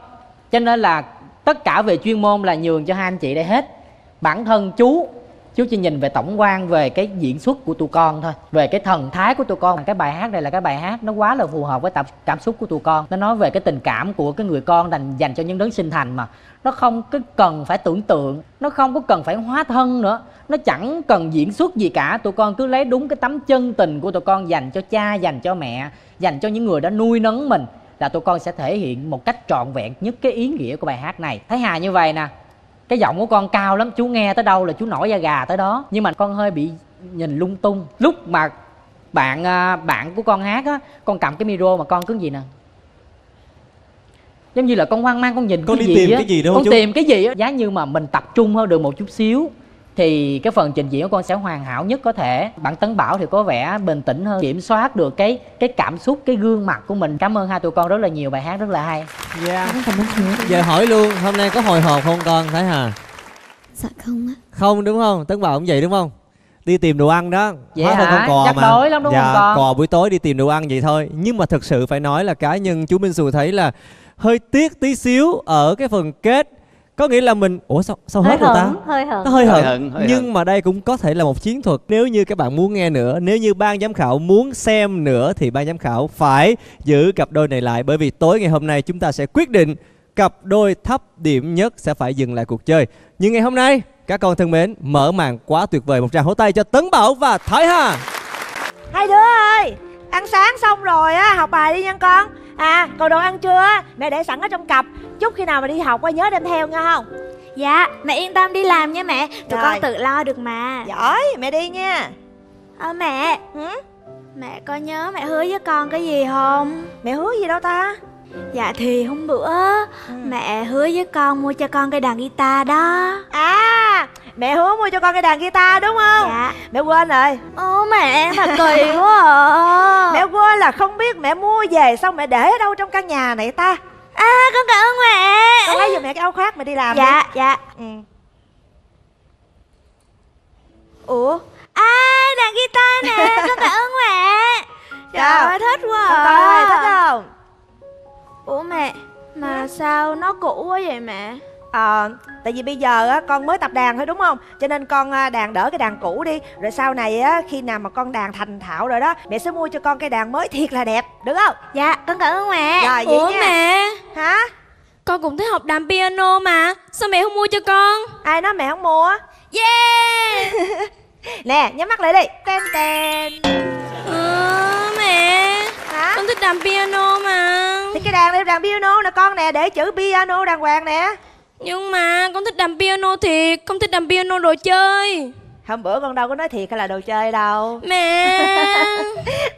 Cho nên là tất cả về chuyên môn là nhường cho hai anh chị đây hết. Bản thân chú chỉ nhìn về tổng quan, về cái diễn xuất của tụi con thôi, về cái thần thái của tụi con. Cái bài hát này là cái bài hát nó quá là phù hợp với cảm xúc của tụi con. Nó nói về cái tình cảm của cái người con dành cho những đấng sinh thành mà. Nó không có cần phải tưởng tượng, nó không có cần phải hóa thân nữa, nó chẳng cần diễn xuất gì cả. Tụi con cứ lấy đúng cái tấm chân tình của tụi con dành cho cha, dành cho mẹ, dành cho những người đã nuôi nấng mình, là tụi con sẽ thể hiện một cách trọn vẹn nhất cái ý nghĩa của bài hát này. Thái Hà như vậy nè, Cái giọng của con cao lắm, chú nghe tới đâu là chú nổi da gà tới đó. Nhưng mà con hơi bị nhìn lung tung. Lúc mà bạn của con hát á, con cầm cái micro mà con cứ gì nè, giống như là con hoang mang, con nhìn con cái đi gì tìm á, cái gì đâu con chú? Tìm cái gì á. Giá như mà mình tập trung hơn được một chút xíu thì cái phần trình diễn của con sẽ hoàn hảo nhất có thể. Bạn Tấn Bảo thì có vẻ bình tĩnh hơn, kiểm soát được cái cảm xúc, cái gương mặt của mình. Cảm ơn hai tụi con rất là nhiều, bài hát rất là hay. Dạ. Giờ hỏi luôn, hôm nay có hồi hộp không con Thái Hà? Dạ không á. Không đúng không? Tấn Bảo cũng vậy đúng không? Đi tìm đồ ăn đó. Vậy hóa hả? Con cò chắc mà. Đối lắm đúng dạ, không con? Cò buổi tối đi tìm đồ ăn vậy thôi. Nhưng mà thực sự phải nói là cá nhân chú Minh Sù thấy là hơi tiếc tí xíu ở cái phần kết. Có nghĩa là mình... Ủa sao hết rồi ta? Hơi hận. Nó hơi hận. Nhưng mà đây cũng có thể là một chiến thuật. Nếu như các bạn muốn nghe nữa, nếu như ban giám khảo muốn xem nữa thì ban giám khảo phải giữ cặp đôi này lại. Bởi vì tối ngày hôm nay chúng ta sẽ quyết định cặp đôi thấp điểm nhất sẽ phải dừng lại cuộc chơi. Nhưng ngày hôm nay, các con thân mến, mở màn quá tuyệt vời. Một tràng hỗ tay cho Tấn Bảo và Thái Hà. Hai đứa ơi, ăn sáng xong rồi á, học bài đi nha con. À, còn đồ ăn trưa á, mẹ để sẵn ở trong cặp. Chút khi nào mà đi học qua nhớ đem theo nha không? Dạ, mẹ yên tâm đi làm nha mẹ. Tụi con tự lo được mà. Giỏi, mẹ đi nha. Mẹ mẹ có nhớ mẹ hứa với con cái gì không? Mẹ hứa gì đâu ta? Dạ thì hôm bữa mẹ hứa với con mua cho con cái đàn guitar đó. À, mẹ hứa mua cho con cái đàn guitar đúng không? Dạ. Mẹ quên rồi. Ô mẹ thật kỳ quá à. Mẹ quên là không biết mẹ mua về xong mẹ để ở đâu trong căn nhà này ta. À con cảm ơn mẹ. Con lấy giùm mẹ cái áo khoác mẹ đi làm. Dạ đi. Dạ. Ủa? À đàn guitar nè. Con cảm ơn mẹ. Trời ơi thích quá à. Con ơi thích không? Ủa mẹ, mà sao nó cũ quá vậy mẹ? Tại vì bây giờ á, con mới tập đàn thôi đúng không? Cho nên con đàn đỡ cái đàn cũ đi. Rồi sau này á, khi nào mà con đàn thành thạo rồi đó, mẹ sẽ mua cho con cái đàn mới thiệt là đẹp, được không? Dạ, con cảm ơn mẹ. Rồi, vậy ủa nha. Mẹ hả? Con cũng thích học đàn piano mà. Sao mẹ không mua cho con? Ai nói mẹ không mua? Yeah. Nè, nhắm mắt lại đi. Tên tên. Mẹ hả? Con thích đàn piano mà. Thì cái đàn này đàn piano nè con nè, để chữ piano đàng hoàng nè. Nhưng mà con thích đàn piano thiệt, con thích đàn piano đồ chơi. Hôm bữa con đâu có nói thiệt hay là đồ chơi đâu mẹ.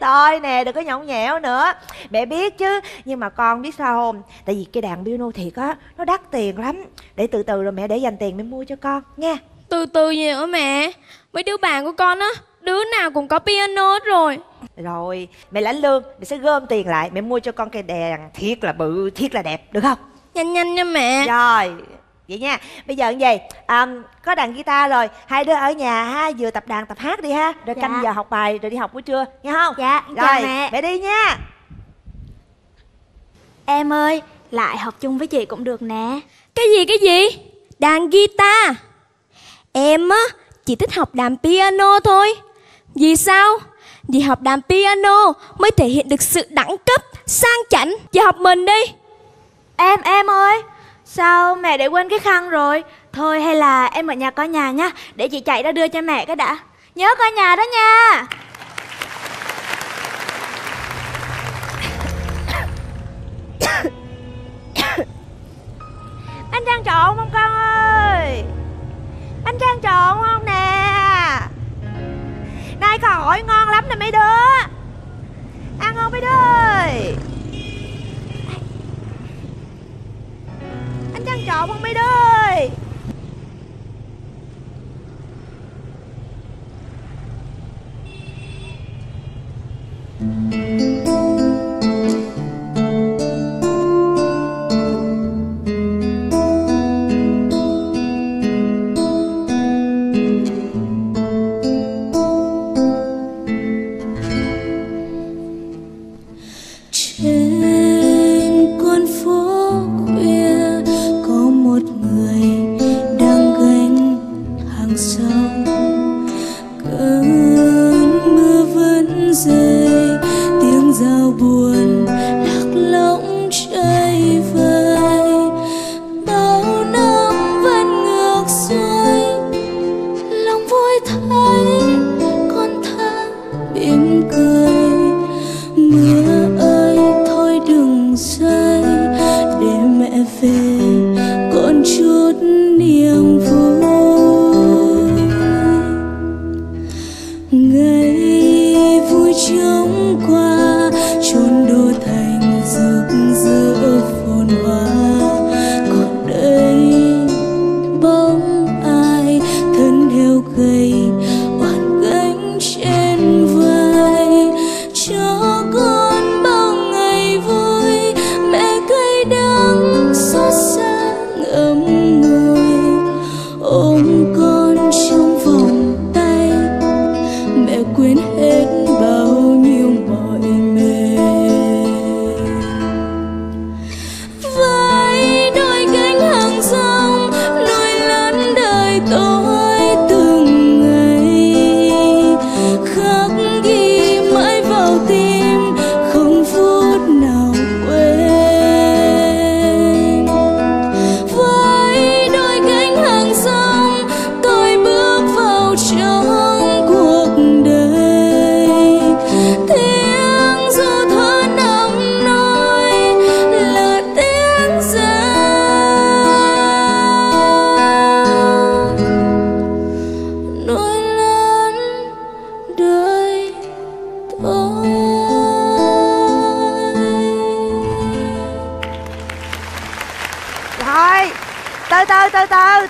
Thôi nè, đừng có nhõng nhẽo nữa. Mẹ biết chứ, nhưng mà con biết sao không? Tại vì cái đàn piano thiệt á, nó đắt tiền lắm. Để từ từ rồi mẹ để dành tiền mẹ mua cho con nha. Từ từ gì hả mẹ? Mấy đứa bạn của con á, đứa nào cũng có piano hết rồi. Rồi, mẹ lãnh lương, mẹ sẽ gom tiền lại, mẹ mua cho con cây đàn thiệt là bự, thiệt là đẹp, được không? Nhanh nhanh nha mẹ. Rồi, vậy nha. Bây giờ như vậy, có đàn guitar rồi, hai đứa ở nhà ha, vừa tập đàn tập hát đi ha. Rồi dạ. Canh giờ học bài rồi đi học buổi trưa, nghe không? Dạ, rồi, mẹ. Mẹ đi nha. Em ơi, lại học chung với chị cũng được nè. Cái gì? Đàn guitar. Em á, chỉ thích học đàn piano thôi. Vì sao? Vì học đàn piano mới thể hiện được sự đẳng cấp, sang chảnh. Giờ học mình đi. Em ơi, sao mẹ để quên cái khăn rồi? Thôi hay là em ở nhà coi nhà nha, để chị chạy ra đưa cho mẹ cái đã. Nhớ coi nhà đó nha. Anh Trang trộn không con ơi? Anh Trang trộn không nè? Nay còn hỏi ngon lắm nè mấy đứa. Ăn không mấy đứa ơi? Anh Trang trộn không mấy đứa ơi? Sông cơn mưa vẫn rơi.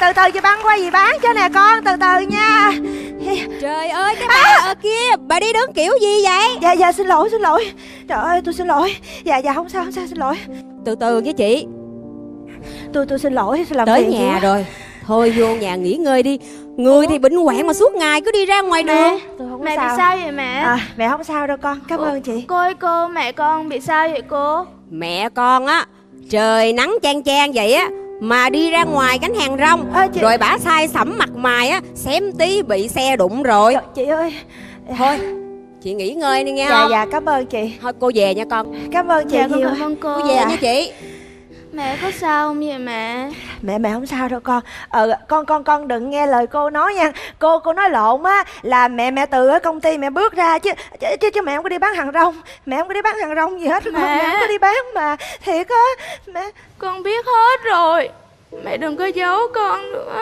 từ chị băng quay gì bán chứ nè con, từ từ nha. Trời ơi, cái bà ở kia, bà đi đứng kiểu gì vậy? Dạ dạ xin lỗi, xin lỗi. Trời ơi, tôi xin lỗi. Dạ dạ không sao, xin lỗi. Từ từ với chị. Tôi xin lỗi, tôi làm tới nhà quá. Rồi thôi vô nhà nghỉ ngơi đi. Người thì bệnh hoạn mà suốt ngày cứ đi ra ngoài đường. Mẹ bị sao vậy mẹ? Mẹ không sao đâu con, cảm ơn chị. Cô ơi cô, mẹ con bị sao vậy cô? Mẹ con á, trời nắng chang chang vậy á mà đi ra ngoài gánh hàng rong chị... Rồi bả sai sẫm mặt mày á, xém tí bị xe đụng rồi. Trời, chị ơi. Thôi chị nghỉ ngơi đi nghe. Dạ không? Dạ cảm ơn chị. Thôi cô về nha con. Cảm ơn chị, dạ, nhiều. Cảm ơn cô. Cô về nha chị. Mẹ có sao không vậy mẹ? Mẹ không sao đâu con. Con đừng nghe lời cô nói nha. Cô nói lộn á, là mẹ từ ở công ty mẹ bước ra chứ mẹ không có đi bán hàng rong. Mẹ không có đi bán hàng rong gì hết mẹ. Mẹ không có đi bán mà. Thiệt á mẹ. Con biết hết rồi. Mẹ đừng có giấu con nữa.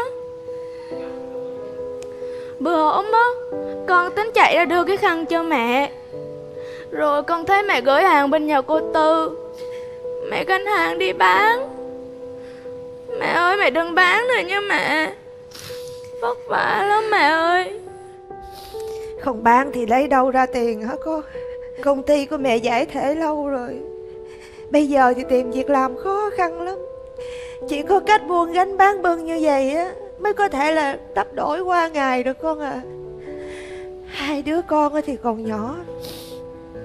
Bữa hôm á, con tính chạy ra đưa cái khăn cho mẹ. Rồi con thấy mẹ gửi hàng bên nhà cô Tư. Mẹ gánh hàng đi bán. Mẹ ơi mẹ đừng bán nữa nha mẹ. Vất vả lắm mẹ ơi. Không bán thì lấy đâu ra tiền hả cô? Công ty của mẹ giải thể lâu rồi. Bây giờ thì tìm việc làm khó khăn lắm. Chỉ có cách buôn gánh bán bưng như vậy á mới có thể là đắp đổi qua ngày được con à. Hai đứa con thì còn nhỏ.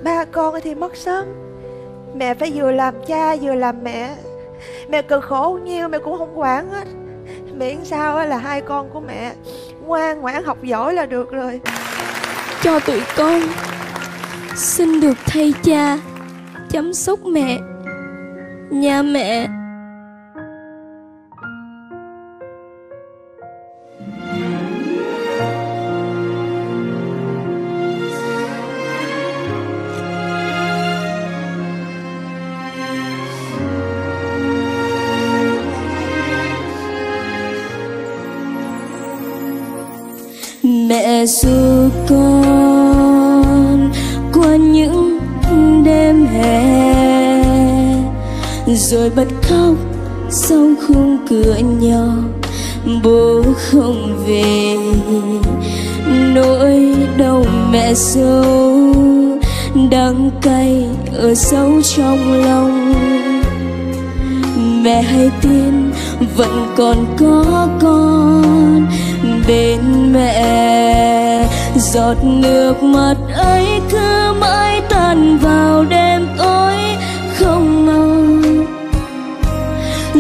Ba con thì mất sớm. Mẹ phải vừa làm cha vừa làm mẹ. Mẹ cực khổ nhiêu mẹ cũng không quản hết. Miễn sao là hai con của mẹ ngoan ngoãn học giỏi là được rồi. Cho tụi con xin được thay cha chăm sóc mẹ, nhà mẹ. Mẹ ru con qua những đêm hè, rồi bật khóc sau khung cửa nhỏ. Bố không về, nỗi đau mẹ sâu đắng cay ở sâu trong lòng. Mẹ hay tin vẫn còn có con bên mẹ, giọt nước mắt ấy cứ mãi tan vào đêm tối không mong.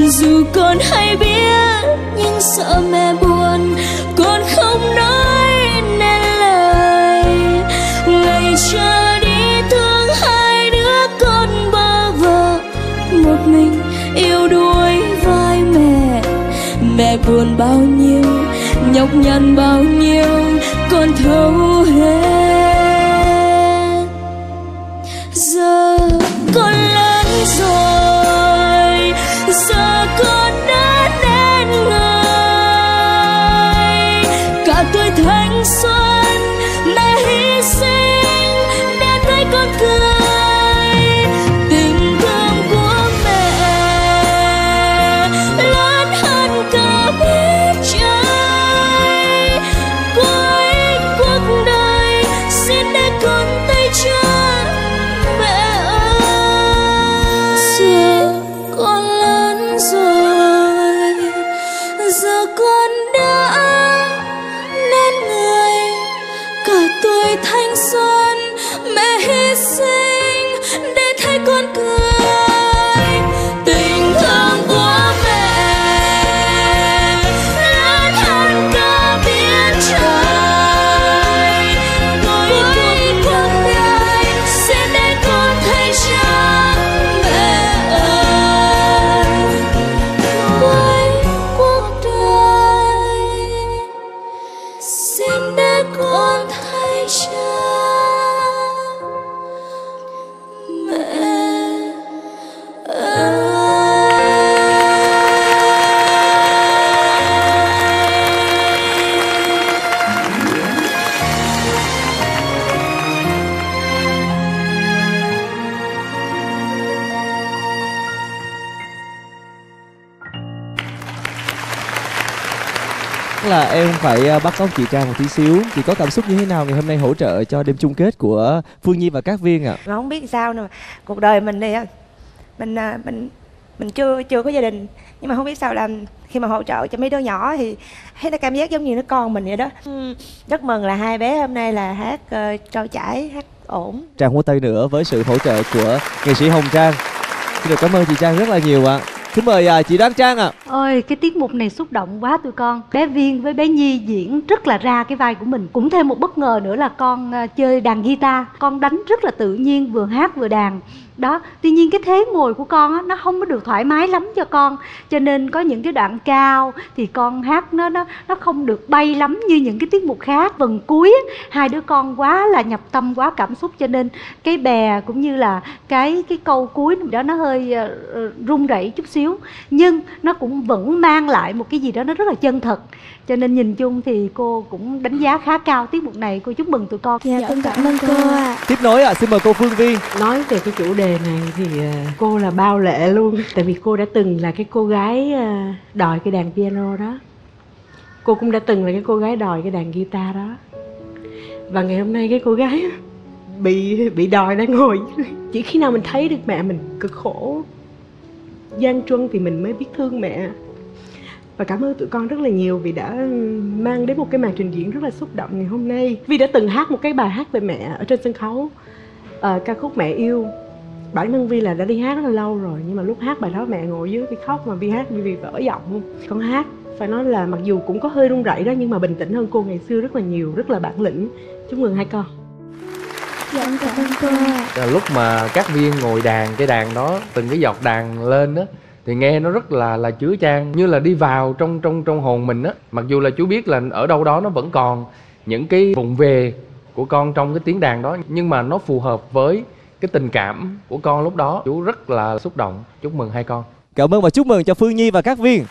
Dù con hay biết nhưng sợ mẹ buồn, con không nói nên lời. Ngày trở đi thương hai đứa con bơ vơ, một mình yêu đuối vai mẹ. Mẹ buồn bao nhiêu, nhọc nhằn bao nhiêu, con thấu hết. Giờ con lớn rồi, giờ con đã nên người. Cả tuổi thanh xuân mẹ hy sinh để thấy con cười. Tình thương của mẹ lớn hơn cả biết trời. Hãy subscribe là em phải bắt cóc chị Trang một tí xíu. Chị có cảm xúc như thế nào ngày hôm nay hỗ trợ cho đêm chung kết của Phương Nhi và Các Viên ạ? Không biết sao nữa, cuộc đời mình này mình chưa có gia đình, nhưng mà không biết sao là khi mà hỗ trợ cho mấy đứa nhỏ thì thấy nó cảm giác giống như nó con mình vậy đó. Rất mừng là hai bé hôm nay là hát trôi chảy, hát ổn. Trang Hố Tây nữa với sự hỗ trợ của nghệ sĩ Hồng Trang. Xin được cảm ơn chị Trang rất là nhiều ạ. Xin mời chị Đoan Trang ạ. Ôi, cái tiết mục này xúc động quá tụi con. Bé Viên với bé Nhi diễn rất là ra cái vai của mình. Cũng thêm một bất ngờ nữa là con chơi đàn guitar. Con đánh rất là tự nhiên, vừa hát vừa đàn. Đó, tuy nhiên cái thế ngồi của con á, nó không có được thoải mái lắm cho con. Cho nên có những cái đoạn cao thì con hát nó không được bay lắm như những cái tiết mục khác. Vần cuối á, hai đứa con quá là nhập tâm, quá cảm xúc, cho nên cái bè cũng như là cái câu cuối đó nó hơi rung rẩy chút xíu. Nhưng nó cũng vẫn mang lại một cái gì đó nó rất là chân thật. Cho nên nhìn chung thì cô cũng đánh giá khá cao tiết mục này. Cô chúc mừng tụi con. Dạ, con cảm ơn cô ạ. Tiếp nối ạ, xin mời cô Phương Vy. Nói về cái chủ đề này thì cô là bao lệ luôn. Tại vì cô đã từng là cái cô gái đòi cái đàn piano đó. Cô cũng đã từng là cái cô gái đòi cái đàn guitar đó. Và ngày hôm nay cái cô gái bị đòi đang ngồi. Chỉ khi nào mình thấy được mẹ mình cực khổ gian truân thì mình mới biết thương mẹ. Và cảm ơn tụi con rất là nhiều vì đã mang đến một cái màn trình diễn rất là xúc động ngày hôm nay. Vì đã từng hát một cái bài hát về mẹ ở trên sân khấu, ca khúc Mẹ Yêu. Bản thân Vi là đã đi hát rất là lâu rồi, nhưng mà lúc hát bài đó mẹ ngồi dưới cái khóc mà Vi hát vì vỡ giọng không. Con hát phải nói là mặc dù cũng có hơi run rẩy đó, nhưng mà bình tĩnh hơn cô ngày xưa rất là nhiều, rất là bản lĩnh. Chúc mừng hai con. Dạ, cảm ơn cô. Lúc mà Các Viên ngồi đàn cái đàn đó, từng cái dọc đàn lên đó thì nghe nó rất là chứa chan, như là đi vào trong hồn mình á. Mặc dù là chú biết là ở đâu đó nó vẫn còn những cái vụng về của con trong cái tiếng đàn đó, nhưng mà nó phù hợp với cái tình cảm của con lúc đó. Chú rất là xúc động. Chúc mừng hai con. Cảm ơn và chúc mừng cho Phương Nhi và Các Viên.